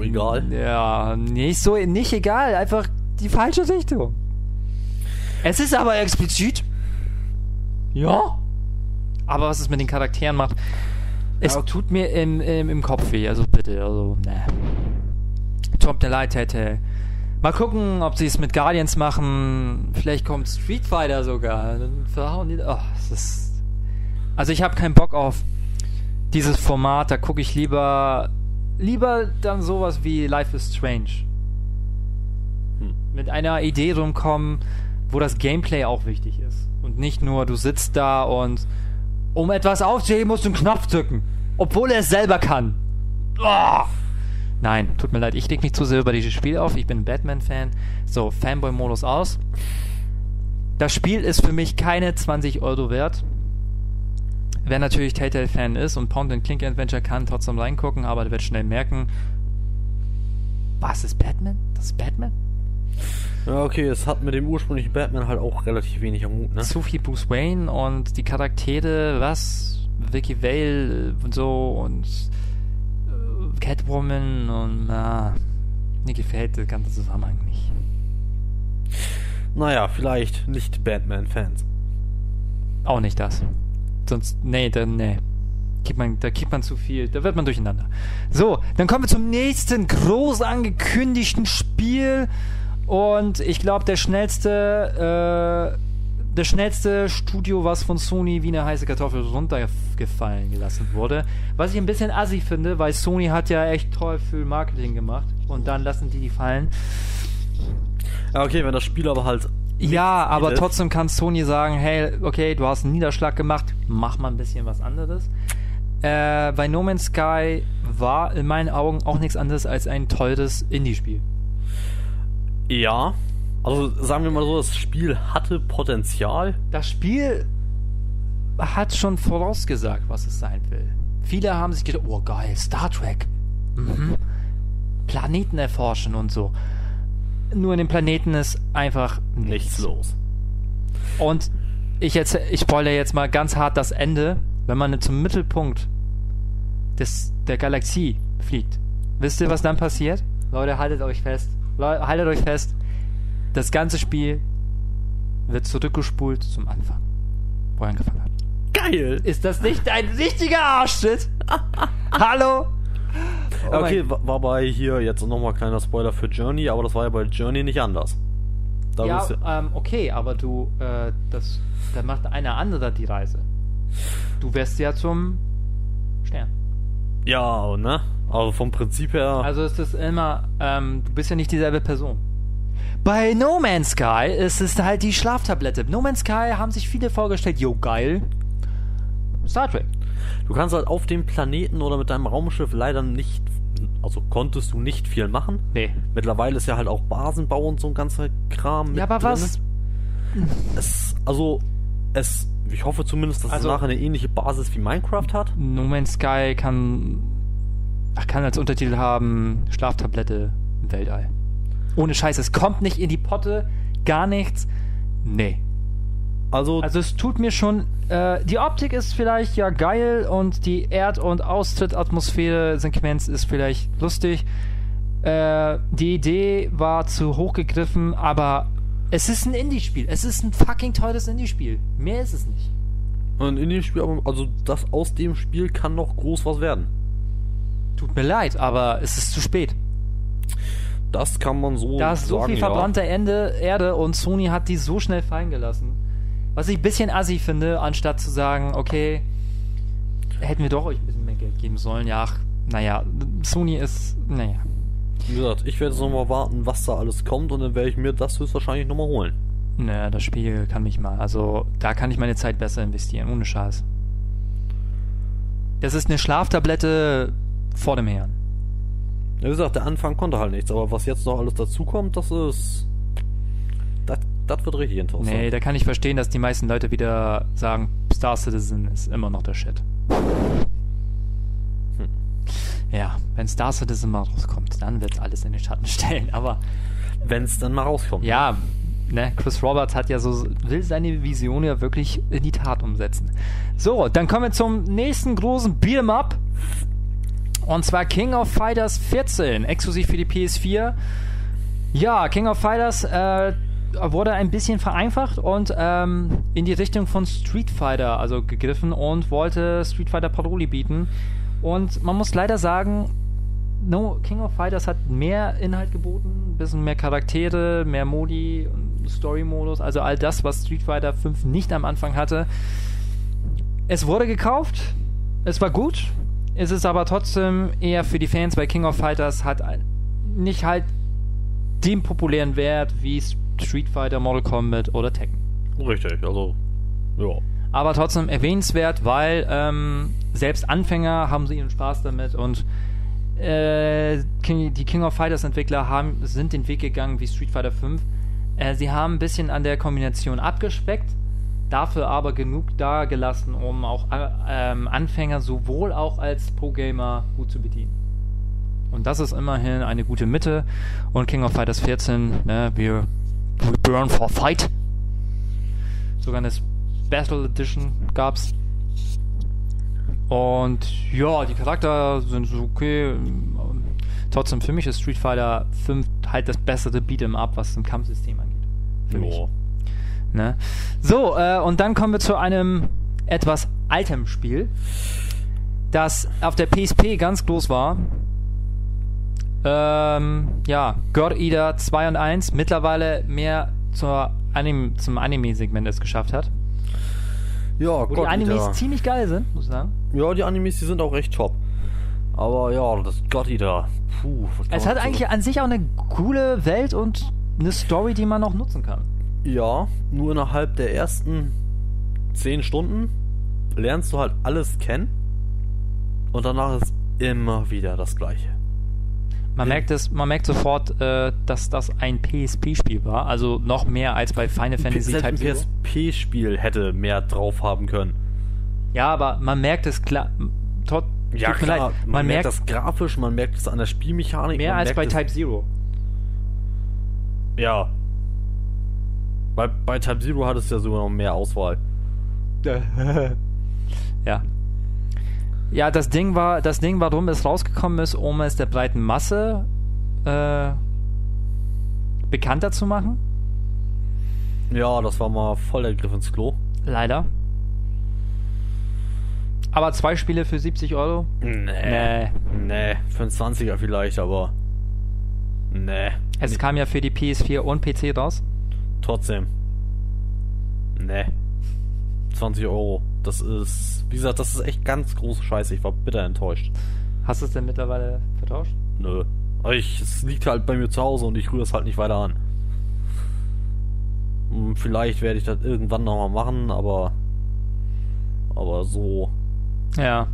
egal. Ja, nicht egal, einfach die falsche Richtung. Es ist aber explizit. Ja, aber was es mit den Charakteren macht, es tut mir im Kopf weh, also bitte, also, ne. Tut mir leid, Telltale. Mal gucken, ob sie es mit Guardians machen, vielleicht kommt Street Fighter sogar, dann verhauen die, oh, es ist... Also ich habe keinen Bock auf dieses Format, da gucke ich lieber dann sowas wie Life is Strange. Mit einer Idee rumkommen, wo das Gameplay auch wichtig ist. Und nicht nur, du sitzt da und um etwas aufzuheben, musst du einen Knopf drücken. Obwohl er es selber kann. Oh. Nein, tut mir leid, ich leg mich zu sehr über dieses Spiel auf. Ich bin ein Batman-Fan. So, Fanboy-Modus aus. Das Spiel ist für mich keine 20 Euro wert. Wer natürlich Telltale-Fan ist und Point-and-Click-Adventure kann, trotzdem reingucken, aber der wird schnell merken, was ist Batman? Das ist Batman? Ja, okay, es hat mit dem ursprünglichen Batman halt auch relativ wenig am Mut, ne? Zu viel Bruce Wayne und die Charaktere, was? Vicky Vale und so und Catwoman und na. Mir gefällt der ganze Zusammenhang nicht. Naja, vielleicht nicht Batman-Fans. Auch nicht das. Sonst, nee. Da gibt man zu viel, da wird man durcheinander. So, dann kommen wir zum nächsten groß angekündigten Spiel. Und ich glaube, das schnellste Studio, was von Sony wie eine heiße Kartoffel runtergefallen gelassen wurde. Was ich ein bisschen assi finde, weil Sony hat ja echt toll für Marketing gemacht. Und dann lassen die fallen. Ja, okay, wenn das Spiel aber halt... Ja, aber ist. Trotzdem kann Sony sagen, hey, okay, du hast einen Niederschlag gemacht, mach mal ein bisschen was anderes. Bei No Man's Sky war in meinen Augen auch nichts anderes als ein teures Indie-Spiel. Ja, also sagen wir mal so, das Spiel hatte Potenzial. Das Spiel hat schon vorausgesagt, was es sein will. Viele haben sich gedacht, oh geil, Star Trek, Planeten erforschen und so. Nur in den Planeten ist einfach nichts los. Und ich spoilere jetzt mal ganz hart das Ende, wenn man zum Mittelpunkt der Galaxie fliegt. Wisst ihr, was dann passiert? Leute, haltet euch fest, das ganze Spiel wird zurückgespult zum Anfang, wo er angefangen hat. Geil! Ist das nicht ein richtiger Arschtritt? Hallo? Oh okay, war bei hier jetzt nochmal kleiner Spoiler für Journey, aber das war ja bei Journey nicht anders. Da ja, okay, aber du, da macht einer anderer die Reise. Du wärst ja zum Stern. Ja, ne? Also vom Prinzip her... Also ist es immer, du bist ja nicht dieselbe Person. Bei No Man's Sky ist es halt die Schlaftablette. No Man's Sky haben sich viele vorgestellt, jo geil, Star Trek. Du kannst halt auf dem Planeten oder mit deinem Raumschiff leider nicht, also konntest du nicht viel machen. Nee. Mittlerweile ist ja halt auch Basenbau und so ein ganzer Kram mit. Ja, aber drin. Was? Ich hoffe zumindest, dass es nachher eine ähnliche Basis wie Minecraft hat. No Man's Sky kann als Untertitel haben Schlaftablette im Weltall. Ohne Scheiß, es kommt nicht in die Potte. gar nichts. Nee. Also es tut mir schon, die Optik ist vielleicht ja geil und die Erd- und Austrittsatmosphäre-Sequenz ist vielleicht lustig. Die Idee war zu hoch gegriffen, aber es ist ein Indie-Spiel. Es ist ein fucking teures Indie-Spiel. Mehr ist es nicht. Ein Indie-Spiel, aber also das aus dem Spiel kann noch groß was werden. Tut mir leid, aber es ist zu spät. Das kann man so sagen, da ist so viel verbrannte Erde und Sony hat die so schnell fallen gelassen. Was ich ein bisschen assi finde, anstatt zu sagen, okay, hätten wir doch euch ein bisschen mehr Geld geben sollen. Ja, naja, Sony ist, naja. Wie gesagt, ich werde jetzt nochmal warten, was da alles kommt und dann werde ich mir das höchstwahrscheinlich nochmal holen. Naja, das Spiel kann mich mal, also da kann ich meine Zeit besser investieren, ohne Scheiß. Das ist eine Schlaftablette vor dem Herrn. Ja, wie gesagt, der Anfang konnte halt nichts, aber was jetzt noch alles dazukommt, das ist... Das wird richtig interessant. Nee, da kann ich verstehen, dass die meisten Leute wieder sagen, Star Citizen ist immer noch der Shit. Ja, wenn Star Citizen mal rauskommt, dann wird alles in den Schatten stellen, aber... Wenn es dann mal rauskommt. Ja, ne, Chris Roberts hat ja so, will seine Vision ja wirklich in die Tat umsetzen. So, dann kommen wir zum nächsten großen Beat'em-Up. Und zwar King of Fighters 14, exklusiv für die PS4. Ja, King of Fighters, wurde ein bisschen vereinfacht und in die Richtung von Street Fighter also gegriffen und wollte Street Fighter Paroli bieten. Und man muss leider sagen, no, King of Fighters hat mehr Inhalt geboten, ein bisschen mehr Charaktere, mehr Modi, Story-Modus, also all das, was Street Fighter V nicht am Anfang hatte. Es wurde gekauft, es war gut, es ist aber trotzdem eher für die Fans, weil King of Fighters hat nicht halt den populären Wert wie Street Fighter, Mortal Kombat oder Tekken. Richtig, also, ja. Aber trotzdem erwähnenswert, weil selbst Anfänger haben sie ihren Spaß damit und die King of Fighters Entwickler sind den Weg gegangen wie Street Fighter V. Sie haben ein bisschen an der Kombination abgespeckt, dafür aber genug da gelassen, um auch Anfänger sowohl auch als Pro-Gamer gut zu bedienen. Und das ist immerhin eine gute Mitte. Und King of Fighters 14, ne, we burn for fight. Sogar eine Battle Edition gab's. Und ja, die Charakter sind so okay. Trotzdem, für mich ist Street Fighter 5 halt das bessere Beat'em-up, was im Kampfsystem angeht. Für mich. Ne? So, und dann kommen wir zu einem etwas altem Spiel, das auf der PSP ganz groß war. Ja, God Eater 2 und 1 mittlerweile mehr zum Anime-Segment es geschafft hat. Ja, die Animes ziemlich geil sind, muss ich sagen. Ja, die Animes, die sind auch recht top. Aber ja, das God Eater. Puh, es hat eigentlich an sich auch eine coole Welt und eine Story, die man noch nutzen kann. Ja, nur innerhalb der ersten 10 Stunden lernst du halt alles kennen und danach ist immer wieder das Gleiche. Man merkt sofort, dass das ein PSP-Spiel war, also noch mehr als bei Final Fantasy Type 0. Ein PSP-Spiel hätte mehr drauf haben können. Ja, aber man merkt es klar. Ja, klar. Man merkt das grafisch, man merkt es an der Spielmechanik. Mehr als bei Type 0. Ja. Bei Type 0 hattest du ja sogar noch mehr Auswahl. Ja. Ja, das Ding, warum es rausgekommen ist, um es der breiten Masse bekannter zu machen. Ja, das war mal voll der Griff ins Klo. Leider. Aber 2 Spiele für 70 Euro? Nee, für einen 20er vielleicht, aber nee. Es kam ja für die PS4 und PC raus. Trotzdem. Nee. 20 Euro. Das ist, wie gesagt, das ist echt ganz große Scheiße. Ich war bitter enttäuscht. Hast du es denn mittlerweile vertauscht? Nö. Aber es liegt halt bei mir zu Hause und ich rühre es halt nicht weiter an. Und vielleicht werde ich das irgendwann nochmal machen, aber so. Ja.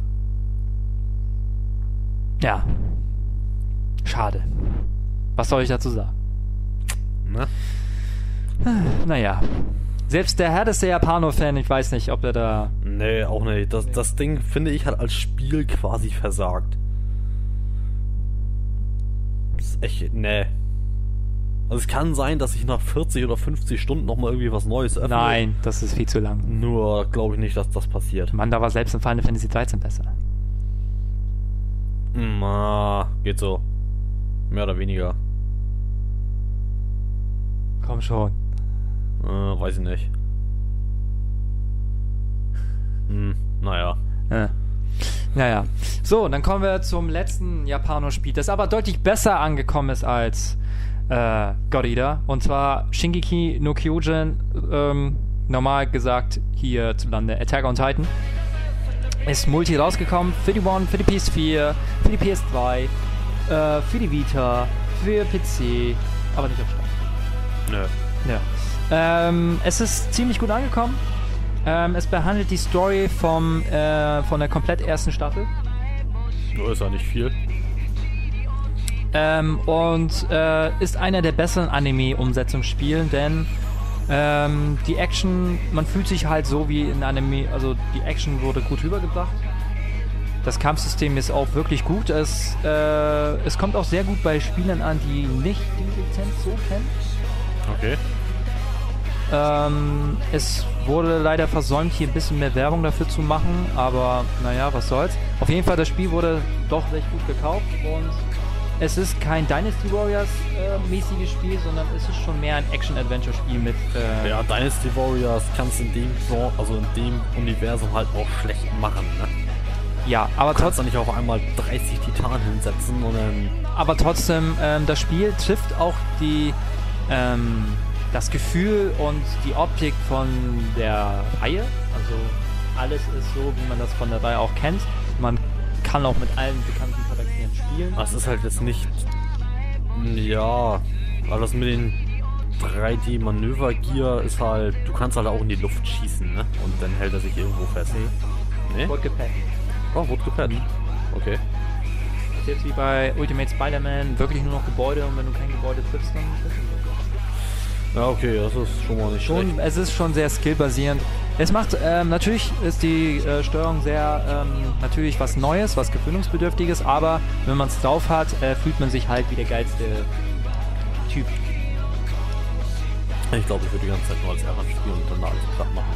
Ja. Schade. Was soll ich dazu sagen? Na? Naja. Selbst der härteste Japano-Fan, ich weiß nicht, ob der da... Nee, auch nicht. Das Ding, finde ich, hat als Spiel quasi versagt. Das ist echt... Nee. Also es kann sein, dass ich nach 40 oder 50 Stunden nochmal irgendwie was Neues öffne. Nein, das ist viel zu lang. Nur glaube ich nicht, dass das passiert. Mann, da war selbst in Final Fantasy 13 besser. Na, geht so. Mehr oder weniger. Komm schon. Weiß ich nicht. Naja. Naja. So, dann kommen wir zum letzten Japanospiel, das aber deutlich besser angekommen ist als God Eater. Und zwar Shingeki no Kyojin, normal gesagt hierzulande Attack on Titan. Ist Multi rausgekommen für die One, für die PS4, für die PS3, für die Vita, für PC, aber nicht auf Steam. Nö. Es ist ziemlich gut angekommen. Es behandelt die Story von der komplett ersten Staffel. Nur ist ja nicht viel. Ist einer der besseren Anime-Umsetzungsspielen, denn die Action, man fühlt sich halt so wie in Anime, also die Action wurde gut rübergebracht. Das Kampfsystem ist auch wirklich gut. Es kommt auch sehr gut bei Spielern an, die nicht die Lizenz so kennen. Okay. Es wurde leider versäumt, hier ein bisschen mehr Werbung dafür zu machen, aber naja, was soll's. Auf jeden Fall, das Spiel wurde doch recht gut gekauft und es ist kein Dynasty Warriors mäßiges Spiel, sondern es ist schon mehr ein Action-Adventure-Spiel mit... Ja, Dynasty Warriors kannst du in dem Universum halt auch schlecht machen, ne? Ja, aber trotzdem... Du kannst da nicht auf einmal 30 Titanen hinsetzen und dann... Aber trotzdem, das Spiel trifft auch die... das Gefühl und die Optik von der Reihe, also alles ist so, wie man das von der Reihe auch kennt. Man kann auch mit allen bekannten Charakteren spielen. Das ist halt jetzt nicht, ja, weil das mit den 3D-Manövergear ist halt, du kannst halt auch in die Luft schießen, ne? Und dann hält er sich irgendwo fest. Nee? Wurde gepatcht. Oh, wurde gepatcht. Okay. Das ist jetzt wie bei Ultimate Spider-Man wirklich nur noch Gebäude und wenn du kein Gebäude triffst, dann triffst du. Ja, okay, das ist schon mal nicht schlecht. Es ist schon sehr skillbasierend. Es macht, natürlich ist die Steuerung sehr, natürlich was Neues, was Gewöhnungsbedürftiges, aber wenn man es drauf hat, fühlt man sich halt wie der geilste Typ. Ich glaube, ich würde die ganze Zeit nur als Errand spielen und dann alles platt machen.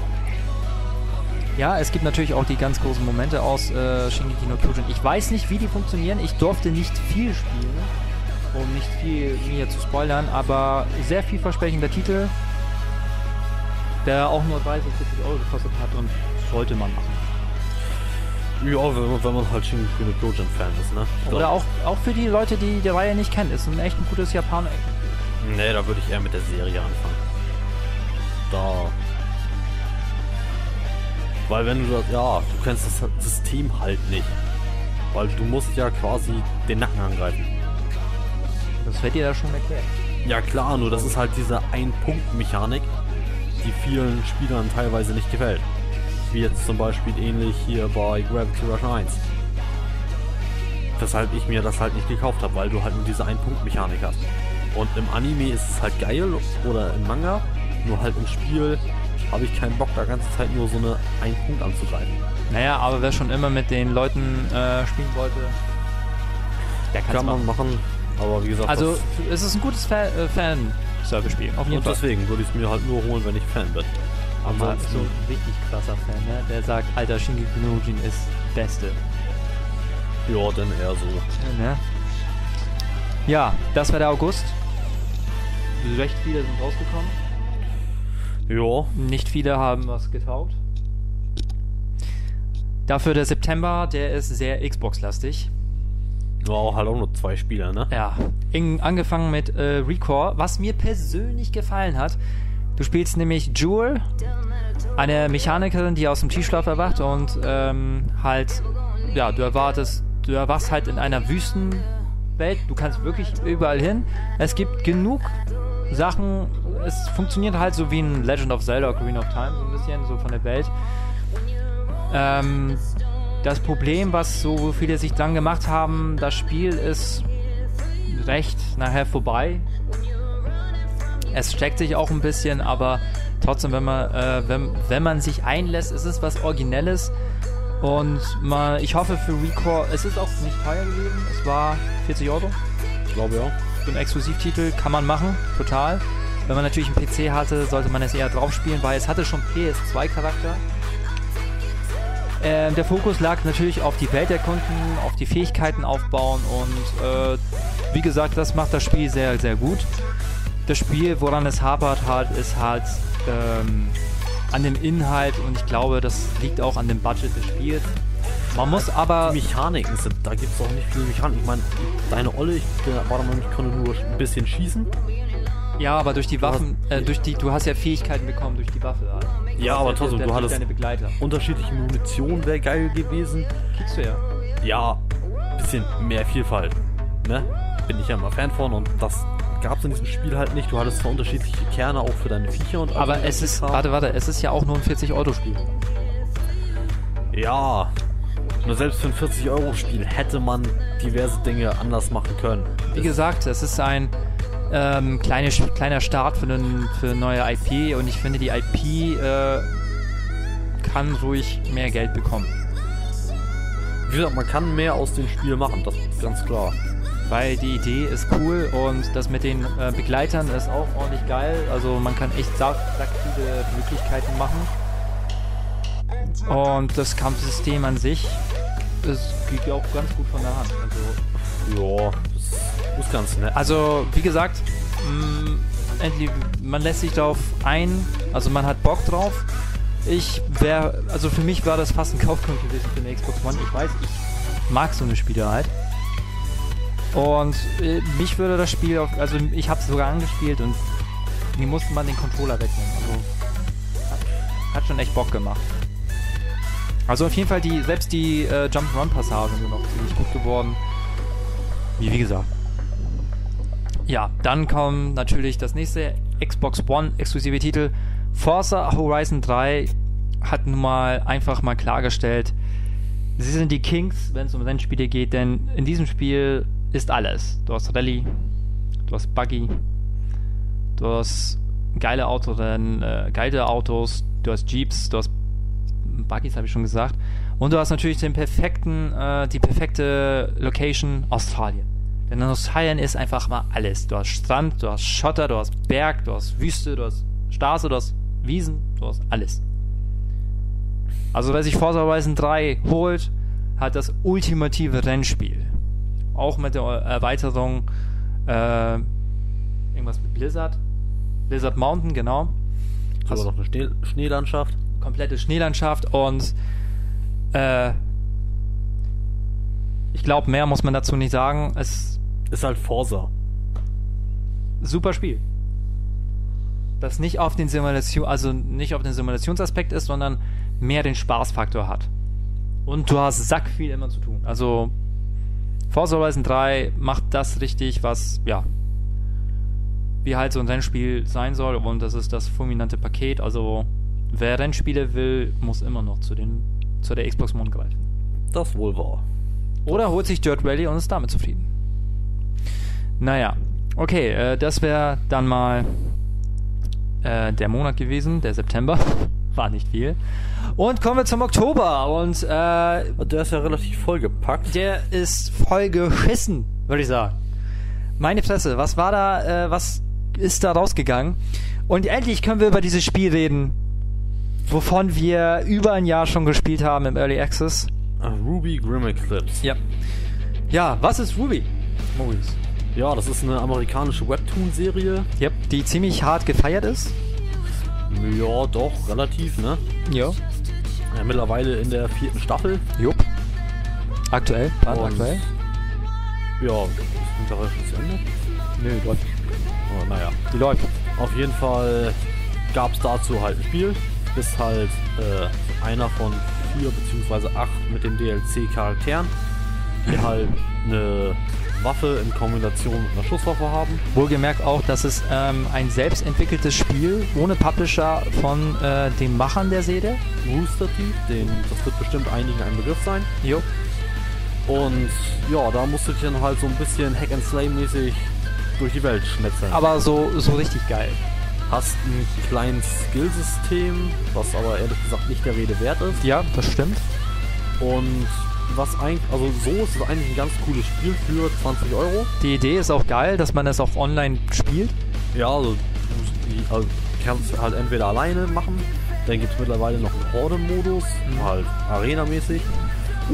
Ja, es gibt natürlich auch die ganz großen Momente aus Shingeki no Kyojin. Ich weiß nicht, wie die funktionieren. Ich durfte nicht viel spielen, um nicht viel mir zu spoilern, aber sehr vielversprechender Titel, der auch nur 30-40 € gekostet hat und sollte man machen. Ja, wenn man halt schon für einen Kyojin-Fan ist, ne? Oder auch für die Leute, die die Reihe nicht kennen, ist ein echt ein gutes Japan-Action-Spiel. Ne, da würde ich eher mit der Serie anfangen. Da... Weil wenn du das... Ja, du kennst das System halt nicht. Weil du musst ja quasi den Nacken angreifen. Das wird dir da schon erklärt. Ja klar, nur das ist halt diese Ein-Punkt-Mechanik, die vielen Spielern teilweise nicht gefällt. Wie jetzt zum Beispiel ähnlich hier bei Gravity Rush 1. Weshalb ich mir das halt nicht gekauft habe, weil du halt nur diese Ein-Punkt-Mechanik hast. Und im Anime ist es halt geil oder im Manga, nur halt im Spiel habe ich keinen Bock, da ganze Zeit nur so eine Ein-Punkt anzugreifen. Naja, aber wer schon immer mit den Leuten spielen wollte, der kann man machen. Aber wie gesagt, also es ist ein gutes Fan-Service-Spiel, auf jeden Fall. Und deswegen würde ich es mir halt nur holen, wenn ich Fan bin. Aber ist so ein richtig krasser Fan, ne? Der sagt, Alter, Shingeki no Kyojin ist Beste. Ja, dann eher so. Ne? Ja, das war der August. Recht viele sind rausgekommen. Ja. Nicht viele haben was getaugt. Dafür der September, der ist sehr Xbox-lastig. War auch halt auch nur 2 Spieler, ne? Ja. Angefangen mit ReCore, was mir persönlich gefallen hat. Du spielst nämlich Jewel, eine Mechanikerin, die aus dem Tiefschlaf erwacht und halt, ja, du erwachst halt in einer Wüstenwelt. Du kannst wirklich überall hin. Es gibt genug Sachen. Es funktioniert halt so wie in Legend of Zelda, Ocarina of Time, so ein bisschen, so von der Welt. Das Problem, was so viele sich dran gemacht haben, das Spiel ist recht nachher vorbei. Es steckt sich auch ein bisschen, aber trotzdem, wenn man sich einlässt, ist es was Originelles. Und ich hoffe für ReCore, es ist auch nicht teuer gewesen, es war 40 €. Ich glaube ja. einem Exklusivtitel kann man machen, total. Wenn man natürlich einen PC hatte, sollte man es eher drauf spielen, weil es hatte schon PS2-Charakter. Der Fokus lag natürlich auf die Welt erkunden, auf die Fähigkeiten aufbauen und wie gesagt, das macht das Spiel sehr, sehr gut. Das Spiel, woran es hapert halt, ist halt an dem Inhalt und ich glaube, das liegt auch an dem Budget des Spiels. Man muss aber... Die Mechaniken sind, da gibt es auch nicht viele Mechaniken. Ich meine, deine Olle, ich konnte nur ein bisschen schießen. Ja, aber durch die Waffen, du hast ja Fähigkeiten bekommen durch die Waffe. Also. Ja, aber trotzdem, du hattest deine Begleiter. Unterschiedliche Munition wäre geil gewesen. Kriegst du ja. Ja, ein bisschen mehr Vielfalt, ne? Bin ich ja immer Fan von und das gab es in diesem Spiel halt nicht. Du hattest zwar unterschiedliche Kerne auch für deine Viecher und... Aber es ist, es ist ja auch nur ein 40-Euro-Spiel. Ja, nur selbst für ein 40-Euro-Spiel hätte man diverse Dinge anders machen können. Wie gesagt, es ist ein... kleiner Start für eine neue IP und ich finde, die IP kann ruhig mehr Geld bekommen. Wie gesagt, man kann mehr aus dem Spiel machen, das ist ganz klar. Weil die Idee ist cool und das mit den Begleitern ist auch ordentlich geil, also man kann echt sehr viele Möglichkeiten machen. Und das Kampfsystem an sich, das geht auch ganz gut von der Hand. Also, ja, das ist ganz nett. Also, wie gesagt, man lässt sich darauf ein, also man hat Bock drauf. Also für mich war das fast ein Kaufgrund gewesen für eine Xbox One. Ich weiß, ich mag so eine Spiele halt. Und mich würde das Spiel, also ich habe es sogar angespielt und mir musste man den Controller wegnehmen. Also, hat schon echt Bock gemacht. Also auf jeden Fall, selbst die Jump'n'Run-Passagen sind auch ziemlich gut geworden. Wie gesagt. Ja, dann kommt natürlich das nächste Xbox One exklusive Titel. Forza Horizon 3 hat nun mal einfach mal klargestellt, sie sind die Kings, wenn es um Rennspiele geht, denn in diesem Spiel ist alles. Du hast Rallye, du hast Buggy, du hast geile Autorennen, geile Autos, du hast Jeeps, du hast Buggies, habe ich schon gesagt. Und du hast natürlich die perfekte Location Australien. Denn in Australien ist einfach mal alles. Du hast Strand, du hast Schotter, du hast Berg, du hast Wüste, du hast Straße, du hast Wiesen, du hast alles. Also wer sich Forza Horizon 3 holt, hat das ultimative Rennspiel. Auch mit der Erweiterung irgendwas mit Blizzard Mountain, genau. Hast du noch eine Schneelandschaft? Komplette Schneelandschaft und ich glaube, mehr muss man dazu nicht sagen. Es ist halt Forza. Super Spiel. Das nicht auf den Simulationsaspekt ist, sondern mehr den Spaßfaktor hat. Und du hast sackviel immer zu tun. Also Forza Horizon 3 macht das richtig, was, ja, wie halt so ein Rennspiel sein soll. Und das ist das fulminante Paket. Also wer Rennspiele will, muss immer noch zu der Xbox One greifen. Das wohl wahr. Oder holt sich Dirt Rally und ist damit zufrieden. Naja, okay, das wäre dann mal der Monat gewesen, der September. War nicht viel. Und kommen wir zum Oktober. Und der ist ja relativ vollgepackt. Der ist vollgeschissen, würde ich sagen. Meine Fresse, was war da, was ist da rausgegangen? Und endlich können wir über dieses Spiel reden, wovon wir über ein Jahr schon gespielt haben im Early Access. Ruby Grim Eclipse. Ja. Ja, was ist Ruby? Maurice. Ja, das ist eine amerikanische Webtoon-Serie. Yep, die ziemlich hart gefeiert ist. Ja, doch, relativ, ne? Ja. Ja, mittlerweile in der 4. Staffel. Jupp. Aktuell. Aktuell. Ja, ist die Serie schon zu Ende? Nee, läuft. Oh, naja. Die läuft. Auf jeden Fall gab es dazu halt ein Spiel. Bist halt einer von 4 bzw. 8 mit den DLC-Charakteren, die halt eine Waffe in Kombination mit einer Schusswaffe haben. Wohlgemerkt auch, dass es ein selbstentwickeltes Spiel ohne Publisher von den Machern der Serie. Rooster Teeth, das wird bestimmt einigen ein Begriff sein. Jo. Und ja, da musst du dich dann halt so ein bisschen Hack-and-Slay-mäßig durch die Welt schnetzeln. Aber so richtig geil. Hast ein kleines Skillsystem, was aber ehrlich gesagt nicht der Rede wert ist. Ja, das stimmt. Und was eigentlich, also so ist es eigentlich ein ganz cooles Spiel für 20 Euro. Die Idee ist auch geil, dass man das auch online spielt. Ja, also kannst du halt entweder alleine machen, dann gibt es mittlerweile noch einen Horde-Modus, halt Arena-mäßig,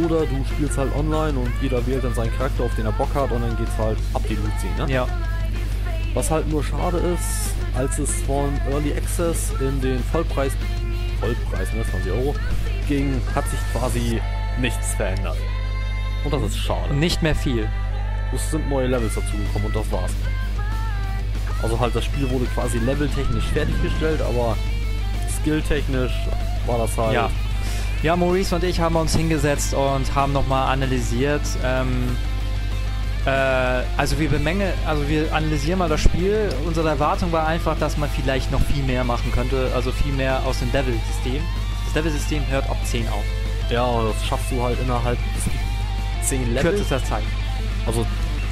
oder du spielst halt online und jeder wählt dann seinen Charakter, auf den er Bock hat, und dann geht's halt ab die Luzi, ne? Ja. Was halt nur schade ist, als es von Early Access in den Vollpreis, ne, 20 Euro, ging, hat sich quasi nichts verändert. Und das ist schade. Nicht mehr viel. Es sind neue Levels dazugekommen und das war's. Also halt, das Spiel wurde quasi leveltechnisch fertiggestellt, aber skilltechnisch war das halt... Ja. Ja, Maurice und ich haben uns hingesetzt und haben nochmal analysiert. Wir analysieren mal das Spiel. Unsere Erwartung war einfach, dass man vielleicht noch viel mehr machen könnte, also viel mehr aus dem Level-System. Das Level-System hört ab 10 auf. Ja, das schaffst du halt innerhalb 10 Level. Kürzester Zeit. Also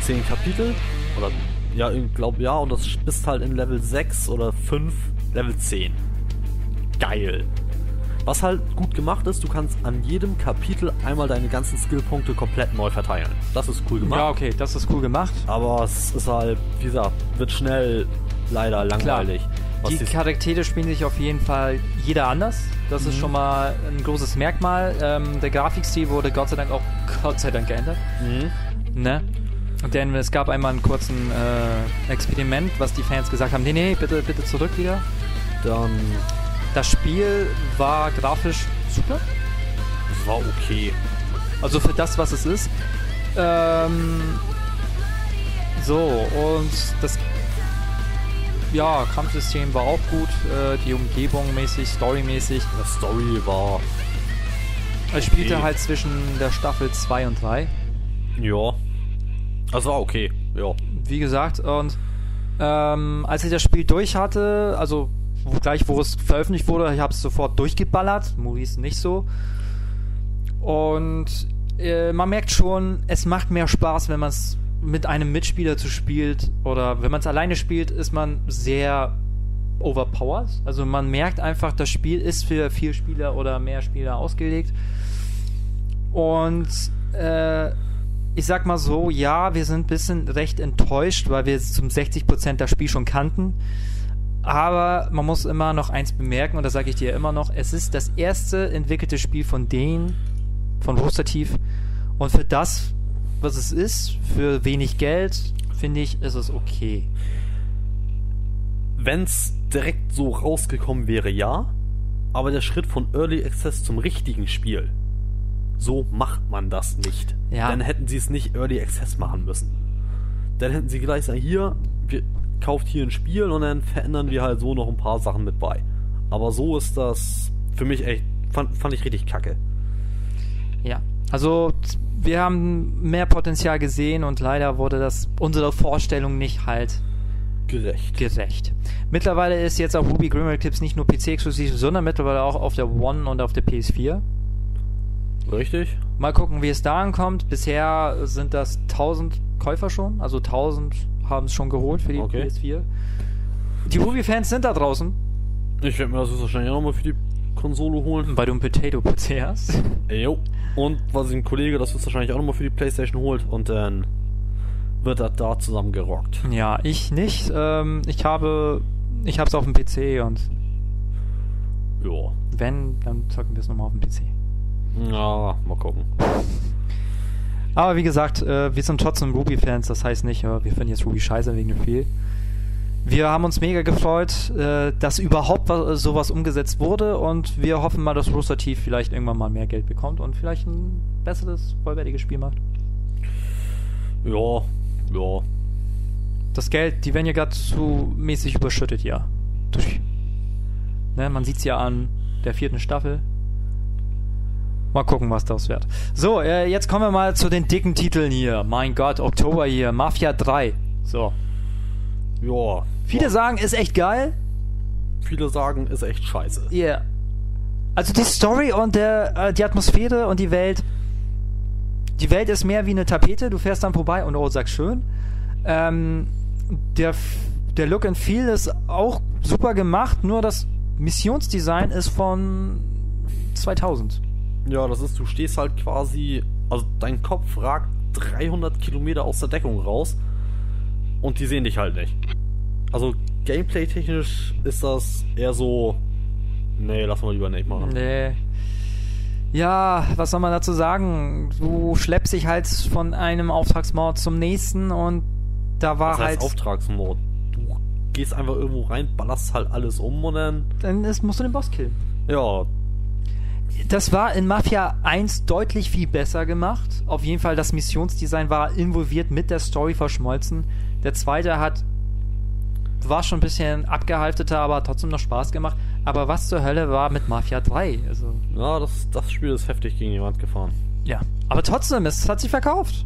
10 Kapitel oder... Ja, ich glaube, ja, und das bist halt in Level 6 oder 5, Level 10. Geil. Was halt gut gemacht ist, du kannst an jedem Kapitel einmal deine ganzen Skillpunkte komplett neu verteilen. Das ist cool gemacht. Ja, okay, das ist cool gemacht. Aber es ist halt, wie gesagt, wird schnell leider langweilig. Die Charaktere spielen sich auf jeden Fall jeder anders. Das ist schon mal ein großes Merkmal. Der Grafikstil wurde Gott sei Dank geändert. Ne? Denn es gab einmal einen kurzen Experiment, was die Fans gesagt haben, nee, bitte zurück wieder. Dann das Spiel war grafisch super. Es war okay. Also für das, was es ist. Und das Kampfsystem war auch gut. Die Umgebung mäßig, storymäßig. Die Story war... Es spielte halt zwischen der Staffel 2 und 3. Ja. Also okay, ja. Wie gesagt, und als ich das Spiel durch hatte, also gleich wo es veröffentlicht wurde, ich habe es sofort durchgeballert, Maurice nicht so. Und man merkt schon, es macht mehr Spaß, wenn man es mit einem Mitspieler spielt, oder wenn man es alleine spielt, ist man sehr overpowered. Also man merkt einfach, das Spiel ist für 4 Spieler oder mehr Spieler ausgelegt. Und ich sag mal so, ja, wir sind ein bisschen recht enttäuscht, weil wir zum 60% das Spiel schon kannten. Aber man muss immer noch eins bemerken, und das sage ich dir immer noch, es ist das erste entwickelte Spiel von Rooster Teeth. Und für das, was es ist, für wenig Geld, finde ich, ist es okay. Wenn es direkt so rausgekommen wäre, ja. Aber der Schritt von Early Access zum richtigen Spiel... So macht man das nicht. Ja. Dann hätten sie es nicht Early Access machen müssen. Dann hätten sie gleich sagen, kauft hier ein Spiel und dann verändern wir halt so noch ein paar Sachen mit bei. Aber so ist das für mich echt, fand ich richtig kacke. Ja, also wir haben mehr Potenzial gesehen und leider wurde das unserer Vorstellung nicht halt gerecht. Mittlerweile ist jetzt auch Ruby Grimble Clips nicht nur PC-exklusiv, sondern mittlerweile auch auf der One und auf der PS4. Richtig. Mal gucken, wie es da ankommt. Bisher sind das 1000 Käufer schon. Also 1000 haben es schon geholt für die PS4. Die Ruby-Fans sind da draußen. Ich werde mir das wahrscheinlich auch nochmal für die Konsole holen. Weil du einen Potato-PC hast. Jo. Und was ein Kollege, das wird wahrscheinlich auch nochmal für die Playstation holt. Und dann wird das da zusammengerockt. Ja, ich nicht. Ich hab's auf dem PC und... Jo. Wenn, dann zocken wir es nochmal auf dem PC. Ja, mal gucken. Aber wie gesagt, wir sind trotzdem Ruby-Fans, das heißt nicht, wir finden jetzt Ruby scheiße wegen dem Spiel. Wir haben uns mega gefreut, dass überhaupt sowas umgesetzt wurde, und wir hoffen mal, dass Rooster Teeth vielleicht irgendwann mal mehr Geld bekommt und vielleicht ein besseres, vollwertiges Spiel macht. Ja. Das Geld, die werden ja gerade zu mäßig überschüttet, ja. Ne, man sieht's ja an der 4. Staffel. Mal gucken, was daraus wird. So, jetzt kommen wir mal zu den dicken Titeln hier. Mein Gott, Oktober hier. Mafia 3. So. Ja. Viele sagen, ist echt geil. Viele sagen, ist echt scheiße. Ja. Yeah. Also die Story und die Atmosphäre und die Welt. Die Welt ist mehr wie eine Tapete. Du fährst dann vorbei und sagst schön. Der Look and Feel ist auch super gemacht. Nur das Missionsdesign ist von 2000. Ja, das ist, du stehst halt quasi Also dein Kopf ragt 300 Kilometer aus der Deckung raus und die sehen dich halt nicht. Also gameplay-technisch ist das eher so, nee, lassen wir lieber nicht machen. Nee. Ja, was soll man dazu sagen? Du schleppst dich halt von einem Auftragsmord zum nächsten und da war das heißt halt... Auftragsmord? Du gehst einfach irgendwo rein, ballerst halt alles um und dann... Dann musst du den Boss killen. Ja. Das war in Mafia 1 deutlich viel besser gemacht. Auf jeden Fall, das Missionsdesign war involviert, mit der Story verschmolzen. Der zweite war schon ein bisschen abgehalfteter, aber trotzdem noch Spaß gemacht. Aber was zur Hölle war mit Mafia 3? Also, ja, das Spiel ist heftig gegen die Wand gefahren. Ja, aber trotzdem, es hat sich verkauft.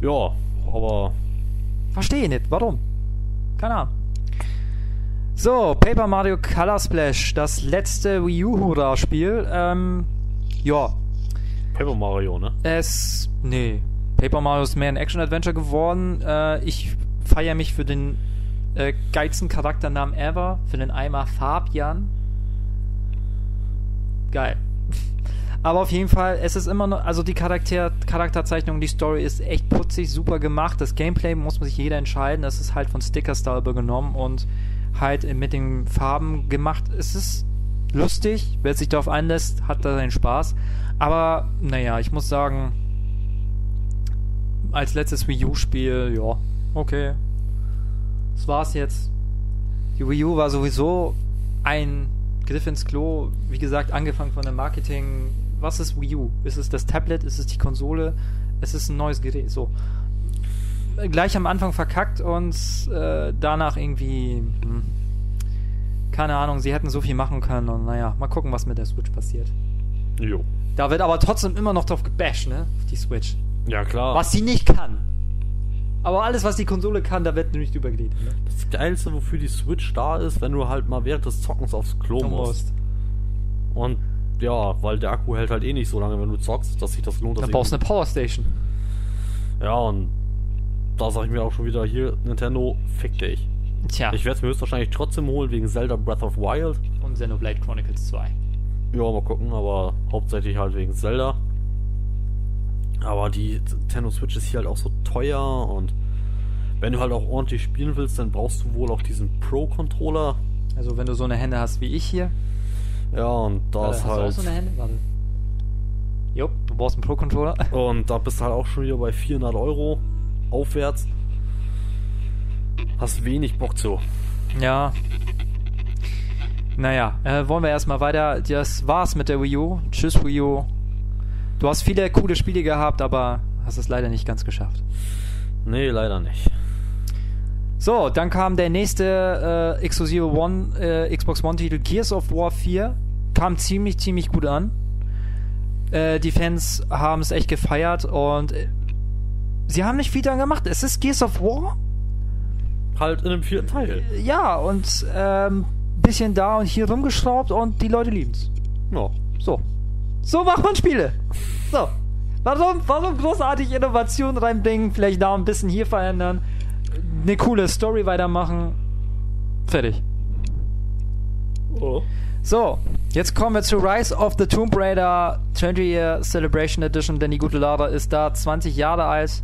Ja, aber... Verstehe nicht, warum? Keine Ahnung. So, Paper Mario Color Splash, das letzte Wii U-Hurra-Spiel. Ja. Paper Mario, ne? Nee. Paper Mario ist mehr ein Action-Adventure geworden. Ich feiere mich für den geilsten Charakternamen ever, für den Eimer Fabian. Geil. Aber auf jeden Fall, es ist immer noch, also die Charakterzeichnung, die Story ist echt putzig, super gemacht. Das Gameplay muss sich jeder entscheiden. Das ist halt von Sticker-Style übergenommen und halt mit den Farben gemacht. Es ist lustig, wer sich darauf einlässt, hat da seinen Spaß. Aber, naja, ich muss sagen, als letztes Wii U-Spiel, ja, okay. Das war's jetzt. Die Wii U war sowieso ein Griff ins Klo, wie gesagt, angefangen von dem Marketing. Was ist Wii U? Ist es das Tablet? Ist es die Konsole? Es ist ein neues Gerät, so. Gleich am Anfang verkackt und danach irgendwie, keine Ahnung, sie hätten so viel machen können und naja, mal gucken, was mit der Switch passiert. Jo. Da wird aber trotzdem immer noch drauf gebasht, ne? Auf die Switch. Ja, klar. Was sie nicht kann. Aber alles, was die Konsole kann, da wird nicht übergeredet. Ne? Das Geilste, wofür die Switch da ist, wenn du halt mal während des Zockens aufs Klo musst. Und ja, weil der Akku hält halt eh nicht so lange, wenn du zockst, dass sich das lohnt. Dann brauchst du eine Powerstation. Ja, und da sag ich mir auch schon wieder, hier, Nintendo, fick dich. Tja. Ich werde es mir höchstwahrscheinlich trotzdem holen, wegen Zelda Breath of Wild. Und Xenoblade Chronicles 2. Ja, mal gucken, aber hauptsächlich halt wegen Zelda. Aber die Nintendo Switch ist hier halt auch so teuer und wenn du halt auch ordentlich spielen willst, dann brauchst du wohl auch diesen Pro-Controller. Also wenn du so eine Hände hast wie ich hier. Ja, und da ist halt... Hast du auch so eine Hände? Warte. Jupp, du brauchst einen Pro-Controller. Und da bist du halt auch schon wieder bei 400 Euro aufwärts. Hast wenig Bock zu. Ja. Naja, wollen wir erstmal weiter. Das war's mit der Wii U. Tschüss Wii U. Du hast viele coole Spiele gehabt, aber hast es leider nicht ganz geschafft. Nee, leider nicht. So, dann kam der nächste exklusive Xbox One-Titel, Gears of War 4. Kam ziemlich, ziemlich gut an. Die Fans haben es echt gefeiert und sie haben nicht viel dran gemacht. Es ist Gears of War? Halt in dem 4. Teil. Ja, und ein bisschen da und hier rumgeschraubt und die Leute lieben es. Ja. So. So macht man Spiele. So. Warum großartig Innovationen reinbringen, vielleicht da ein bisschen hier verändern, eine coole Story weitermachen. Fertig. Oh. So, jetzt kommen wir zu Rise of the Tomb Raider 20-Year Celebration Edition, denn die gute Lara ist da 20 Jahre alt.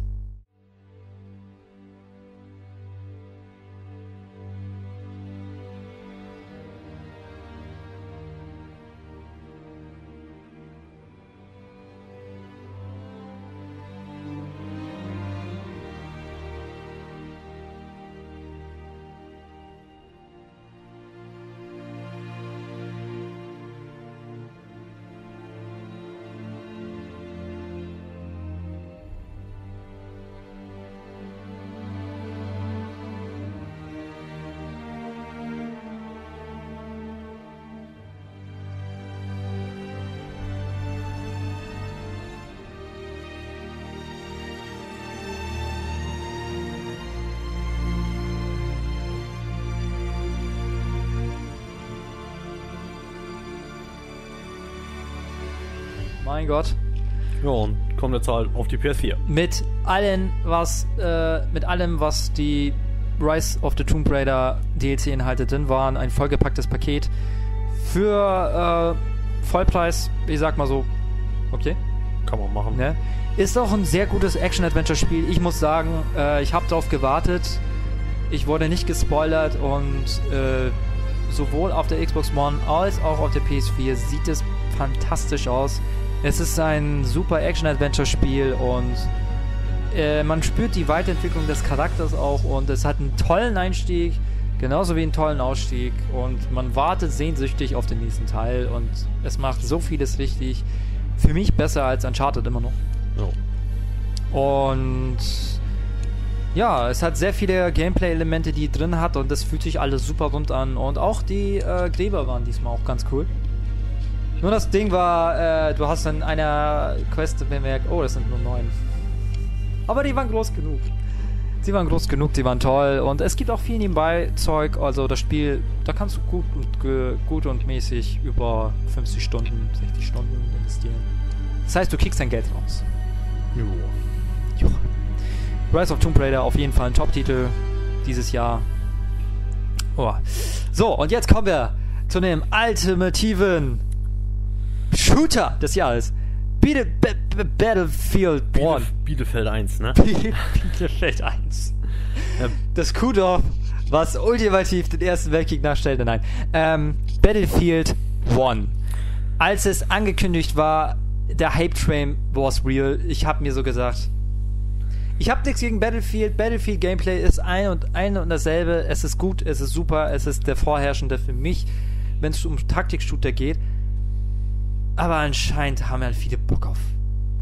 Mein Gott. Ja, und kommt jetzt halt auf die PS4. Mit allem, was die Rise of the Tomb Raider DLC-Inhalte drin waren, ein vollgepacktes Paket für Vollpreis, ich sag mal so, okay. Kann man machen. Ne? Ist auch ein sehr gutes Action-Adventure-Spiel. Ich muss sagen, ich habe darauf gewartet. Ich wurde nicht gespoilert und sowohl auf der Xbox One als auch auf der PS4 sieht es fantastisch aus. Es ist ein super Action-Adventure-Spiel und man spürt die Weiterentwicklung des Charakters auch und es hat einen tollen Einstieg, genauso wie einen tollen Ausstieg und man wartet sehnsüchtig auf den nächsten Teil und es macht so vieles richtig. Für mich besser als Uncharted immer noch. Ja. Und ja, es hat sehr viele Gameplay-Elemente, die drin hat und das fühlt sich alles super rund an und auch die Gräber waren diesmal auch ganz cool. Nur das Ding war, du hast in einer Quest bemerkt, oh, das sind nur 9. Aber die waren groß genug. Sie waren groß genug, die waren toll und es gibt auch viel nebenbei Zeug, also das Spiel, da kannst du gut und mäßig über 50 Stunden, 60 Stunden investieren. Das heißt, du kriegst dein Geld raus. Jo. Rise of Tomb Raider, auf jeden Fall ein Top-Titel dieses Jahr. Oh. So, und jetzt kommen wir zu dem ultimativen Shooter des Jahres. Battlefield 1, ne? Bielefeld 1. Das Kuhdorf, was ultimativ den Ersten Weltkrieg nachstellte. Nein. Battlefield 1. Als es angekündigt war, der Hype-Train was real. Ich habe mir so gesagt, ich habe nichts gegen Battlefield. Battlefield-Gameplay ist ein und dasselbe. Es ist gut, es ist super, es ist der Vorherrschende für mich, wenn es um Taktik-Shooter geht. Aber anscheinend haben halt viele Bock auf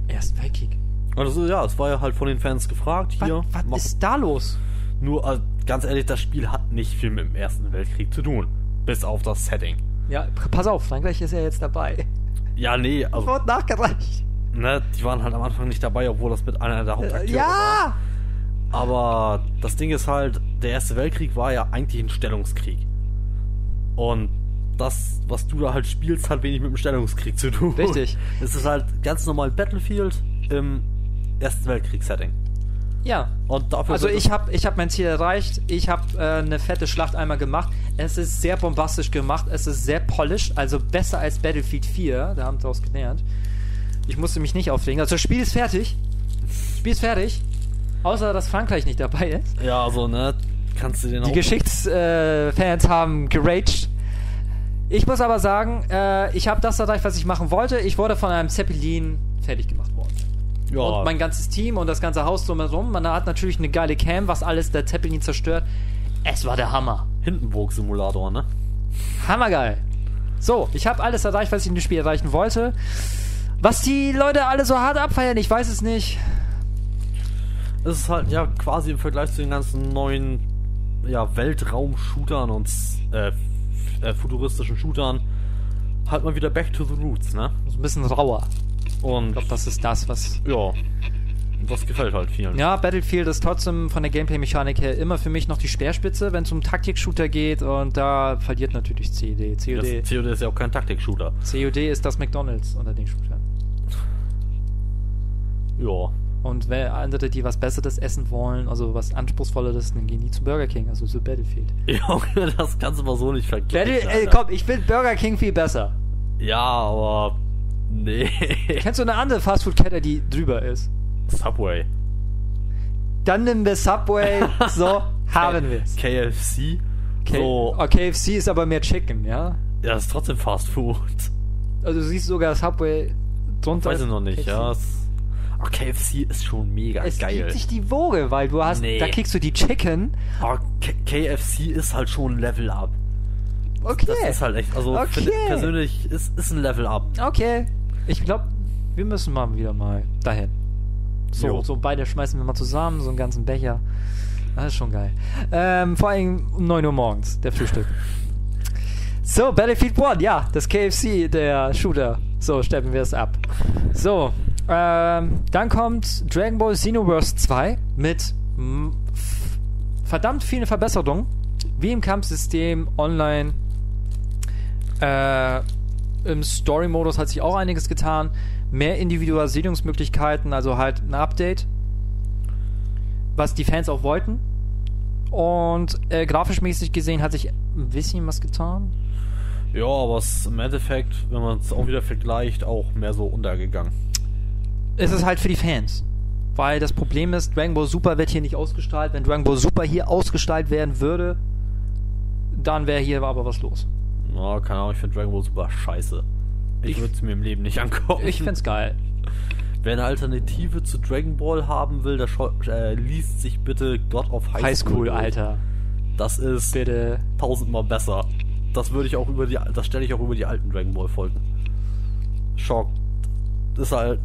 Ersten Weltkrieg. Also ja, es war ja halt von den Fans gefragt. Hier, was ist da los? Nur, also, ganz ehrlich, das Spiel hat nicht viel mit dem Ersten Weltkrieg zu tun. Bis auf das Setting. Ja, pass auf, Frankreich ist ja jetzt dabei. Ja, nee. Also, das wird nachgereicht. Ne, die waren halt am Anfang nicht dabei, obwohl das mit einer der Hauptakteure war. Aber das Ding ist halt, der Erste Weltkrieg war ja eigentlich ein Stellungskrieg. Und das, was du da halt spielst, hat wenig mit dem Stellungskrieg zu tun. Richtig. Es ist halt ganz normal Battlefield im Ersten Weltkrieg-Setting. Ja. Und dafür also ich hab mein Ziel erreicht. Ich habe eine fette Schlacht einmal gemacht. Es ist sehr bombastisch gemacht. Es ist sehr polished. Also besser als Battlefield 4. Da haben wir daraus gelernt. Ich musste mich nicht aufregen. Also das Spiel ist fertig. Außer, dass Frankreich nicht dabei ist. Ja, also, ne? Kannst du den auch... Die Geschichtsfans haben geraged. Ich muss aber sagen, ich habe das erreicht, was ich machen wollte. Ich wurde von einem Zeppelin fertig gemacht worden. Ja. Und mein ganzes Team und das ganze Haus drumherum. Man hat natürlich eine geile Cam, was alles der Zeppelin zerstört. Es war der Hammer. Hindenburg-Simulator, ne? Hammergeil. So, ich habe alles erreicht, was ich in dem Spiel erreichen wollte. Was die Leute alle so hart abfeiern, ich weiß es nicht. Es ist halt ja quasi im Vergleich zu den ganzen neuen Weltraum-Shootern und futuristischen Shootern halt mal wieder back to the roots, ne? So ein bisschen rauer. Und ich glaube, das ist das, was... Ja, das gefällt halt vielen. Ja, Battlefield ist trotzdem von der Gameplay-Mechanik her immer für mich noch die Speerspitze, wenn es um Taktik-Shooter geht und da verliert natürlich COD. COD ist ja auch kein Taktik-Shooter. COD ist das McDonald's unter den Shootern. Ja. Und wenn andere, die was Besseres essen wollen, also was Anspruchsvolleres, dann gehen die zu Burger King, also zu Battlefield. Ja, das kannst du mal so nicht vergleichen. Komm, ich finde Burger King viel besser. Ja, aber... Nee. Kennst du eine andere Fastfood-Kette, die drüber ist? Subway. Dann nehmen wir Subway, so haben wir es. KFC. KFC ist aber mehr Chicken, ja? Ja, das ist trotzdem Fastfood. Also du siehst sogar Subway drunter. Weiß ich noch nicht, KFC. Ja. Oh, KFC ist schon mega geil. Es gibt sich die Woge, weil du hast... Nee. Da kriegst du die Chicken. Oh, KFC ist halt schon ein Level Up. Okay. Das ist halt echt... Also okay. Persönlich ist ein Level Up. Okay. Ich glaube, wir müssen mal wieder dahin. So beide schmeißen wir mal zusammen, so einen ganzen Becher. Das ist schon geil. Vor allem um 9 Uhr morgens, der Frühstück. So, Battlefield 1, ja. Das KFC, der Shooter. So, steppen wir es ab. So... dann kommt Dragon Ball Xenoverse 2 mit verdammt vielen Verbesserungen, wie im Kampfsystem, online, im Story-Modus hat sich auch einiges getan, mehr Individualisierungsmöglichkeiten, also halt ein Update, was die Fans auch wollten, und grafischmäßig gesehen hat sich ein bisschen was getan. Ja, aber es ist im Endeffekt, wenn man es auch wieder vergleicht, auch mehr so untergegangen. es ist halt für die Fans. Weil das Problem ist, Dragon Ball Super wird hier nicht ausgestrahlt. Wenn Dragon Ball Super hier ausgestrahlt werden würde, dann wäre hier aber was los. Oh, keine Ahnung, ich finde Dragon Ball Super scheiße. Ich würde es mir im Leben nicht angucken. Ich find's geil. Wer eine Alternative zu Dragon Ball haben will, der liest sich bitte God of High School. High School, Alter. Das ist bitte 1000-mal besser. Das würde ich auch das stelle ich auch über die alten Dragon Ball Folgen. Schock. Ist halt.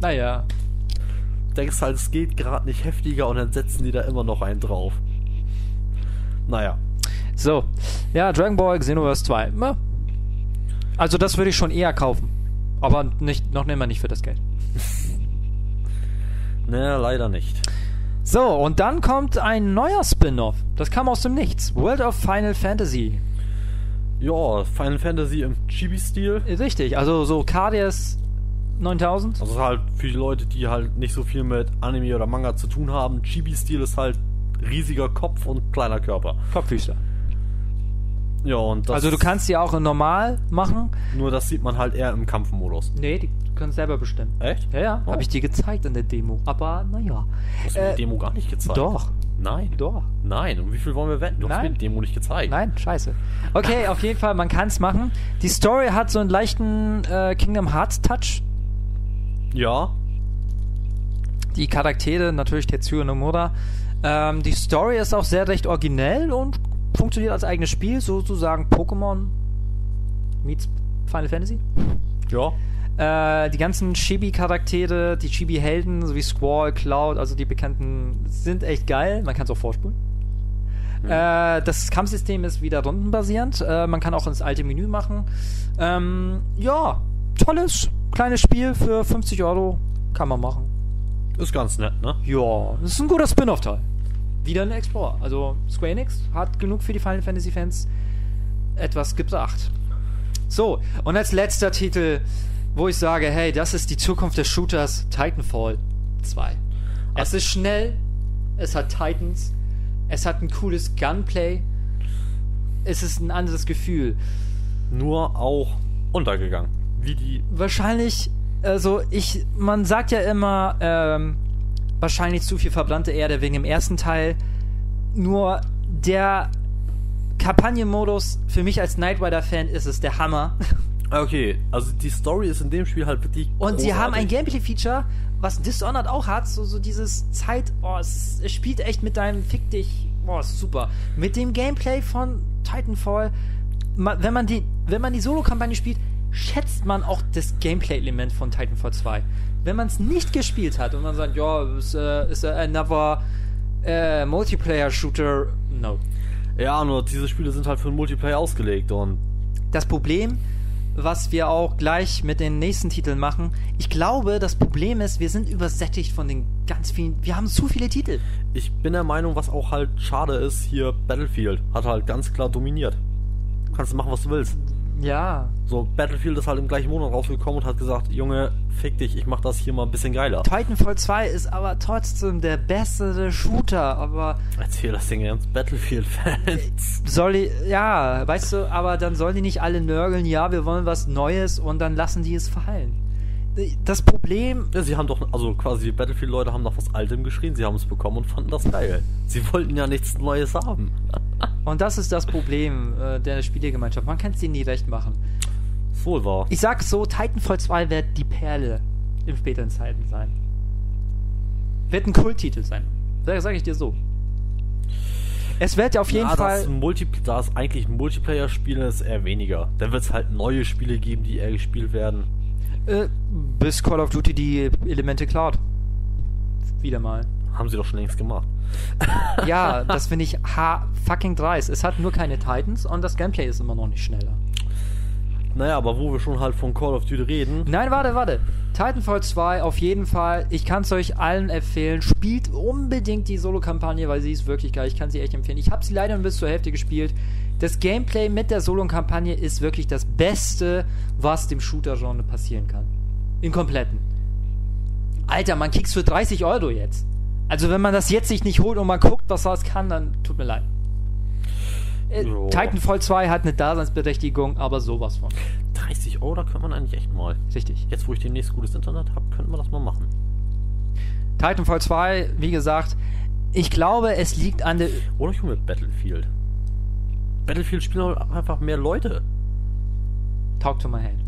Naja. Denkst halt, es geht gerade nicht heftiger und dann setzen die da immer noch einen drauf. Naja. So. Ja, Dragon Ball Xenoverse 2. Na? Also das würde ich schon eher kaufen. Aber nicht für das Geld. Naja, leider nicht. So, und dann kommt ein neuer Spin-Off. Das kam aus dem Nichts. World of Final Fantasy. Ja, Final Fantasy im Chibi-Stil. Richtig, also so KDS 9000. Also halt für die Leute, die halt nicht so viel mit Anime oder Manga zu tun haben. Chibi-Stil ist halt riesiger Kopf und kleiner Körper. Kopffüßler. Ja, und das also du kannst die auch in normal machen. Nur das sieht man halt eher im Kampfmodus. Nee, die können es selber bestimmen. Echt? Ja, ja. Oh. Habe ich dir gezeigt in der Demo. Aber naja. Du hast mir die Demo gar nicht gezeigt. Doch. Nein. Doch. Nein. Und wie viel wollen wir wetten? Du hast mir die Demo nicht gezeigt. Nein, scheiße. Okay, auf jeden Fall, man kann es machen. Die Story hat so einen leichten Kingdom Hearts Touch. Ja. Die Charaktere, natürlich Tetsuya Nomura. Die Story ist auch sehr recht originell und funktioniert als eigenes Spiel, sozusagen Pokémon meets Final Fantasy. Ja. Die ganzen Chibi-Charaktere, die Chibi-Helden, so wie Squall, Cloud, also die bekannten, sind echt geil. Man kann es auch vorspulen. Mhm. Das Kampfsystem ist wieder rundenbasierend. Man kann auch ins alte Menü machen. Ja, tolles kleines Spiel für 50€. Kann man machen. Ist ganz nett, ne? Ja, das ist ein guter Spin-Off-Teil. Wieder ein Explorer. Also Square Enix hat genug für die Final Fantasy Fans etwas gebracht. So, und als letzter Titel, wo ich sage, hey, das ist die Zukunft des Shooters, Titanfall 2. Es ist schnell, es hat Titans, es hat ein cooles Gunplay, es ist ein anderes Gefühl. Nur auch untergegangen. Wie die... Wahrscheinlich, also man sagt ja immer, wahrscheinlich zu viel verbrannte Erde wegen dem ersten Teil. Nur der Kampagnenmodus für mich als Knight Rider-Fan ist es der Hammer. Okay, also die Story ist in dem Spiel halt wirklich großartig. Und sie haben ein Gameplay-Feature, was Dishonored auch hat, so dieses Zeit... Oh, es spielt echt mit deinem Fick dich... Oh, ist super. Mit dem Gameplay von Titanfall, wenn man die Solo-Kampagne spielt, schätzt man auch das Gameplay-Element von Titanfall 2. Wenn man es nicht gespielt hat und man sagt, ja, ist another Multiplayer-Shooter, no. Ja, nur diese Spiele sind halt für den Multiplayer ausgelegt und... Das Problem, was wir auch gleich mit den nächsten Titeln machen, ich glaube, das Problem ist, wir sind übersättigt von den ganz vielen... Wir haben zu viele Titel. Ich bin der Meinung, was auch halt schade ist, hier Battlefield hat halt ganz klar dominiert. Du kannst machen, was du willst. Ja. So, Battlefield ist halt im gleichen Monat rausgekommen und hat gesagt, Junge, fick dich, ich mach das hier mal ein bisschen geiler. Titanfall 2 ist aber trotzdem der bessere Shooter, aber... Erzähl das Ding ganz Battlefield-Fans. Ja, weißt du, aber dann sollen die nicht alle nörgeln, ja, wir wollen was Neues und dann lassen die es fallen. Das Problem... Ja, sie haben doch, also quasi die Battlefield-Leute haben nach was Altem geschrien, sie haben es bekommen und fanden das geil. Sie wollten ja nichts Neues haben. Und das ist das Problem der Spielegemeinschaft. Man kann es denen nie recht machen. Wohl wahr. Ich sag so, Titanfall 2 wird die Perle im späteren Zeiten sein. Wird ein Kulttitel sein. Sag ich dir so. Es wird ja auf jeden Fall... Da es eigentlich ein Multiplayer-Spiel ist, eher weniger. Dann wird es halt neue Spiele geben, die eher gespielt werden. Bis Call of Duty die Elemente klaut. Wieder mal. Haben sie doch schon längst gemacht. Ja, das finde ich fucking dreist. Es hat nur keine Titans und das Gameplay ist immer noch nicht schneller. Naja, aber wo wir schon halt von Call of Duty reden... Nein, warte. Titanfall 2 auf jeden Fall. Ich kann es euch allen empfehlen. Spielt unbedingt die Solo-Kampagne, weil sie ist wirklich geil. Ich kann sie echt empfehlen. Ich habe sie leider nur bis zur Hälfte gespielt. Das Gameplay mit der Solo-Kampagne ist wirklich das Beste, was dem Shooter-Genre passieren kann. Im Kompletten. Alter, man kriegt's für 30€ jetzt. Also wenn man das jetzt sich nicht holt und mal guckt, was das kann, dann tut mir leid. Titanfall 2 hat eine Daseinsberechtigung, aber sowas von. 30 €, da könnte man eigentlich echt mal. Richtig. Jetzt, wo ich demnächst gutes Internet habe, könnten wir das mal machen. Titanfall 2, wie gesagt, ich glaube, es liegt an der... Oder ich hole mit Battlefield. Battlefield spielen halt einfach mehr Leute. Talk to my hand.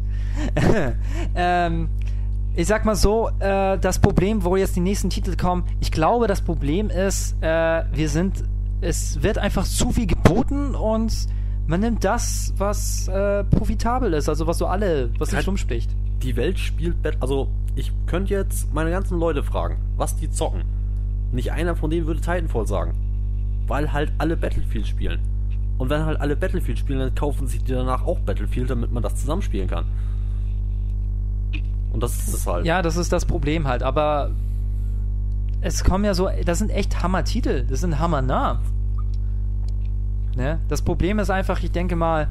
Ich sag mal so, das Problem, wo jetzt die nächsten Titel kommen, ich glaube, das Problem ist, es wird einfach zu viel geboten und man nimmt das, was profitabel ist, also was so alle, was sich rumspricht. Die Welt spielt, also ich könnte jetzt meine ganzen Leute fragen, was die zocken. Nicht einer von denen würde Titanfall sagen, weil halt alle Battlefield spielen. Und wenn halt alle Battlefield spielen, dann kaufen sich die danach auch Battlefield, damit man das zusammenspielen kann. Und das ist es halt. Ja, das ist das Problem halt, aber es kommen ja so, das sind echt Hammer-Titel, das sind Hammer-Namen. Ne? Das Problem ist einfach, ich denke mal,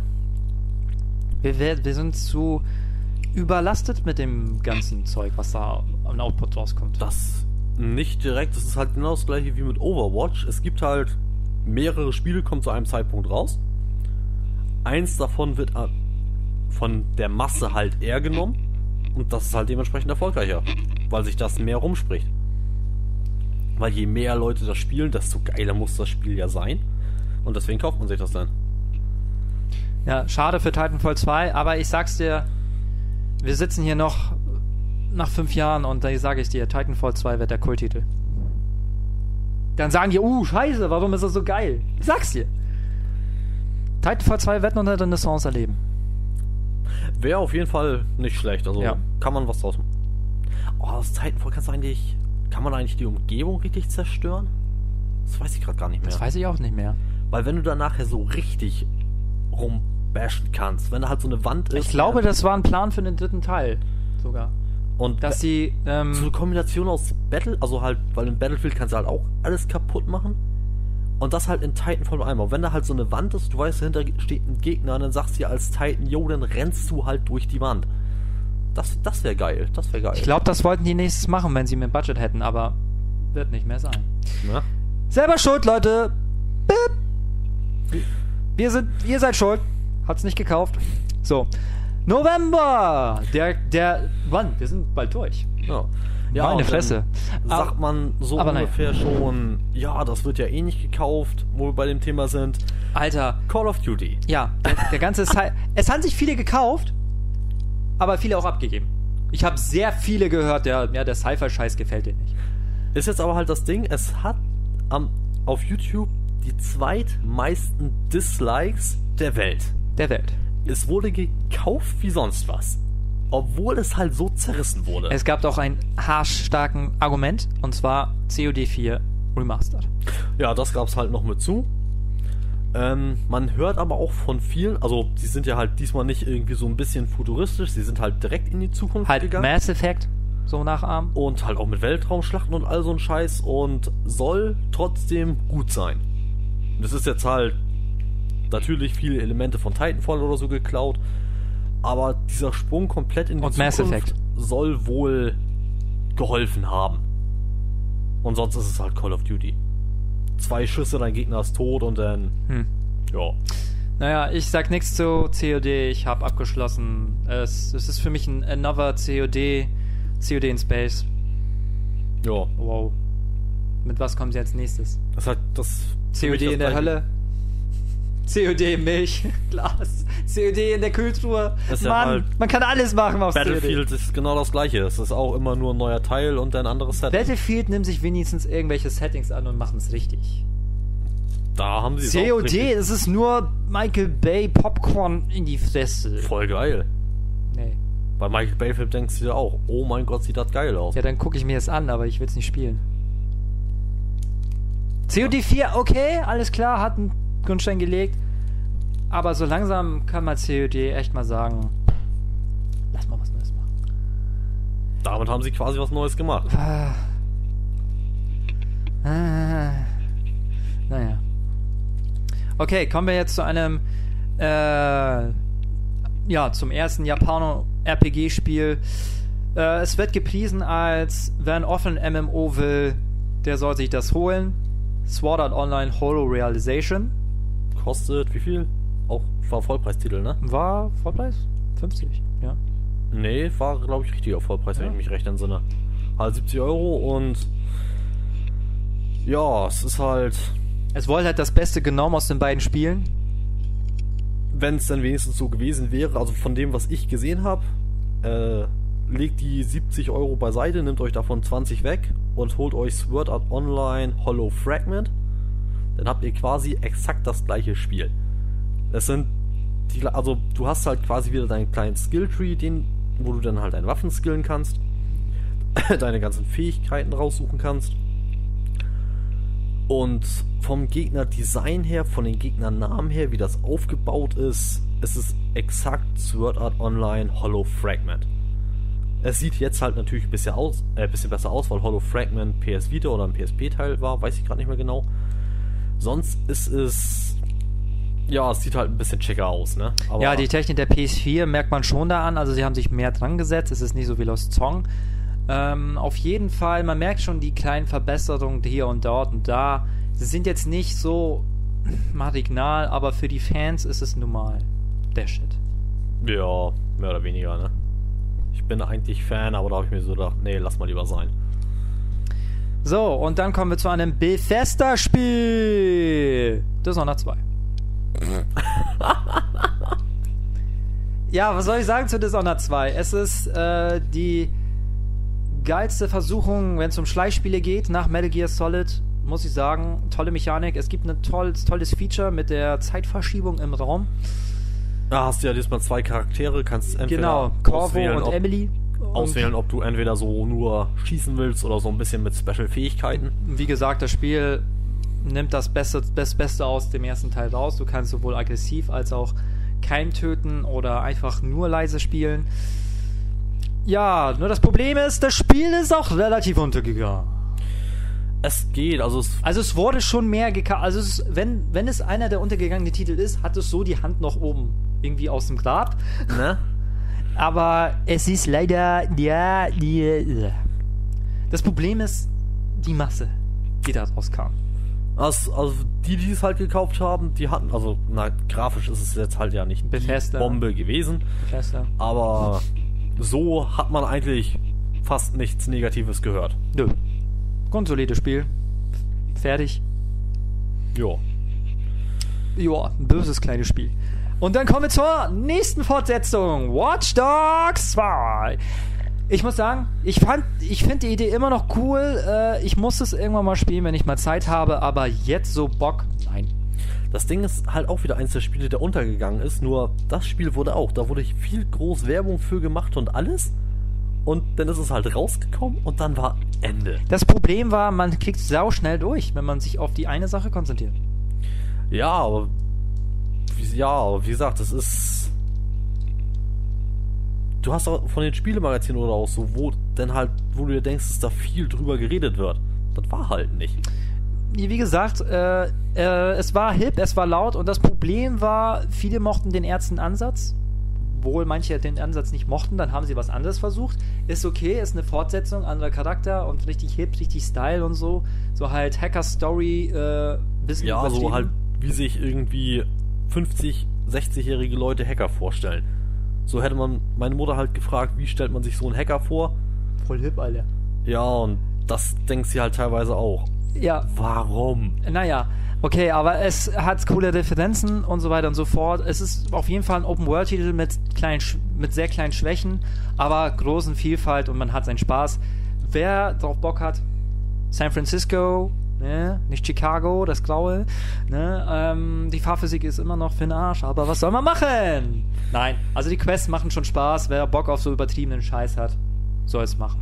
wir sind zu überlastet mit dem ganzen Zeug, was da am Output rauskommt. Das nicht direkt, das ist halt genau das gleiche wie mit Overwatch. Es gibt halt mehrere Spiele, kommen zu einem Zeitpunkt raus. Eins davon wird von der Masse halt eher genommen und das ist halt dementsprechend erfolgreicher, weil sich das mehr rumspricht. Weil je mehr Leute das spielen, desto geiler muss das Spiel ja sein. Und deswegen kauft man sich das dann. Ja, schade für Titanfall 2, aber ich sag's dir, wir sitzen hier noch nach 5 Jahren und da sage ich dir, Titanfall 2 wird der Kulttitel. Dann sagen die, scheiße, warum ist das so geil? Ich sag's dir. Titanfall 2 wird noch eine Renaissance erleben. Wäre auf jeden Fall nicht schlecht, also ja. Kann man was draus machen. Aus Titanfall kann man eigentlich die Umgebung richtig zerstören? Das weiß ich gerade gar nicht mehr. Das weiß ich auch nicht mehr. Weil wenn du da nachher so richtig rumbashen kannst, wenn da halt so eine Wand ist... Ich glaube, das war ein Plan für den 3. Teil sogar. Und dass sie... so eine Kombination aus Battle, also halt, weil im Battlefield kannst du halt auch alles kaputt machen und das halt in Titanfall einmal. Wenn da halt so eine Wand ist, du weißt, dahinter steht ein Gegner und dann sagst du ja als Titan, jo, dann rennst du halt durch die Wand. Das wäre geil, das wäre geil. Ich glaube, das wollten die nächstes machen, wenn sie mehr Budget hätten, aber wird nicht mehr sein. Na? Selber schuld, Leute! Bip! Ihr seid schuld. Habt's nicht gekauft. So. November! Wann? Wir sind bald durch. Ja. Ja, meine Fresse. Sagt man so ungefähr schon, ja, das wird ja eh nicht gekauft, wo wir bei dem Thema sind. Alter. Call of Duty. Ja, der ganze Zeit. Es haben sich viele gekauft, aber viele auch abgegeben. Ich habe sehr viele gehört, der Sci-Fi-Scheiß gefällt dir nicht. Ist jetzt aber halt das Ding, es hat auf YouTube die zweitmeisten Dislikes der Welt. Es wurde gekauft wie sonst was. Obwohl es halt so zerrissen wurde. Es gab auch ein haarstärkendes Argument, und zwar COD 4 Remastered. Ja, das gab's halt noch mit zu. Man hört aber auch von vielen, also die sind ja halt diesmal nicht irgendwie so ein bisschen futuristisch, sie sind halt direkt in die Zukunft gegangen. Halt Mass Effect so nachahmen. Und halt auch mit Weltraumschlachten und all so ein Scheiß und soll trotzdem gut sein. Das ist jetzt halt natürlich viele Elemente von Titanfall oder so geklaut, aber dieser Sprung komplett in die Zukunft soll wohl geholfen haben. Und sonst ist es halt Call of Duty. 2 Schüsse, dein Gegner ist tot und dann... Ja. Naja, ich sag nichts zu COD, ich hab abgeschlossen. Es ist für mich ein Another COD in Space. Ja. Wow. Mit was kommen sie als nächstes? Das hat das... COD in der Hölle. COD im Milchglas. COD in der Kühltruhe. Mann, ja halt, man kann alles machen auf Battlefield COD. Ist genau das gleiche. Es ist auch immer nur ein neuer Teil und ein anderes Setting. Battlefield nimmt sich wenigstens irgendwelche Settings an und machen es richtig. Da haben sie es auch richtig. COD, es ist nur Michael Bay Popcorn in die Fresse. Voll geil. Nee. Bei Michael Bay Film denkst du dir auch, oh mein Gott, sieht das geil aus. Ja, dann gucke ich mir das an, aber ich will es nicht spielen. COD 4, okay, alles klar, hat einen Grundstein gelegt, aber so langsam kann man COD echt mal sagen, lass mal was Neues machen. Damit haben sie quasi was Neues gemacht. Naja. Okay, kommen wir jetzt zu einem zum ersten Japaner-RPG-Spiel. Es wird gepriesen als, wer ein offenen MMO will, der soll sich das holen. Sword Art Online Holo Realization. Kostet wie viel? Auch war Vollpreistitel, ne? War Vollpreis? 50, ja. Nee, war, glaube ich, richtiger Vollpreis, ja, wenn ich mich recht entsinne. Halt 70 € und ja, es ist halt... Es wollte halt das Beste genommen aus den beiden Spielen. Wenn es dann wenigstens so gewesen wäre, also von dem, was ich gesehen habe, legt die 70 € beiseite, nehmt euch davon 20 weg und holt euch Sword Art Online Hollow Fragment. Dann habt ihr quasi exakt das gleiche Spiel. Es sind die, also du hast halt quasi wieder deinen kleinen Skilltree, den, wo du dann halt deine Waffen skillen kannst, deine ganzen Fähigkeiten raussuchen kannst. Und vom Gegner-Design her, von den Gegnernamen her, wie das aufgebaut ist, es ist exakt Sword Art Online Hollow Fragment. Es sieht jetzt halt natürlich ein bisschen besser aus, weil Hollow Fragment PS Vita oder ein PSP-Teil war, weiß ich gerade nicht mehr genau. Sonst ist es... Ja, es sieht halt ein bisschen schicker aus, ne? Aber ja, die Technik der PS4 merkt man schon da an, also sie haben sich mehr dran gesetzt, es ist nicht so wie Lost Song. Auf jeden Fall, man merkt schon die kleinen Verbesserungen hier und dort und da. Sie sind jetzt nicht so marginal, aber für die Fans ist es normal. Der Shit. Ja, mehr oder weniger, ne? Ich bin eigentlich Fan, aber da habe ich mir so gedacht, nee, lass mal lieber sein. So, und dann kommen wir zu einem Bethesda-Spiel. Das ist noch nach 2. Ja, was soll ich sagen zu Dishonored 2? Es ist die geilste Versuchung, wenn es um Schleichspiele geht, nach Metal Gear Solid, muss ich sagen. Tolle Mechanik. Es gibt ein tolles Feature mit der Zeitverschiebung im Raum. Da hast du ja diesmal 2 Charaktere, kannst entweder auswählen, ob du entweder so nur schießen willst oder so ein bisschen mit Special-Fähigkeiten. Wie gesagt, das Spiel nimmt das Beste aus dem ersten Teil raus. Du kannst sowohl aggressiv als auch keimtöten oder einfach nur leise spielen. Ja, nur das Problem ist, das Spiel ist auch relativ untergegangen. Es geht, es wurde schon mehr gekauft. Also es ist, wenn es einer der untergegangenen Titel ist, hat es so die Hand noch oben irgendwie aus dem Grab. Ne? Aber es ist leider, das Problem ist die Masse, die da rauskam. Also die es halt gekauft haben, die hatten, grafisch ist es jetzt halt ja nicht Bethesda, die Bombe gewesen, Bethesda. Aber so hat man eigentlich fast nichts Negatives gehört. Nö. Konsolides Spiel. Fertig. Jo. Jo, ein böses kleines Spiel. Und dann kommen wir zur nächsten Fortsetzung. Watch Dogs 2. Ich muss sagen, ich finde die Idee immer noch cool. Ich muss es irgendwann mal spielen, wenn ich mal Zeit habe, aber jetzt so Bock, nein. Das Ding ist halt auch wieder eins der Spiele, der untergegangen ist, nur das Spiel wurde auch, da wurde viel groß Werbung für gemacht und alles und dann ist es halt rausgekommen und dann war Ende. Das Problem war, man kriegt sauschnell durch, wenn man sich auf die eine Sache konzentriert. Ja, aber wie gesagt, das ist... Du hast auch von den Spielemagazinen oder auch so, wo du dir denkst, dass da viel drüber geredet wird. Das war halt nicht. Wie gesagt, es war hip, es war laut und das Problem war, viele mochten den ersten Ansatz. Obwohl manche den Ansatz nicht mochten, dann haben sie was anderes versucht. Ist okay, ist eine Fortsetzung, anderer Charakter und richtig hip, richtig Style und so. So halt Hacker-Story, bisschen ja, übertrieben. So halt, wie sich irgendwie 50-, 60-jährige Leute Hacker vorstellen. So hätte man meine Mutter halt gefragt, wie stellt man sich so einen Hacker vor? Voll hip, Alter. Ja, und das denkt sie halt teilweise auch. Ja. Warum? Naja, okay, aber es hat coole Referenzen und so weiter und so fort. Es ist auf jeden Fall ein Open-World-Titel mit sehr kleinen Schwächen, aber großen Vielfalt und man hat seinen Spaß. Wer drauf Bock hat, San Francisco, ne? Nicht Chicago, das Graue. Ne? Die Fahrphysik ist immer noch für den Arsch, aber was soll man machen? Nein, also die Quests machen schon Spaß. Wer Bock auf so übertriebenen Scheiß hat, soll es machen.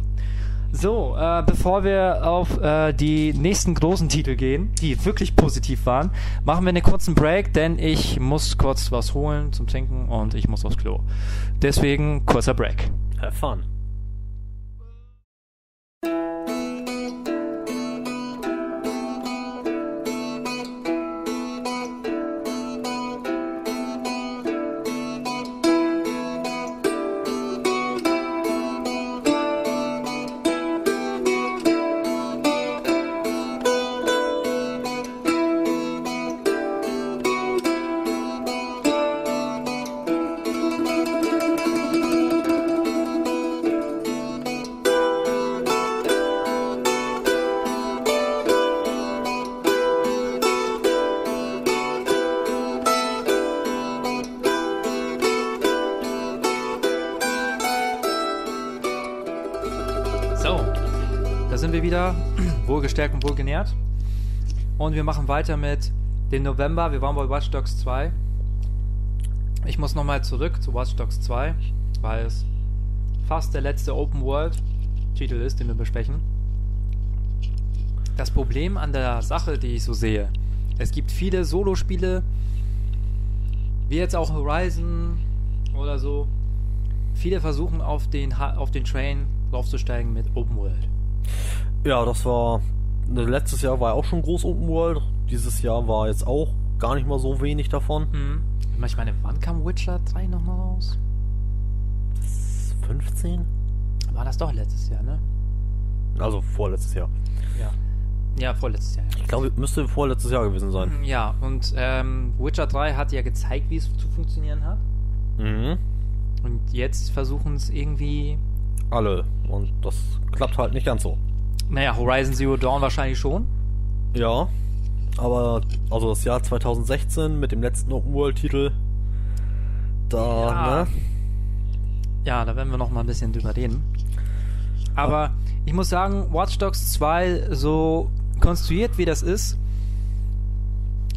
So, bevor wir auf die nächsten großen Titel gehen, die wirklich positiv waren, machen wir einen kurzen Break, denn ich muss kurz was holen zum Trinken und ich muss aufs Klo. Deswegen kurzer Break. Have fun. wir wieder, wohlgestärkt und wohlgenährt. Und wir machen weiter mit dem November. Wir waren bei Watch Dogs 2. Ich muss nochmal zurück zu Watch Dogs 2, weil es fast der letzte Open World Titel ist, den wir besprechen. Das Problem an der Sache, die ich so sehe, es gibt viele Solo-Spiele, wie jetzt auch Horizon oder so. Viele versuchen auf den Train draufzusteigen mit Open World. Ja, das war... Letztes Jahr war ja auch schon groß Open World. Dieses Jahr war jetzt auch gar nicht mal so wenig davon. Mhm. Ich meine, wann kam Witcher 3 nochmal raus? 15? War das doch letztes Jahr, ne? Also vorletztes Jahr. Ja. Ja, vorletztes Jahr. Ja. Ich glaube, müsste vorletztes Jahr gewesen sein. Ja, und Witcher 3 hat ja gezeigt, wie es zu funktionieren hat. Mhm. Und jetzt versuchen es irgendwie... alle. Und das klappt halt nicht ganz so. Naja, Horizon Zero Dawn wahrscheinlich schon. Ja. Aber, also das Jahr 2016 mit dem letzten Open-World-Titel, da, ja. Ne? Ja, da werden wir noch mal ein bisschen drüber reden. Aber ich muss sagen, Watch Dogs 2, so konstruiert wie das ist,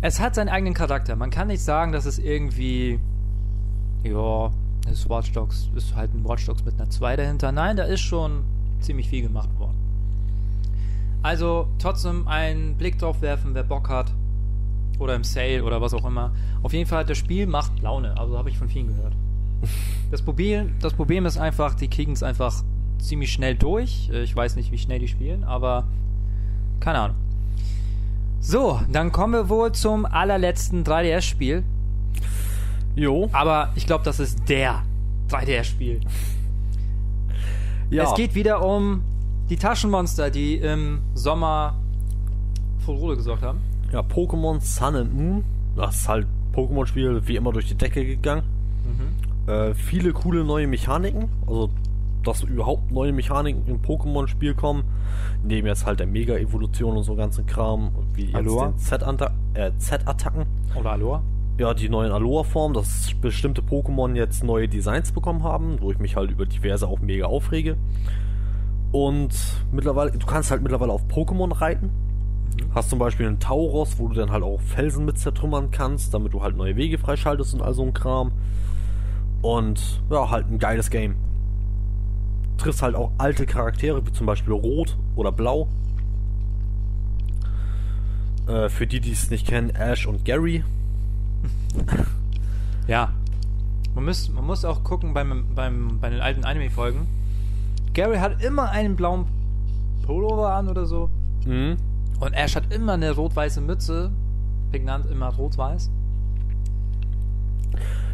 es hat seinen eigenen Charakter. Man kann nicht sagen, dass es irgendwie, ja, das Watch Dogs ist halt ein Watch Dogs mit einer 2 dahinter. Nein, da ist schon ziemlich viel gemacht worden. Also trotzdem einen Blick drauf werfen, wer Bock hat. Oder im Sale oder was auch immer. Auf jeden Fall, das Spiel macht Laune. Also habe ich von vielen gehört. Das Problem ist einfach, die kriegen es einfach ziemlich schnell durch. Ich weiß nicht, wie schnell die spielen, aber keine Ahnung. So, dann kommen wir wohl zum allerletzten 3DS-Spiel. Jo. Aber ich glaube, das ist der 3DS-Spiel. Ja. Es geht wieder um die Taschenmonster, die im Sommer für Ruhe gesorgt haben. Ja, Pokémon Sun and Moon. Das ist halt Pokémon-Spiel, wie immer durch die Decke gegangen. Mhm. Viele coole neue Mechaniken. Also, dass überhaupt neue Mechaniken im Pokémon-Spiel kommen. Neben jetzt halt der Mega-Evolution und so ganzen Kram. Wie jetzt Aloha. Den Z-Attacken. Oder Aloha. Ja, die neuen Aloha-Formen, dass bestimmte Pokémon jetzt neue Designs bekommen haben, wo ich mich halt über diverse auch mega aufrege. Und mittlerweile, du kannst halt mittlerweile auf Pokémon reiten. Mhm. Hast zum Beispiel einen Tauros, wo du dann halt auch Felsen mit zertrümmern kannst, damit du halt neue Wege freischaltest und all so ein Kram. Und ja, halt ein geiles Game. Triffst halt auch alte Charaktere, wie zum Beispiel Rot oder Blau. Für die, die es nicht kennen, Ash und Gary. Ja. Man muss auch gucken bei den alten Anime-Folgen. Gary hat immer einen blauen Pullover an oder so. Mhm. Und Ash hat immer eine rot-weiße Mütze. Pignant immer rot-weiß.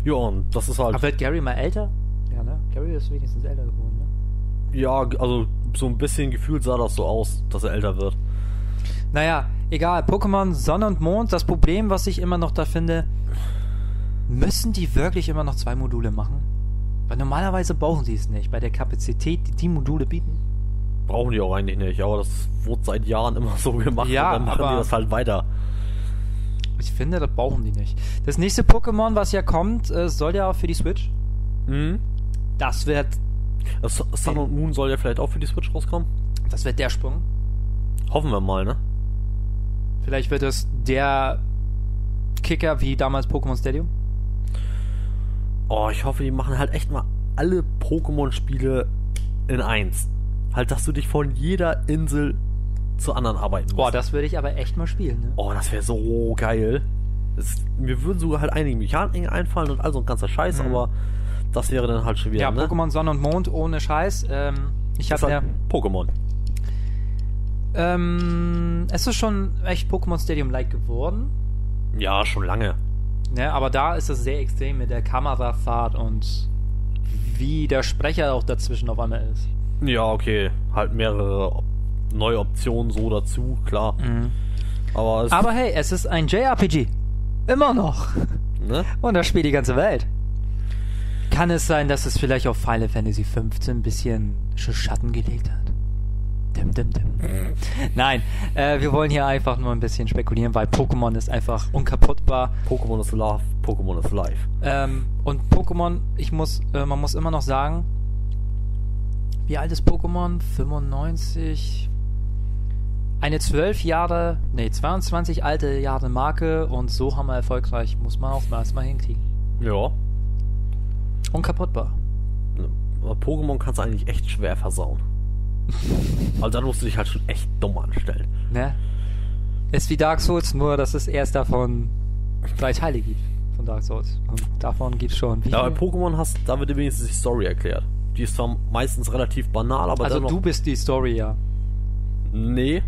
Ja, und das ist halt... Aber wird Gary mal älter? Ja, ne? Gary ist wenigstens älter geworden, ne? Ja, also so ein bisschen gefühlt sah das so aus, dass er älter wird. Naja, egal. Pokémon Sonne und Mond, das Problem, was ich immer noch da finde, müssen die wirklich immer noch 2 Module machen? Weil normalerweise brauchen sie es nicht, bei der Kapazität, die die Module bieten. Brauchen die auch eigentlich nicht, aber das wurde seit Jahren immer so gemacht, ja, und dann machen die das halt weiter. Ich finde, das brauchen die nicht. Das nächste Pokémon, was ja kommt, soll ja auch für die Switch. Mhm. Das wird... Sun und Moon soll ja vielleicht auch für die Switch rauskommen. Das wird der Sprung. Hoffen wir mal, ne? Vielleicht wird es der Kicker wie damals Pokémon Stadium. Oh, ich hoffe, die machen halt echt mal alle Pokémon-Spiele in eins. Halt, dass du dich von jeder Insel zur anderen arbeiten musst. Boah, das würde ich aber echt mal spielen, ne? Oh, das wäre so geil. Mir würden sogar halt einige Mechaniken einfallen und all so ein ganzer Scheiß, aber das wäre dann halt schon wieder, ja, ne? Pokémon Sonne und Mond ohne Scheiß. Ich habe halt Pokémon. Es ist schon echt Pokémon Stadium-like geworden. Ja, schon lange. Ne, aber da ist es sehr extrem mit der Kamerafahrt und wie der Sprecher auch dazwischen auf einmal ist. Ja, okay. Halt mehrere neue Optionen so dazu, klar. Mhm. Aber hey, es ist ein JRPG. Immer noch. Ne? Und das spielt die ganze Welt. Kann es sein, dass es vielleicht auf Final Fantasy 15 ein bisschen Schatten gelegt hat? Dim, dim, dim. Nein, wir wollen hier einfach nur ein bisschen spekulieren, weil Pokémon ist einfach unkaputtbar. Pokémon is love, Pokémon is life. Und Pokémon, man muss immer noch sagen, wie alt ist Pokémon? 95? Eine 22 alte Jahre Marke und so hammererfolgreich, muss man auch erstmal hinkriegen. Ja. Unkaputtbar. Aber Pokémon kannst du eigentlich echt schwer versauen. Also da musst du dich halt schon echt dumm anstellen. Ne? Ist wie Dark Souls, nur dass es erst davon 3 Teile gibt. Von Dark Souls. Und davon gibt es schon. Ja, bei Pokémon hast, da wird wenigstens die Story erklärt. Die ist zwar meistens relativ banal, aber also du bist die Story, ja. Nee,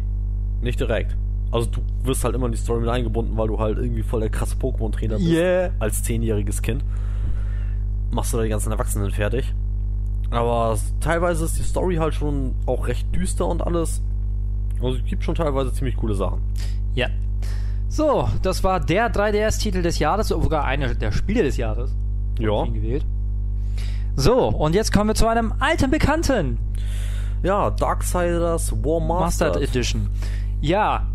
nicht direkt. Also du wirst halt immer in die Story mit eingebunden, weil du halt irgendwie voll der krasse Pokémon-Trainer bist. Yeah. Als 10-jähriges Kind. Machst du da die ganzen Erwachsenen fertig. Aber teilweise ist die Story halt schon auch recht düster und alles. Also es gibt schon teilweise ziemlich coole Sachen. Ja. So, das war der 3DS-Titel des Jahres, sogar einer der Spiele des Jahres. Ja. Gewählt. So, und jetzt kommen wir zu einem alten Bekannten. Ja, Darksiders War Mastered Edition. Ja.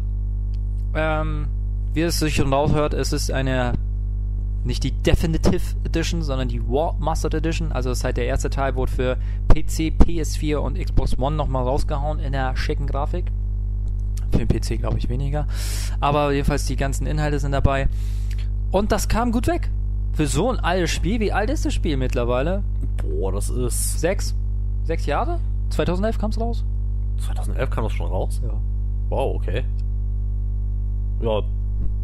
Wie es sich schon raushört, es ist eine... Nicht die Definitive Edition, sondern die War Mastered Edition. Also das ist halt der erste Teil, wurde für PC, PS4 und Xbox One nochmal rausgehauen in der schicken Grafik. Für den PC glaube ich weniger. Aber jedenfalls die ganzen Inhalte sind dabei. Und das kam gut weg. Für so ein altes Spiel. Wie alt ist das Spiel mittlerweile? Boah, das ist... 6 Jahre? 2011 kam es raus? 2011 kam das schon raus? Ja. Wow, okay. Ja,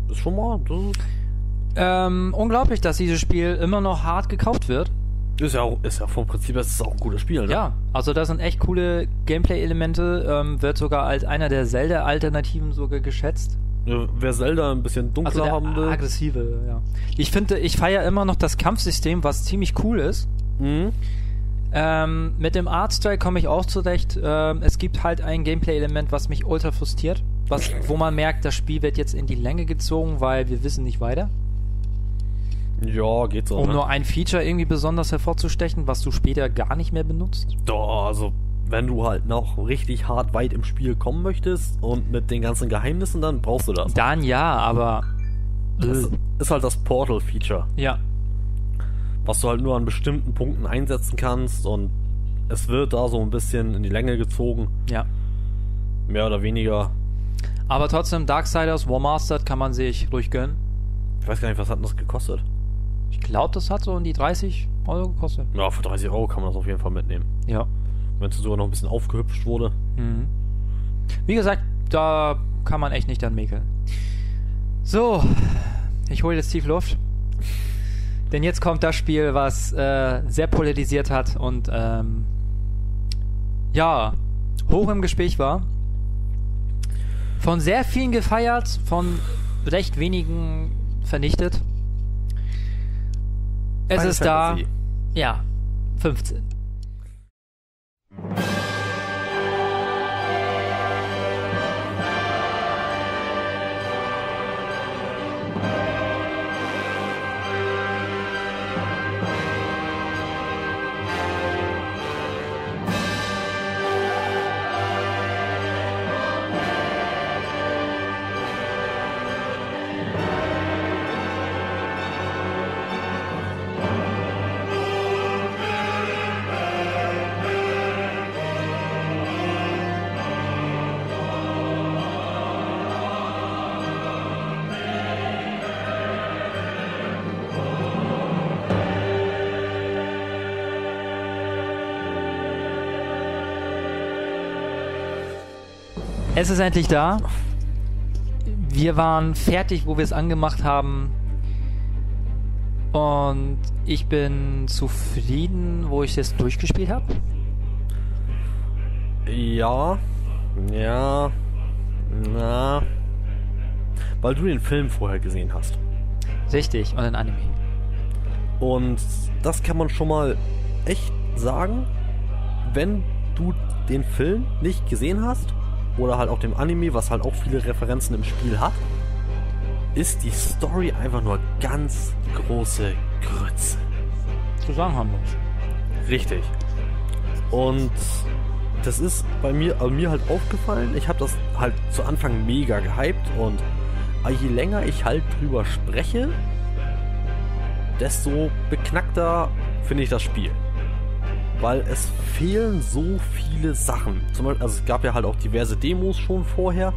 ist schon mal... Das ist unglaublich, dass dieses Spiel immer noch hart gekauft wird. Ist ja vom Prinzip, das ist auch ein cooles Spiel, ne? Ja, also da sind echt coole Gameplay-Elemente, wird sogar als einer der Zelda-Alternativen sogar geschätzt. Ja, wer Zelda ein bisschen dunkler also haben will. Aggressive, ja. Ich feiere immer noch das Kampfsystem, was ziemlich cool ist. Mhm. Mit dem Artstyle komme ich auch zurecht. Es gibt halt ein Gameplay-Element, was mich ultra frustriert. Wo man merkt, das Spiel wird jetzt in die Länge gezogen, weil wir wissen nicht weiter. Ja, geht so. Um nur ein Feature irgendwie besonders hervorzustechen, was du später gar nicht mehr benutzt. Doch, also wenn du halt noch richtig hart weit im Spiel kommen möchtest und mit den ganzen Geheimnissen, dann brauchst du das. Dann ja, aber... Das ist halt das Portal-Feature. Ja. Was du halt nur an bestimmten Punkten einsetzen kannst und es wird da so ein bisschen in die Länge gezogen. Ja. Mehr oder weniger. Aber trotzdem, Darksiders War Mastered kann man sich ruhig gönnen. Ich weiß gar nicht, was hat das gekostet? Ich glaube, das hat so um die 30 Euro gekostet. Ja, für 30 Euro kann man das auf jeden Fall mitnehmen. Ja. Wenn es sogar noch ein bisschen aufgehübscht wurde. Mhm. Wie gesagt, da kann man echt nicht dran mäkeln. So, ich hole jetzt tief Luft. Denn jetzt kommt das Spiel, was sehr polarisiert hat und ja, hoch im Gespräch war. Von sehr vielen gefeiert, von recht wenigen vernichtet. Es ist da, ja, 15. Es ist endlich da. Wir waren fertig, wo wir es angemacht haben. Und ich bin zufrieden, wo ich es durchgespielt habe. Ja. Ja. Na. Weil du den Film vorher gesehen hast. Richtig, und den Anime. Und das kann man schon mal echt sagen, wenn du den Film nicht gesehen hast. Oder halt auch dem Anime, was halt auch viele Referenzen im Spiel hat, ist die Story einfach nur ganz große Grütze. Zusammenhanglos. Richtig. Und das ist bei mir halt aufgefallen. Ich habe das halt zu Anfang mega gehypt und je länger ich halt drüber spreche, desto beknackter finde ich das Spiel. weil es fehlen so viele Sachen. Zum Beispiel, also es gab ja halt auch diverse Demos schon vorher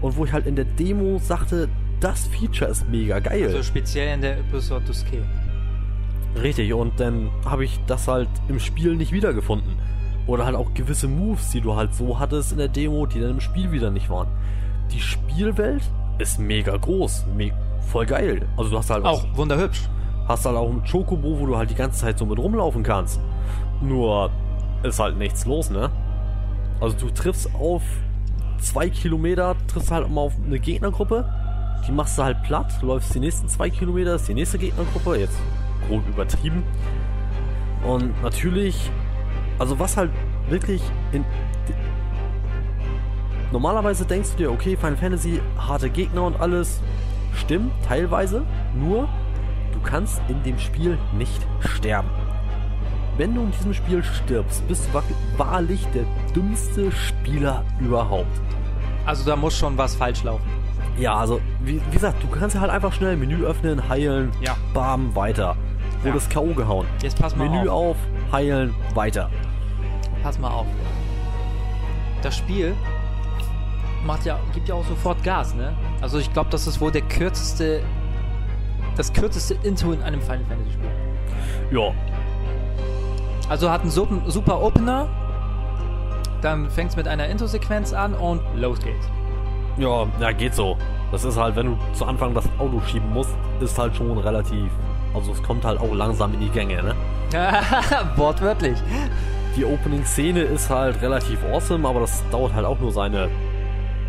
und wo ich halt in der Demo sagte, das Feature ist mega geil. Also speziell in der Episode Duske. Richtig, und dann habe ich das halt im Spiel nicht wiedergefunden. Oder halt auch gewisse Moves, die du halt so hattest in der Demo, die dann im Spiel wieder nicht waren. Die Spielwelt ist mega groß, voll geil. Also du hast halt auch wunderhübsch. Hast halt auch einen Chocobo, wo du halt die ganze Zeit so mit rumlaufen kannst. Nur ist halt nichts los, ne? Also du triffst auf 2 Kilometer, triffst halt mal auf eine Gegnergruppe, die machst du halt platt, läufst die nächsten 2 Kilometer, ist die nächste Gegnergruppe, jetzt grob übertrieben. Und natürlich, also was halt wirklich in... Normalerweise denkst du dir, okay, Final Fantasy, harte Gegner und alles, stimmt, teilweise, nur du kannst in dem Spiel nicht sterben. Wenn du in diesem Spiel stirbst, bist du wahrlich der dümmste Spieler überhaupt. Also da muss schon was falsch laufen. Ja, also wie gesagt, du kannst halt einfach schnell Menü öffnen, heilen, ja, bam, weiter. Wurde es K.O. gehauen. Jetzt pass mal Menü auf, heilen, weiter. Pass mal auf. Das Spiel gibt ja auch sofort Gas, ne? Also ich glaube, das ist wohl das kürzeste Intro in einem Final Fantasy Spiel. Ja. Also hat einen super Opener, dann fängt es mit einer Intro-Sequenz an und los geht's. Ja, geht so. Das ist halt, wenn du zu Anfang das Auto schieben musst, ist halt schon relativ... Also es kommt halt auch langsam in die Gänge, ne? Wortwörtlich. Die Opening-Szene ist halt relativ awesome, aber das dauert halt auch nur seine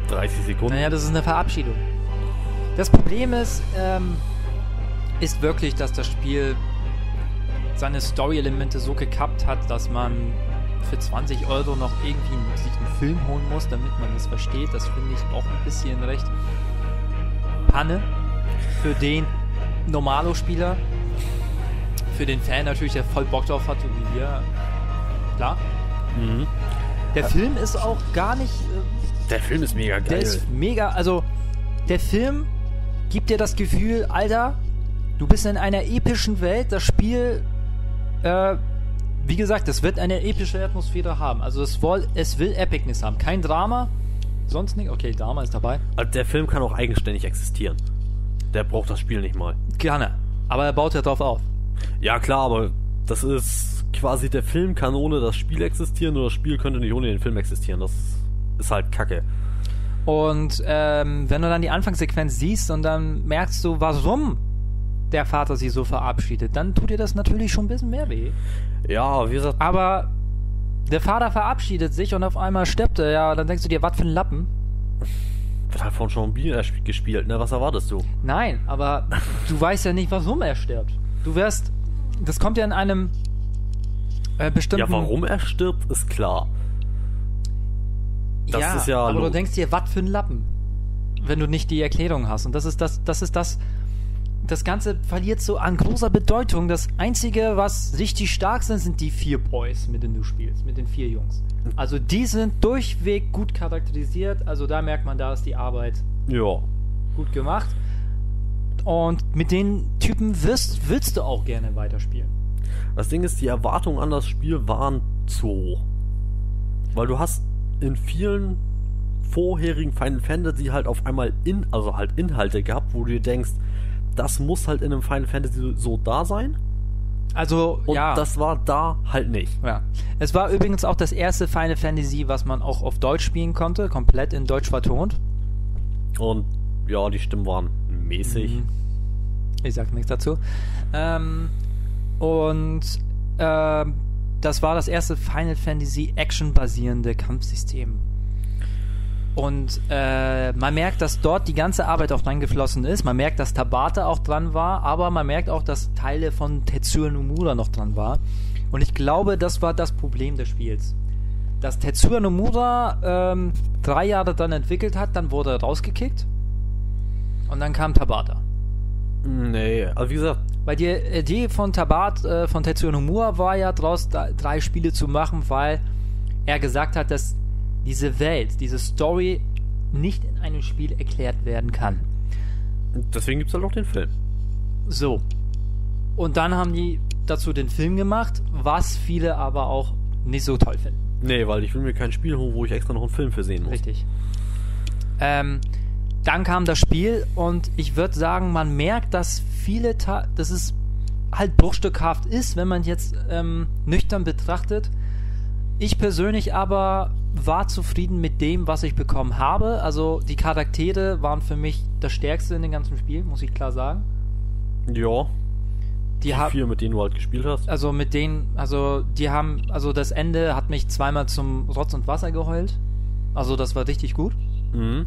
30 Sekunden. Naja, das ist eine Verabschiedung. Das Problem ist wirklich, dass das Spiel seine Story-Elemente so gekappt hat, dass man für 20 € noch irgendwie sich einen Film holen muss, damit man das versteht. Das finde ich auch ein bisschen recht Panne für den Normalo-Spieler. Für den Fan natürlich, der voll Bock drauf hat, so wie wir. Klar. Mhm. Der Film ist auch gar nicht... Der Film ist mega geil. Der ist mega, also der Film gibt dir das Gefühl, Alter, du bist in einer epischen Welt, das Spiel... Wie gesagt, es wird eine epische Atmosphäre haben. Also es will Epicness haben. Kein Drama, sonst nicht. Okay, Drama ist dabei. Also der Film kann auch eigenständig existieren. Der braucht das Spiel nicht mal. Gerne. Aber er baut ja drauf auf. Ja klar, aber das ist quasi, der Film kann ohne das Spiel existieren oder das Spiel könnte nicht ohne den Film existieren. Das ist halt Kacke. Und wenn du dann die Anfangssequenz siehst und dann merkst du, warum der Vater sie so verabschiedet, dann tut dir das natürlich schon ein bisschen mehr weh. Ja, wie gesagt... Aber der Vater verabschiedet sich und auf einmal stirbt er. Ja, dann denkst du dir, was für ein Lappen. Wird halt von schon gespielt, ne? Was erwartest du? Nein, aber du weißt ja nicht, warum er stirbt. Du wirst... Das kommt ja in einem bestimmten... Ja, warum er stirbt, ist klar. Das ja, ist ja... aber du denkst dir, was für ein Lappen, wenn du nicht die Erklärung hast. Und das Ganze verliert so an großer Bedeutung. Das Einzige, was richtig stark sind die 4 Boys, mit denen du spielst, mit den 4 Jungs. Also die sind durchweg gut charakterisiert. Also da merkt man, da ist die Arbeit gut gemacht. Und mit den Typen willst du auch gerne weiterspielen. Das Ding ist, die Erwartungen an das Spiel waren zu hoch. Weil du hast in vielen vorherigen Final Fantasy halt auf einmal Inhalte gehabt, wo du dir denkst, das muss halt in einem Final Fantasy so da sein. Also, und ja. Und das war da halt nicht. Ja. Es war übrigens auch das erste Final Fantasy, was man auch auf Deutsch spielen konnte. Komplett in Deutsch vertont. Und ja, die Stimmen waren mäßig. Mhm. Ich sag nichts dazu. Das war das erste Final Fantasy Action-basierende Kampfsystem. Und man merkt, dass dort die ganze Arbeit auch dran geflossen ist. Man merkt, dass Tabata auch dran war, aber man merkt auch, dass Teile von Tetsuya Nomura noch dran war. Und ich glaube, das war das Problem des Spiels. Dass Tetsuya Nomura 3 Jahre dran entwickelt hat, dann wurde er rausgekickt. Und dann kam Tabata. Nee, also wie gesagt... Weil die Idee von Tetsuya Nomura war ja, daraus 3 Spiele zu machen, weil er gesagt hat, dass diese Welt, diese Story nicht in einem Spiel erklärt werden kann. Deswegen gibt es halt auch den Film. So. Und dann haben die dazu den Film gemacht, was viele aber auch nicht so toll finden. Nee, weil ich will mir kein Spiel holen, wo ich extra noch einen Film für sehen muss. Richtig. Dann kam das Spiel und ich würde sagen, man merkt, dass dass es halt bruchstückhaft ist, wenn man jetzt nüchtern betrachtet. Ich persönlich aber war zufrieden mit dem, was ich bekommen habe. Also die Charaktere waren für mich das Stärkste in dem ganzen Spiel, muss ich klar sagen. Ja. Die vier, mit denen du halt gespielt hast. Also mit denen, das Ende hat mich zweimal zum Rotz und Wasser geheult. Also das war richtig gut. Mhm.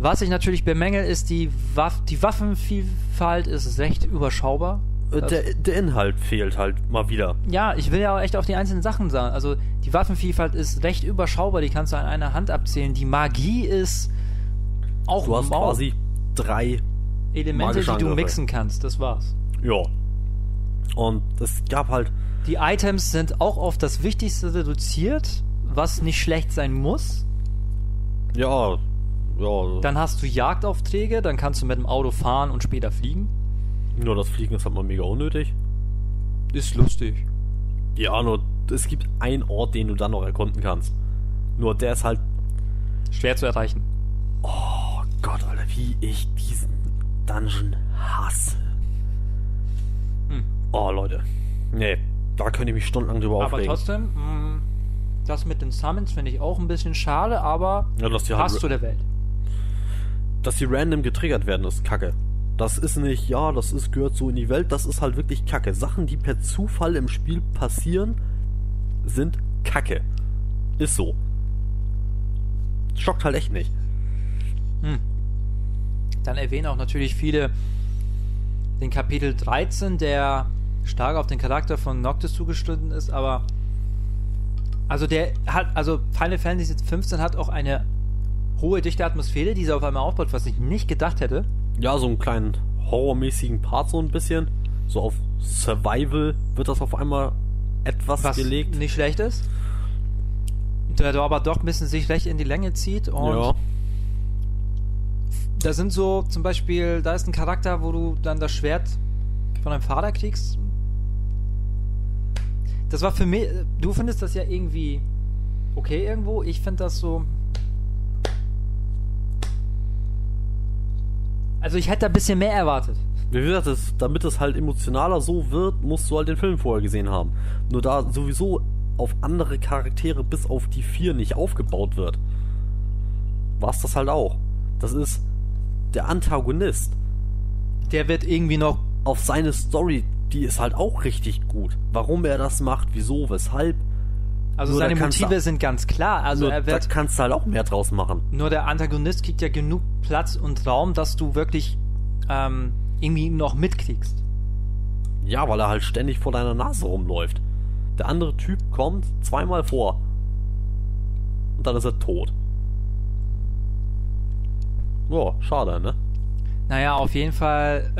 Was ich natürlich bemängel, ist die Waffenvielfalt ist recht überschaubar. Der Inhalt fehlt halt mal wieder. Ja, ich will ja auch echt auf die einzelnen Sachen sagen. Also die Waffenvielfalt ist recht überschaubar, die kannst du an einer Hand abzählen. Die Magie ist auch... Du hast quasi drei Elemente, die du mixen kannst, das war's. Ja. Und es gab halt... Die Items sind auch auf das Wichtigste reduziert, was nicht schlecht sein muss. Ja, ja. Dann hast du Jagdaufträge, dann kannst du mit dem Auto fahren und später fliegen. Nur das Fliegen ist halt mal mega unnötig. Ist lustig. Ja, nur es gibt einen Ort, den du dann noch erkunden kannst. Nur der ist halt schwer zu erreichen. Oh Gott, Alter, wie ich diesen Dungeon hasse. Hm. Oh, Leute. Nee, da könnte ich mich stundenlang drüber aufregen. Aber trotzdem, das mit den Summons finde ich auch ein bisschen schade, aber ja, dass die passt zu der Welt. Dass die random getriggert werden, ist kacke. Das ist nicht, ja, gehört so in die Welt, das ist halt wirklich Kacke. Sachen, die per Zufall im Spiel passieren, sind Kacke. Ist so. Schockt halt echt nicht. Hm. Dann erwähnen auch natürlich viele den Kapitel 13, der stark auf den Charakter von Noctis zugeschnitten ist, aber Final Fantasy XV hat auch eine hohe, dichte Atmosphäre, die sie auf einmal aufbaut, was ich nicht gedacht hätte. Ja, so einen kleinen horrormäßigen Part so ein bisschen. So auf Survival wird das auf einmal etwas gelegt. Was nicht schlecht ist. Der aber doch ein bisschen sich recht in die Länge zieht. Und ja. Da sind so zum Beispiel, da ist ein Charakter, wo du dann das Schwert von deinem Vater kriegst. Das war für mich, du findest das ja irgendwie okay irgendwo. Ich finde das so... Also ich hätte da ein bisschen mehr erwartet. Wie gesagt, damit es halt emotionaler so wird, musst du halt den Film vorher gesehen haben. Nur da sowieso auf andere Charaktere bis auf die 4 nicht aufgebaut wird, war es das halt auch. Das ist der Antagonist. Der wird irgendwie noch... Auf seine Story, die ist halt auch richtig gut. Warum er das macht, wieso, weshalb. Also nur seine Motive sind ganz klar. Also da kannst du halt auch mehr draus machen. Nur der Antagonist kriegt ja genug Platz und Raum, dass du wirklich irgendwie noch mitkriegst. Ja, weil er halt ständig vor deiner Nase rumläuft. Der andere Typ kommt zweimal vor. Und dann ist er tot. Ja, schade, ne? Naja, auf jeden Fall,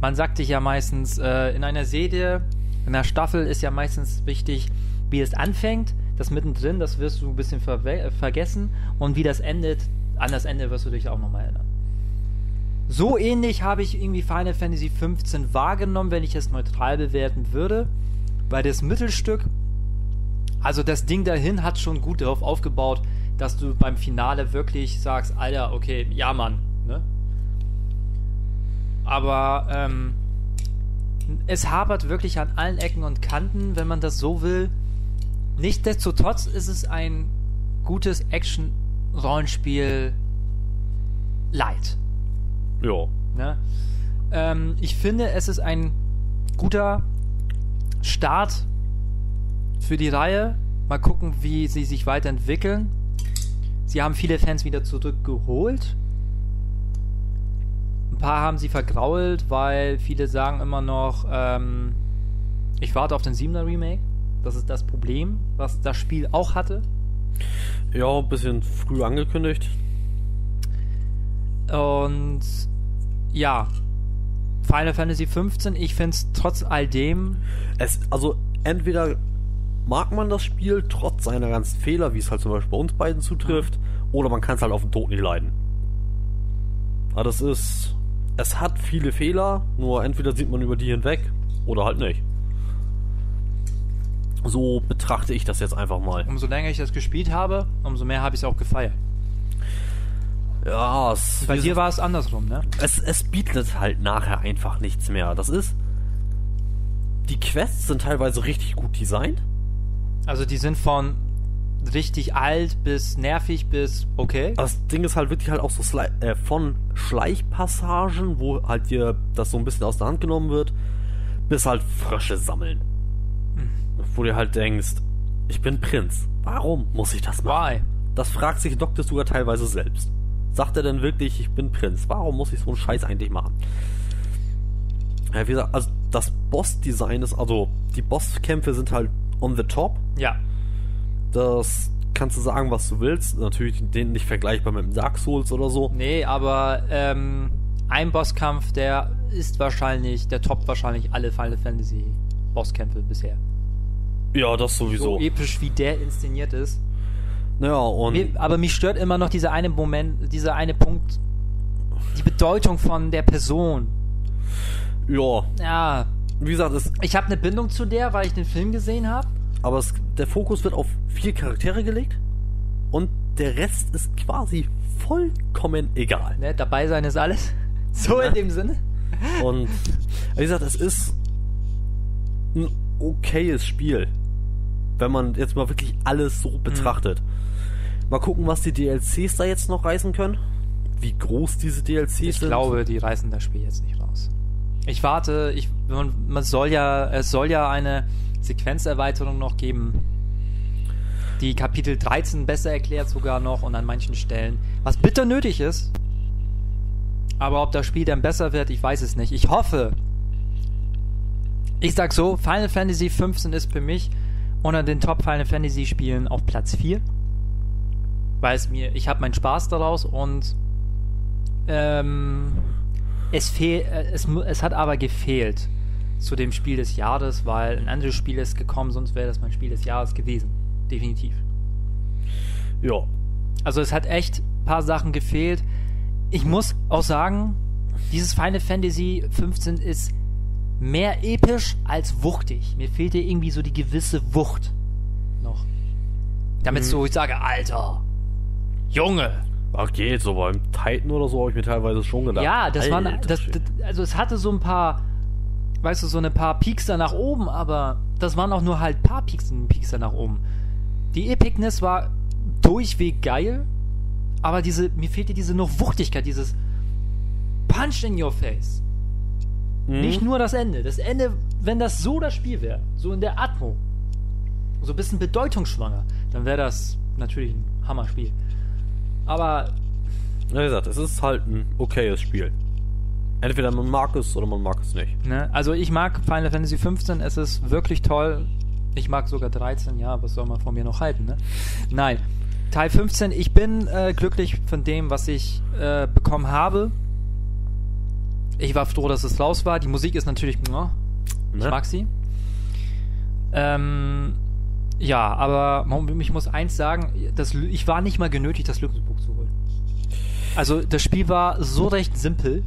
man sagt sich ja meistens, in einer Serie, in einer Staffel ist ja meistens wichtig, wie es anfängt, das mittendrin, das wirst du ein bisschen vergessen, und wie das endet, an das Ende wirst du dich auch nochmal erinnern. So ähnlich habe ich irgendwie Final Fantasy 15 wahrgenommen, wenn ich es neutral bewerten würde, weil das Mittelstück, also das Ding dahin, hat schon gut darauf aufgebaut, dass du beim Finale wirklich sagst, Alter, okay, ja Mann, ne? Aber es hapert wirklich an allen Ecken und Kanten, wenn man das so will. Nichtsdestotrotz ist es ein gutes Action-Rollenspiel light. Ja. Ne? Ich finde, es ist ein guter Start für die Reihe. Mal gucken, wie sie sich weiterentwickeln. Sie haben viele Fans wieder zurückgeholt. Ein paar haben sie vergrault, weil viele sagen immer noch, ich warte auf den 7er Remake. Das ist das Problem, was das Spiel auch hatte. Ja, ein bisschen früh angekündigt. Und ja, Final Fantasy 15, ich finde es trotz all dem... Also entweder mag man das Spiel trotz seiner ganzen Fehler, wie es halt zum Beispiel bei uns beiden zutrifft, oder man kann es halt auf den Tod nicht leiden. Aber das ist es hat viele Fehler, nur entweder sieht man über die hinweg oder halt nicht. So betrachte ich das jetzt einfach mal. Umso länger ich das gespielt habe, umso mehr habe ich es auch gefeiert. Ja, es... Bei dir war es andersrum, ne? Es bietet halt nachher einfach nichts mehr. Das ist... Die Quests sind teilweise richtig gut designt. Also die sind von richtig alt bis nervig bis okay. Das Ding ist halt wirklich halt auch so von Schleichpassagen, wo halt dir das so ein bisschen aus der Hand genommen wird, bis halt Frösche sammeln. Wo du halt denkst, ich bin Prinz. Warum muss ich das machen? Why? Das fragt sich Doktor sogar teilweise selbst. Sagt er denn wirklich, ich bin Prinz? Warum muss ich so einen Scheiß eigentlich machen? Ja, wie gesagt, also das Boss-Design ist, also die Bosskämpfe sind halt on the top. Ja. Das kannst du sagen, was du willst. Natürlich den nicht vergleichbar mit dem Dark Souls oder so. Nee, aber ein Bosskampf, der ist wahrscheinlich, der toppt wahrscheinlich alle Final Fantasy Bosskämpfe bisher. Ja, das sowieso. So episch, wie der inszeniert ist. Naja, und... Aber mich stört immer noch dieser eine Moment, dieser eine Punkt, die Bedeutung von der Person. Ja. Ja. Wie gesagt, ich habe eine Bindung zu der, weil ich den Film gesehen habe. Aber der Fokus wird auf 4 Charaktere gelegt und der Rest ist quasi vollkommen egal. Ne, dabei sein ist alles. So in dem Sinne. Und wie gesagt, es ist ein okayes Spiel, wenn man jetzt mal wirklich alles so betrachtet. Mal gucken, was die DLCs da jetzt noch reißen können. Wie groß diese DLCs sind. Ich glaube, die reißen das Spiel jetzt nicht raus. Ich warte, es soll ja eine Sequenzerweiterung noch geben, die Kapitel 13 besser erklärt sogar noch und an manchen Stellen, was bitter nötig ist. Aber ob das Spiel dann besser wird, ich weiß es nicht. Ich hoffe. Ich sag so, Final Fantasy 15 ist für mich unter den Top Final Fantasy Spielen auf Platz 4. Weil ich habe meinen Spaß daraus und es hat aber gefehlt zu dem Spiel des Jahres, weil ein anderes Spiel ist gekommen, sonst wäre das mein Spiel des Jahres gewesen. Definitiv. Ja. Also es hat echt ein paar Sachen gefehlt. Ich muss auch sagen, dieses Final Fantasy 15 ist mehr episch als wuchtig. Mir fehlte irgendwie so die gewisse Wucht noch. Damit so ich sage, Alter, Junge. Ach geht, so beim Titan oder so habe ich mir teilweise schon gedacht. Ja, das waren, also es hatte so ein paar, weißt du, so eine paar Piekser nach oben, aber das waren auch nur halt ein paar Piekser nach oben. Die Epicness war durchweg geil, aber mir fehlte diese noch Wuchtigkeit, dieses Punch in your face. Nicht nur das Ende. Das Ende, wenn das so das Spiel wäre, so in der Atmo, so ein bisschen bedeutungsschwanger, dann wäre das natürlich ein Hammerspiel. Aber wie gesagt, es ist halt ein okayes Spiel. Entweder man mag es oder man mag es nicht. Ne? Also ich mag Final Fantasy 15, es ist wirklich toll. Ich mag sogar 13, ja, was soll man von mir noch halten, ne? Nein, Teil 15, ich bin glücklich von dem, was ich bekommen habe. Ich war froh, dass es raus war. Die Musik ist natürlich... Ich mag sie. Ja, aber ich muss eins sagen, ich war nicht mal genötigt, das Lösungsbuch zu holen. Also das Spiel war so recht simpel.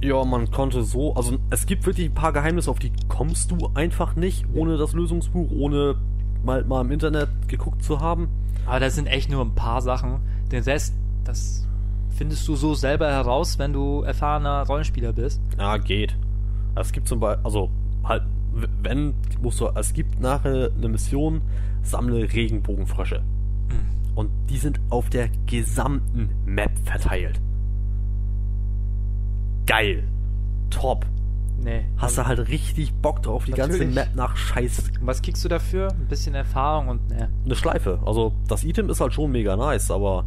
Ja, man konnte so... Also es gibt wirklich ein paar Geheimnisse, auf die kommst du einfach nicht, ohne das Lösungsbuch, ohne mal im Internet geguckt zu haben. Aber das sind echt nur ein paar Sachen. Den Rest, das findest du so selber heraus, wenn du erfahrener Rollenspieler bist. Ja, geht. Es gibt zum Beispiel... Also halt... es gibt nachher eine Mission, sammle Regenbogenfrösche. Und die sind auf der gesamten Map verteilt. Geil. Top. Nee. Hast du halt richtig Bock drauf, die ganze Map nach Scheiß. Und was kriegst du dafür? Ein bisschen Erfahrung und eine Schleife. Also das Item ist halt schon mega nice, aber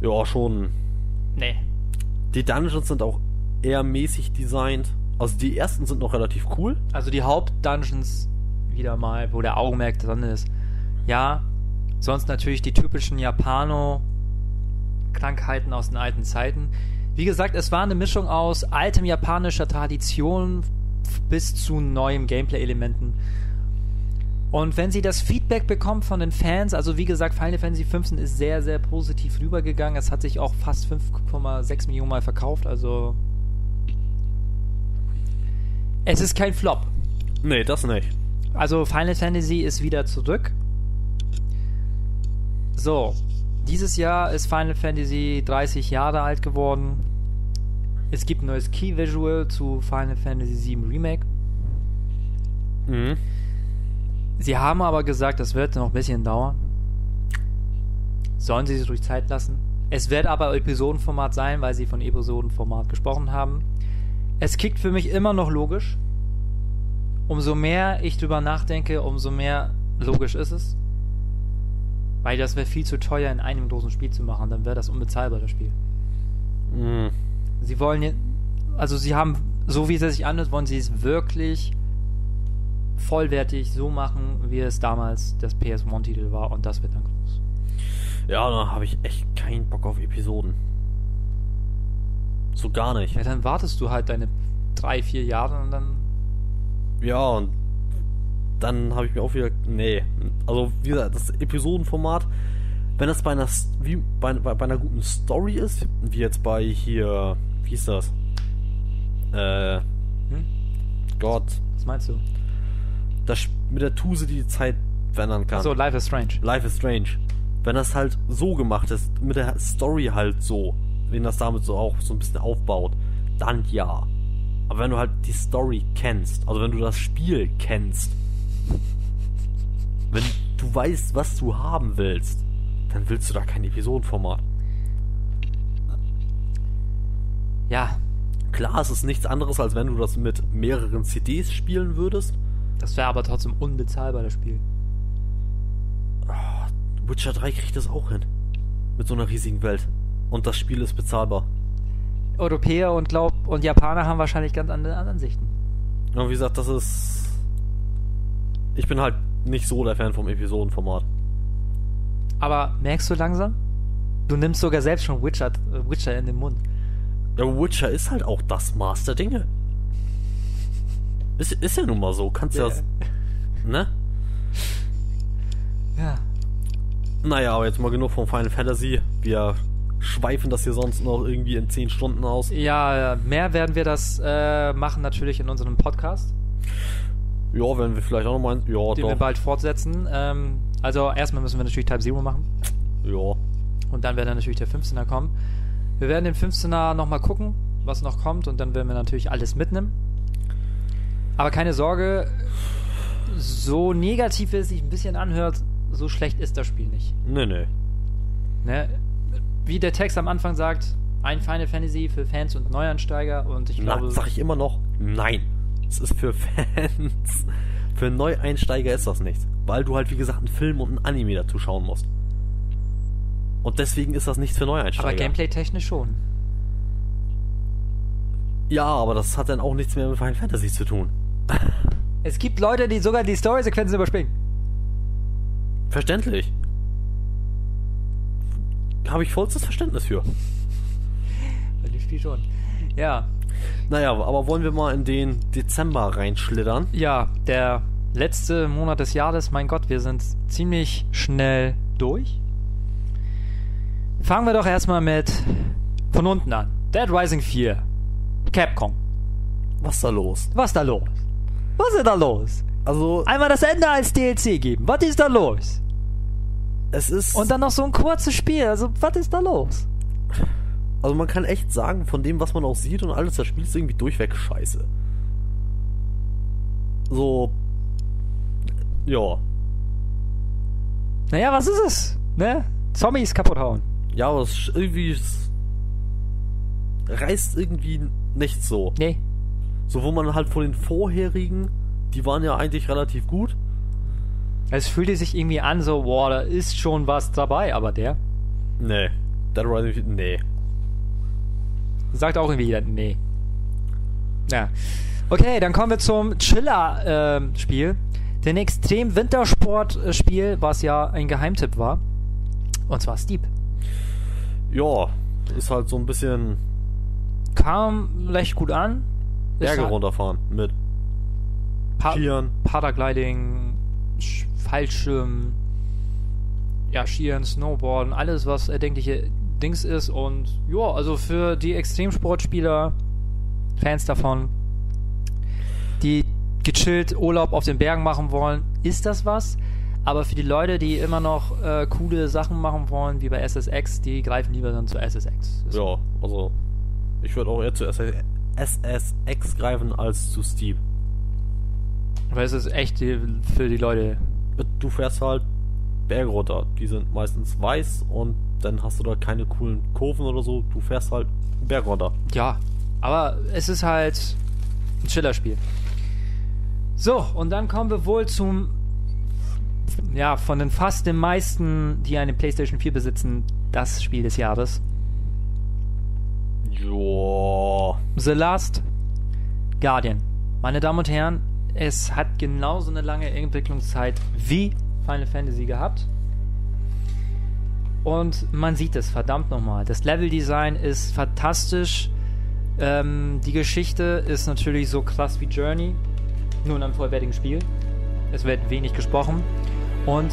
ja, schon. Nee. Die Dungeons sind auch eher mäßig designt. Also die ersten sind noch relativ cool. Also die Haupt-Dungeons wieder mal, wo der Augenmerk dran ist. Ja, sonst natürlich die typischen Japano-Krankheiten aus den alten Zeiten. Wie gesagt, es war eine Mischung aus altem japanischer Tradition bis zu neuem Gameplay-Elementen. Und wenn sie das Feedback bekommt von den Fans, also wie gesagt, Final Fantasy 15 ist sehr, sehr positiv rübergegangen. Es hat sich auch fast 5,6 Millionen Mal verkauft, also... Es ist kein Flop. Nee, das nicht. Also Final Fantasy ist wieder zurück. So, dieses Jahr ist Final Fantasy 30 Jahre alt geworden. Es gibt ein neues Key-Visual zu Final Fantasy VII Remake. Mhm. Sie haben aber gesagt, das wird noch ein bisschen dauern. Sollen sie sich durch Zeit lassen. Es wird aber Episodenformat sein, weil sie von Episodenformat gesprochen haben. Es klingt für mich immer noch logisch. Umso mehr ich drüber nachdenke, umso mehr logisch ist es. Weil das wäre viel zu teuer, in einem großen Spiel zu machen. Dann wäre das unbezahlbar, das Spiel. Mhm. Sie wollen, also sie haben, so wie es sich anhört, wollen sie es wirklich vollwertig so machen, wie es damals das PS1-Titel war. Und das wird dann groß. Ja, da habe ich echt keinen Bock auf Episoden. So gar nicht. Ja, dann wartest du halt deine 3-4 Jahre und dann... Ja, und dann habe ich mir auch wieder... Nee. Also, wie gesagt, das Episodenformat, wenn das bei einer, wie bei einer guten Story ist, wie jetzt bei hier... Wie hieß das? Gott. Was meinst du? Das mit der Tuse, die Zeit verändern kann. Ach so, Life is Strange. Life is Strange. Wenn das halt so gemacht ist, mit der Story halt so, wenn das damit so auch so ein bisschen aufbaut, dann ja. Aber wenn du halt die Story kennst, also wenn du das Spiel kennst, wenn du weißt, was du haben willst, dann willst du da kein Episodenformat. Ja. Klar, es ist nichts anderes, als wenn du das mit mehreren CDs spielen würdest. Das wäre aber trotzdem unbezahlbar, das Spiel. Witcher 3 kriegt das auch hin. Mit so einer riesigen Welt. Und das Spiel ist bezahlbar. Europäer und Japaner haben wahrscheinlich ganz andere Ansichten. Ja, wie gesagt, das ist... Ich bin halt nicht so der Fan vom Episodenformat. Aber merkst du langsam? Du nimmst sogar selbst schon Witcher in den Mund. Ja, Witcher ist halt auch das Maß der Dinge. Ist ja nun mal so. Kannst ja... Ne? Ja... Naja, aber jetzt mal genug von Final Fantasy. Wir schweifen das hier sonst noch irgendwie in 10 Stunden aus. Ja, mehr werden wir das machen natürlich in unserem Podcast. Ja, werden wir vielleicht auch nochmal... Ja, den doch. Wir bald fortsetzen. Also erstmal müssen wir natürlich Type Zero machen. Ja. Und dann wird dann natürlich der 15er kommen. Wir werden den 15er nochmal gucken, was noch kommt. Und dann werden wir natürlich alles mitnehmen. Aber keine Sorge, so negativ es sich ein bisschen anhört... So schlecht ist das Spiel nicht. Nee. Ne? Wie der Text am Anfang sagt, ein Final Fantasy für Fans und Neuansteiger und ich glaube... sag ich immer noch, nein. Es ist für Fans. Für Neueinsteiger ist das nichts. Weil du halt, wie gesagt, einen Film und einen Anime dazu schauen musst. Und deswegen ist das nichts für Neueinsteiger. Aber Gameplay-technisch schon. Ja, aber das hat dann auch nichts mehr mit Final Fantasy zu tun. Es gibt Leute, die sogar die Story-Sequenzen überspringen. Verständlich. Habe ich vollstes Verständnis für. Bei dem Spiel schon. Ja. Naja, aber wollen wir mal in den Dezember reinschlittern? Ja, der letzte Monat des Jahres. Mein Gott, wir sind ziemlich schnell durch. Fangen wir doch erstmal mit von unten an. Dead Rising 4. Capcom. Was da los? Was ist da los? Also... Einmal das Ende als DLC geben. Was ist da los? Es ist... Und dann noch so ein kurzes Spiel. Also, was ist da los? Also, man kann echt sagen, von dem, was man auch sieht und alles, das Spiel ist irgendwie durchweg scheiße. So... Ja. Naja, was ist es? Ne? Zombies kaputt hauen. Ja, aber es irgendwie... reißt irgendwie nicht so. Nee. So, wo man halt von den vorherigen... Die waren ja eigentlich relativ gut. Es fühlte sich irgendwie an, so, wow, da ist schon was dabei, aber der... Nee. Dead Rising... Nee. Sagt auch irgendwie jeder, nee. Ja. Okay, dann kommen wir zum Chiller-Spiel. Den extrem Wintersport-Spiel, was ja ein Geheimtipp war. Und zwar Steep. Ja, ist halt so ein bisschen... Kam recht gut an. Berge halt runterfahren mit... Paragliding, Fallschirm, ja, Skiern, Snowboarden, alles was erdenkliche Dings ist und ja, also für die Extremsportspieler, Fans davon, die gechillt Urlaub auf den Bergen machen wollen, ist das was. Aber für die Leute, die immer noch coole Sachen machen wollen, wie bei SSX, die greifen lieber dann zu SSX. Das ja, also ich würde auch eher zu SSX greifen als zu Steam. Weil es ist echt für die Leute... Du fährst halt Berge runter, die sind meistens weiß und dann hast du da keine coolen Kurven oder so, du fährst halt Berge runter. Ja, aber es ist halt ein Chillerspiel. So, und dann kommen wir wohl zum... Ja, von den fast den meisten, die eine PlayStation 4 besitzen, das Spiel des Jahres. Joa. The Last Guardian. Meine Damen und Herren, es hat genauso eine lange Entwicklungszeit wie Final Fantasy gehabt. Und man sieht es, verdammt nochmal. Das Leveldesign ist fantastisch. Die Geschichte ist natürlich so krass wie Journey. Nur in einem vollwertigen Spiel. Es wird wenig gesprochen. Und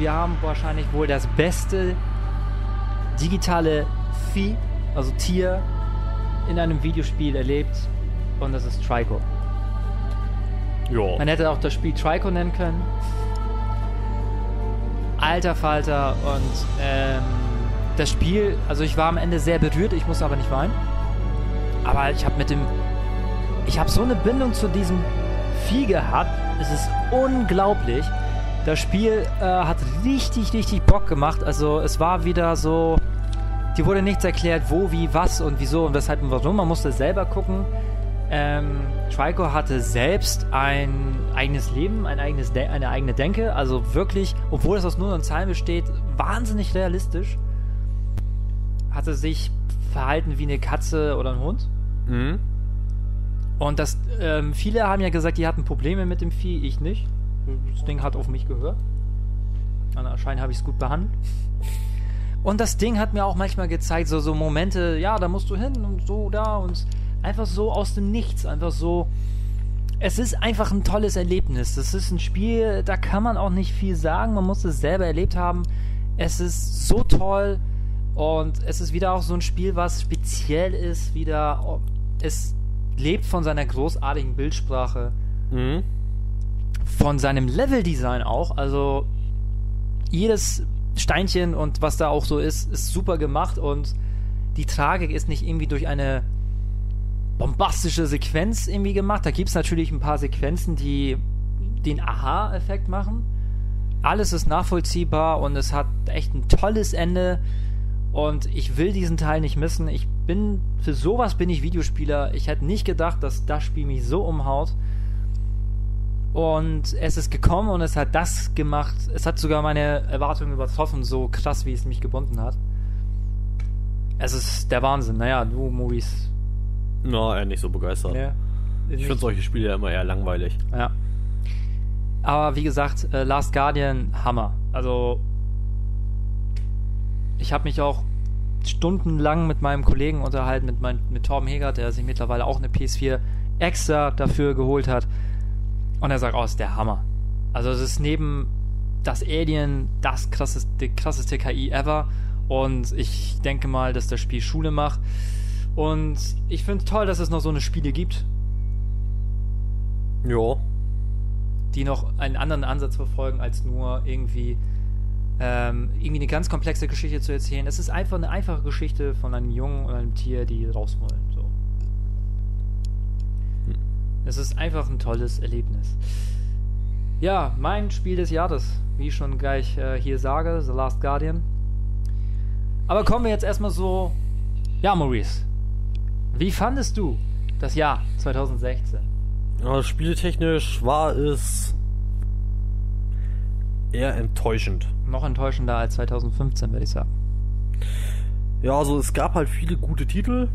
wir haben wahrscheinlich wohl das beste digitale Vieh, also Tier, in einem Videospiel erlebt. Und das ist Trico. Jo. Man hätte auch das Spiel Trico nennen können. Alter Falter. Und das Spiel, also ich war am Ende sehr berührt, ich musste aber nicht weinen. Aber ich habe so eine Bindung zu diesem Vieh gehabt. Es ist unglaublich. Das Spiel hat richtig, richtig Bock gemacht. Also es war wieder so, dir wurde nichts erklärt, wo, wie, was und wieso und weshalb und warum. Man musste selber gucken. Trico hatte selbst ein eigenes Leben, eine eigene Denke. Also wirklich, obwohl es aus nur und Zahlen besteht, wahnsinnig realistisch. Hatte sich verhalten wie eine Katze oder ein Hund. Mhm. Und das, viele haben ja gesagt, die hatten Probleme mit dem Vieh, ich nicht. Das Ding hat auf mich gehört. Anscheinend habe ich es gut behandelt. Und das Ding hat mir auch manchmal gezeigt, so Momente, ja, da musst du hin und so, da und einfach so aus dem Nichts, einfach so. Es ist einfach ein tolles Erlebnis. Das ist ein Spiel, da kann man auch nicht viel sagen, man muss es selber erlebt haben. Es ist so toll und es ist wieder auch so ein Spiel, was speziell ist, es lebt von seiner großartigen Bildsprache, von seinem Leveldesign auch, also jedes Steinchen und was da auch so ist super gemacht und die Tragik ist nicht irgendwie durch eine bombastische Sequenz irgendwie gemacht, da gibt es natürlich ein paar Sequenzen, die den Aha-Effekt machen, alles ist nachvollziehbar und es hat echt ein tolles Ende. Und ich will diesen Teil nicht missen. Für sowas bin ich Videospieler. Ich hätte nicht gedacht, dass das Spiel mich so umhaut. Und es ist gekommen und es hat das gemacht. Es hat sogar meine Erwartungen übertroffen, so krass, wie es mich gebunden hat. Es ist der Wahnsinn. Naja, du, Maurice. Na, nicht so begeistert. Ja, ich finde solche Spiele ja immer eher langweilig. Ja. Aber wie gesagt, Last Guardian, Hammer. Also... Ich habe mich auch stundenlang mit meinem Kollegen unterhalten, mit Torben Hegert, der sich mittlerweile auch eine PS4 extra dafür geholt hat. Und er sagt, oh, ist der Hammer. Also es ist neben das Alien die krasseste KI ever. Und ich denke mal, dass das Spiel Schule macht. Und ich finde es toll, dass es noch so eine Spiele gibt. Ja. Die noch einen anderen Ansatz verfolgen, als nur irgendwie eine ganz komplexe Geschichte zu erzählen. Es ist einfach eine einfache Geschichte von einem Jungen und einem Tier, die raus wollen. So. Es ist einfach ein tolles Erlebnis. Ja, mein Spiel des Jahres, wie ich schon gleich hier sage, The Last Guardian. Aber kommen wir jetzt erstmal so... Ja, Maurice, wie fandest du das Jahr 2016? Ja, spieltechnisch war es... eher enttäuschend. Noch enttäuschender als 2015, würde ich sagen. Ja, also es gab halt viele gute Titel.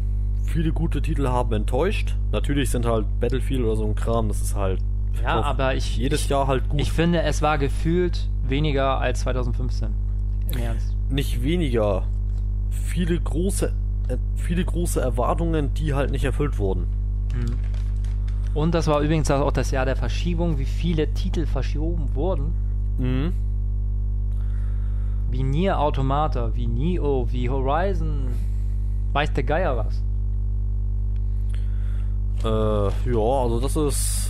Viele gute Titel haben enttäuscht. Natürlich sind halt Battlefield oder so ein Kram, das ist halt... Ja, aber jedes Jahr halt gut. Ich finde, es war gefühlt weniger als 2015. Im Ernst. Nicht weniger. Viele große Erwartungen, die halt nicht erfüllt wurden. Mhm. Und das war übrigens auch das Jahr der Verschiebung, wie viele Titel verschoben wurden. Mhm. Wie Nier Automata, wie Nioh, wie Horizon, weiß der Geier was. Ja, also das ist...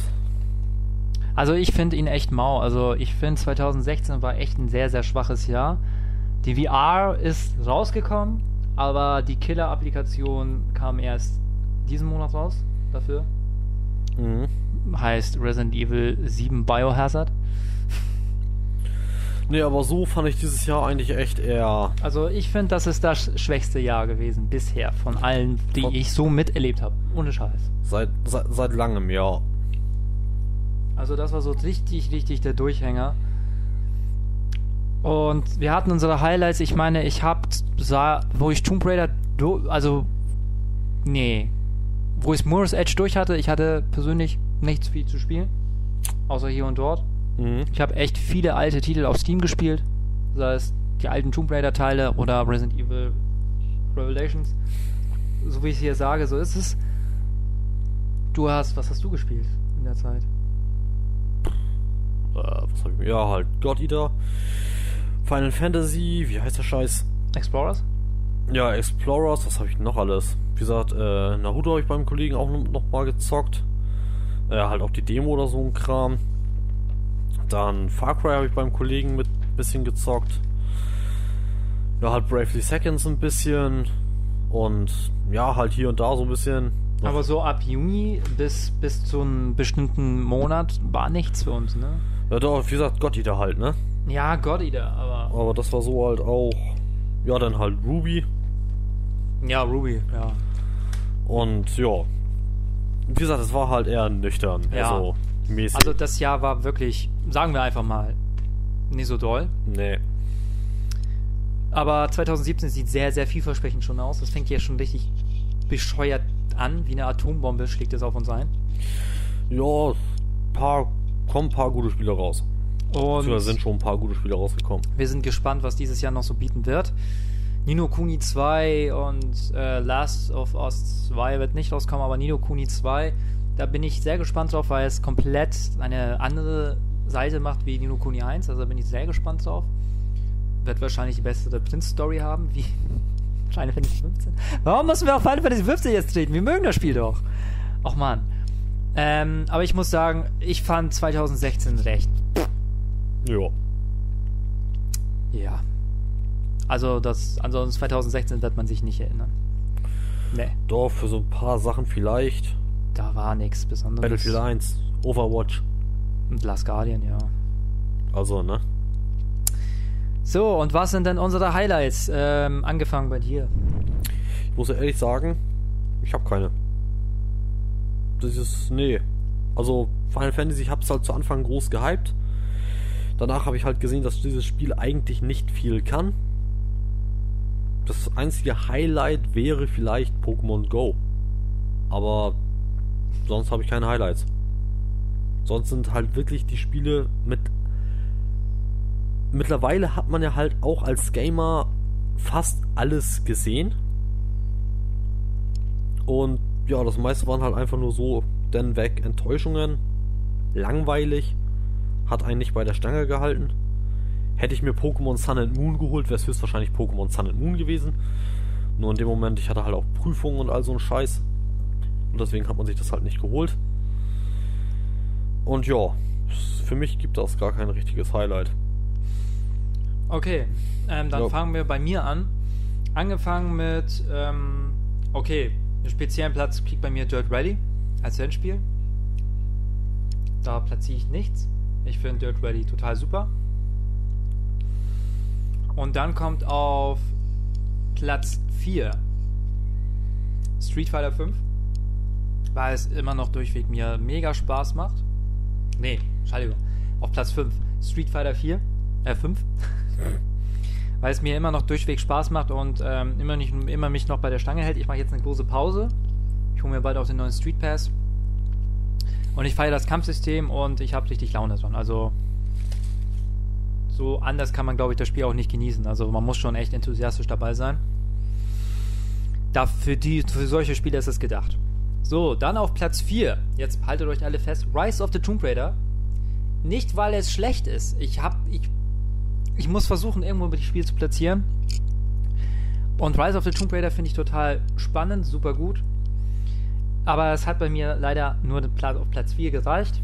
Also ich finde ihn echt mau. Also ich finde 2016 war echt ein sehr, sehr schwaches Jahr. Die VR ist rausgekommen, aber die Killer-Applikation kam erst diesen Monat raus dafür. Mhm. Heißt Resident Evil 7 Biohazard. Nee, aber so fand ich dieses Jahr eigentlich echt eher... Also ich finde, das ist das schwächste Jahr gewesen bisher von allen, die ich so miterlebt habe. Ohne Scheiß. Seit langem, ja. Also das war so richtig, richtig der Durchhänger. Und wir hatten unsere Highlights. Ich meine, wo ich Tomb Raider... Wo ich Mirror's Edge durch hatte, ich hatte persönlich nichts viel zu spielen. Außer hier und dort. Ich habe echt viele alte Titel auf Steam gespielt, sei es die alten Tomb Raider Teile oder Resident Evil Revelations. So wie ich es hier sage, so ist es. Was hast du gespielt in der Zeit? God Eater, Final Fantasy, wie heißt der Scheiß? Explorers? Ja, Explorers, was habe ich noch alles? Wie gesagt, Naruto habe ich beim Kollegen auch nochmal gezockt. Halt auch die Demo oder so ein Kram. Dann Far Cry habe ich beim Kollegen mit ein bisschen gezockt. Ja, halt Bravely Seconds ein bisschen. Und ja, halt hier und da so ein bisschen. Aber so ab Juni bis zu einem bestimmten Monat war nichts für uns, ne? Ja doch, wie gesagt, God Eater halt, ne? Ja, God Eater, aber... Aber das war so halt auch... Ja, dann halt Ruby. Ja, Ruby, ja. Und ja... Wie gesagt, es war halt eher nüchtern, ja. Also... Mäßig. Also das Jahr war wirklich, sagen wir einfach mal, nicht so doll. Nee. Aber 2017 sieht sehr, sehr vielversprechend schon aus. Das fängt ja schon richtig bescheuert an. Wie eine Atombombe schlägt es auf uns ein. Ja, kommen ein paar gute Spiele raus. Und da sind schon ein paar gute Spiele rausgekommen. Wir sind gespannt, was dieses Jahr noch so bieten wird. Ni no Kuni 2 und Last of Us 2 wird nicht rauskommen, aber Ni no Kuni 2... Da bin ich sehr gespannt drauf, weil es komplett eine andere Seite macht wie Ni no Kuni 1. Also da bin ich sehr gespannt drauf. Wird wahrscheinlich die bessere Prince-Story haben, wie Final Fantasy 15. Warum müssen wir auf Final Fantasy 15 jetzt treten? Wir mögen das Spiel doch. Och man. Aber ich muss sagen, ich fand 2016 recht. Ja. Ja. Also ansonsten 2016 wird man sich nicht erinnern. Nee. Doch, für so ein paar Sachen vielleicht... Da war nichts Besonderes. Battlefield 1, Overwatch. Und Last Guardian, ja. Also, ne? So, und was sind denn unsere Highlights? Angefangen bei dir. Ich muss ja ehrlich sagen, ich habe keine. Also, Final Fantasy, ich hab's halt zu Anfang groß gehypt. Danach habe ich halt gesehen, dass dieses Spiel eigentlich nicht viel kann. Das einzige Highlight wäre vielleicht Pokémon Go. Aber... Sonst habe ich keine Highlights. Sonst sind halt wirklich die Spiele mit... Mittlerweile hat man ja halt auch als Gamer fast alles gesehen. Und ja, das meiste waren halt einfach nur so denn weg Enttäuschungen. Langweilig. Hat einen nicht bei der Stange gehalten. Hätte ich mir Pokémon Sun and Moon geholt, wäre es höchstwahrscheinlich Pokémon Sun and Moon gewesen. Nur in dem Moment, ich hatte halt auch Prüfungen und all so einen Scheiß. Und deswegen hat man sich das halt nicht geholt. Und ja, für mich gibt das gar kein richtiges Highlight. Okay, dann fangen wir bei mir an. Angefangen mit, einen speziellen Platz kriegt bei mir Dirt Rally als Rennspiel. Da platziere ich nichts. Ich finde Dirt Rally total super. Und dann kommt auf Platz 4 Street Fighter V. Weil es immer noch durchweg mir mega Spaß macht. Auf Platz 5. Street Fighter 5. Weil es mir immer noch durchweg Spaß macht und immer mich noch bei der Stange hält. Ich mache jetzt eine große Pause. Ich hole mir bald auch den neuen Street Pass. Und ich feiere das Kampfsystem und ich habe richtig Laune davon. Also so anders kann man, glaube ich, das Spiel auch nicht genießen. Also man muss schon echt enthusiastisch dabei sein. Für solche Spiele ist es gedacht. So, dann auf Platz 4. Jetzt haltet euch alle fest. Rise of the Tomb Raider. Nicht, weil es schlecht ist. Ich muss versuchen, irgendwo das Spiel zu platzieren. Und Rise of the Tomb Raider finde ich total spannend, super gut. Aber es hat bei mir leider nur auf Platz 4 gereicht.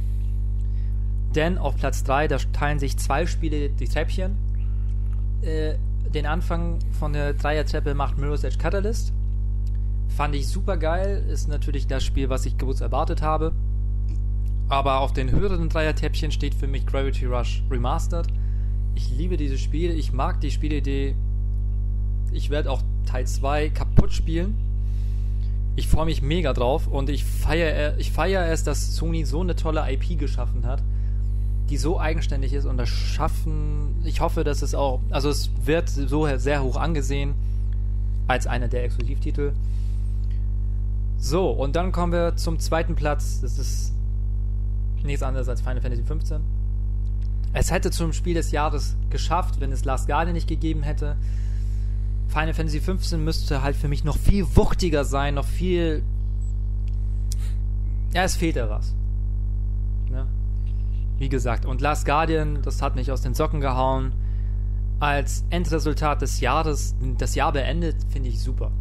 Denn auf Platz 3, da teilen sich zwei Spiele die Treppchen. Den Anfang von der Dreier-Treppe macht Mirror's Edge Catalyst. Fand ich super geil. Ist natürlich das Spiel, was ich groß erwartet habe. Aber auf den höheren Dreier-Treppchen steht für mich Gravity Rush Remastered. Ich liebe dieses Spiel. Ich mag die Spielidee. Ich werde auch Teil 2 kaputt spielen. Ich freue mich mega drauf und ich feiere es, dass Sony so eine tolle IP geschaffen hat, die so eigenständig ist und das schaffen. Ich hoffe, dass es auch, also es wird so sehr hoch angesehen als einer der Exklusivtitel. So, und dann kommen wir zum zweiten Platz. Das ist nichts anderes als Final Fantasy 15. Es hätte zum Spiel des Jahres geschafft, wenn es Last Guardian nicht gegeben hätte. Final Fantasy 15 müsste halt für mich noch viel wuchtiger sein, noch viel... Ja, es fehlt da was. Ne? Wie gesagt, und Last Guardian, das hat mich aus den Socken gehauen. Als Endresultat des Jahres, das Jahr beendet, finde ich super.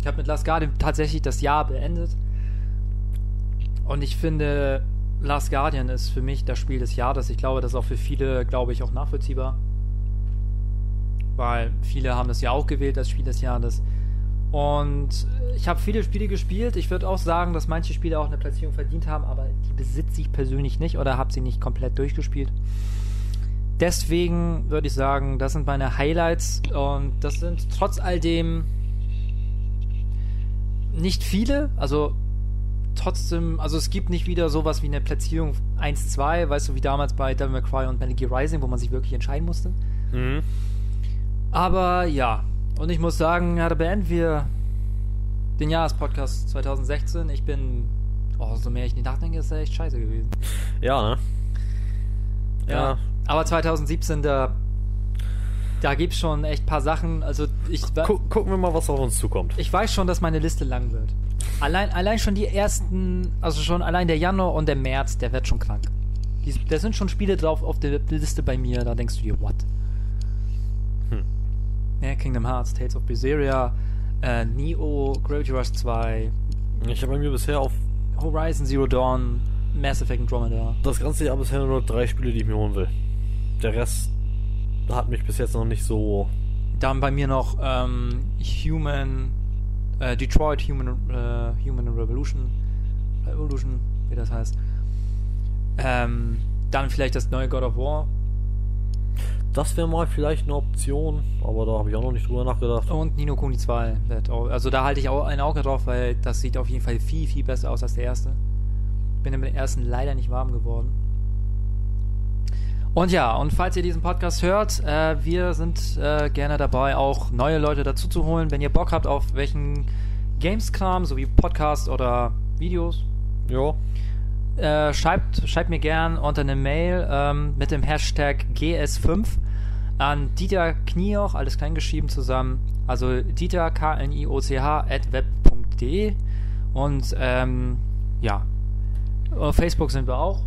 Ich habe mit Last Guardian tatsächlich das Jahr beendet. Und ich finde, Last Guardian ist für mich das Spiel des Jahres. Ich glaube, das ist auch für viele, glaube ich, auch nachvollziehbar. Weil viele haben das ja auch gewählt als Spiel des Jahres. Und ich habe viele Spiele gespielt. Ich würde auch sagen, dass manche Spiele auch eine Platzierung verdient haben, aber die besitze ich persönlich nicht oder habe sie nicht komplett durchgespielt. Deswegen würde ich sagen, das sind meine Highlights und das sind trotz all dem nicht viele. Also trotzdem, also es gibt nicht wieder sowas wie eine Platzierung 1-2, weißt du, wie damals bei Devil May Cry und Metal Gear Rising, wo man sich wirklich entscheiden musste. Mhm. Aber ja, und ich muss sagen, ja, da beenden wir den Jahrespodcast 2016. Ich bin, so mehr ich nicht nachdenke, ist ja echt scheiße gewesen. Ja, ne? Ja. Aber 2017, da gibt's schon echt ein paar Sachen. Also gucken wir mal, was auf uns zukommt. Ich weiß schon, dass meine Liste lang wird. Allein schon die ersten, also schon allein der Januar und der März, der wird schon krank. Da sind schon Spiele drauf auf der Liste bei mir, da denkst du dir, what? Ja, Kingdom Hearts, Tales of Berseria, Nioh, Gravity Rush 2. Ich habe bei mir bisher auf Horizon Zero Dawn, Mass Effect Andromeda. Das ganze Jahr bisher nur 3 Spiele, die ich mir holen will. Der Rest hat mich bis jetzt noch nicht so... Dann bei mir noch Human Revolution, wie das heißt. Dann vielleicht das neue God of War. Das wäre mal vielleicht eine Option, aber da habe ich auch noch nicht drüber nachgedacht. Und Ni no Kuni 2. Also da halte ich auch ein Auge drauf, weil das sieht auf jeden Fall viel, viel besser aus als der erste. Bin mit dem ersten leider nicht warm geworden. Und ja, und falls ihr diesen Podcast hört, wir sind gerne dabei, auch neue Leute dazu zu holen. Wenn ihr Bock habt auf welchen Games-Kram, so wie Podcasts oder Videos. Ja. Schreibt mir gern unter eine Mail mit dem Hashtag GS5 an Dieter Knioch, alles klein geschrieben zusammen, also Dieter knioch@web.de und ja, auf Facebook sind wir auch.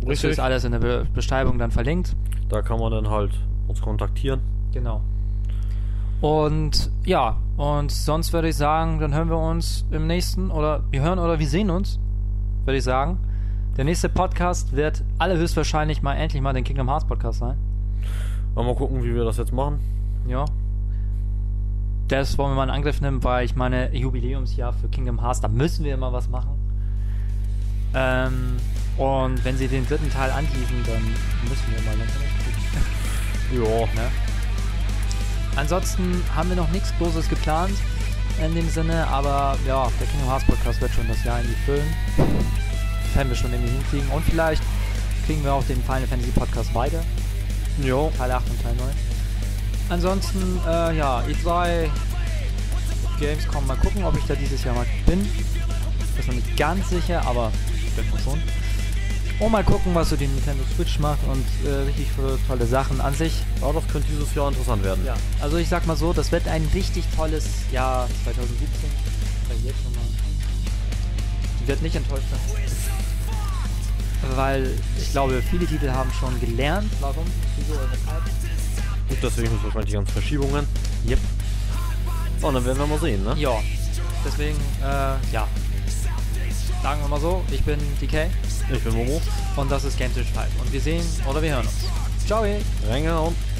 Richtig. Das ist alles in der Beschreibung dann verlinkt. Da kann man dann halt uns kontaktieren. Genau. Und ja, und sonst würde ich sagen, dann hören wir uns im nächsten oder wir sehen uns, würde ich sagen. Der nächste Podcast wird höchstwahrscheinlich endlich mal den Kingdom Hearts Podcast sein. Mal gucken, wie wir das jetzt machen. Ja. Das wollen wir mal in Angriff nehmen, weil ich meine, Jubiläumsjahr für Kingdom Hearts, da müssen wir mal was machen. Und wenn sie den dritten Teil anteasen, dann müssen wir mal langsam. Ja. Ne? Ansonsten haben wir noch nichts Großes geplant in dem Sinne, aber ja, der Kingdom Hearts Podcast wird schon das Jahr irgendwie füllen. Können wir schon irgendwie hinkriegen und vielleicht kriegen wir auch den Final Fantasy Podcast weiter. Jo. Teil 8 und Teil 9. Ansonsten, E3 Gamescom, mal gucken, ob ich da dieses Jahr mal bin. Ist noch nicht ganz sicher, aber ich bin schon. Und mal gucken, was so die Nintendo Switch macht und richtig tolle Sachen an sich. Ja, das könnte dieses Jahr interessant werden. Ja, also ich sag mal so, das wird ein richtig tolles Jahr 2017. Jetzt nochmal. Ich werde nicht enttäuscht sein. Weil ich glaube, viele Titel haben schon gelernt, warum, wieso oder weshalb. Gut, deswegen sind wahrscheinlich die ganzen Verschiebungen. Yep. Und dann werden wir mal sehen, ne? Ja. Deswegen, ja. Sagen wir mal so, ich bin DK. Ich bin Momo. Und das ist Game Tisch Live. Und wir sehen oder wir hören uns. Ciao. Reingehauen.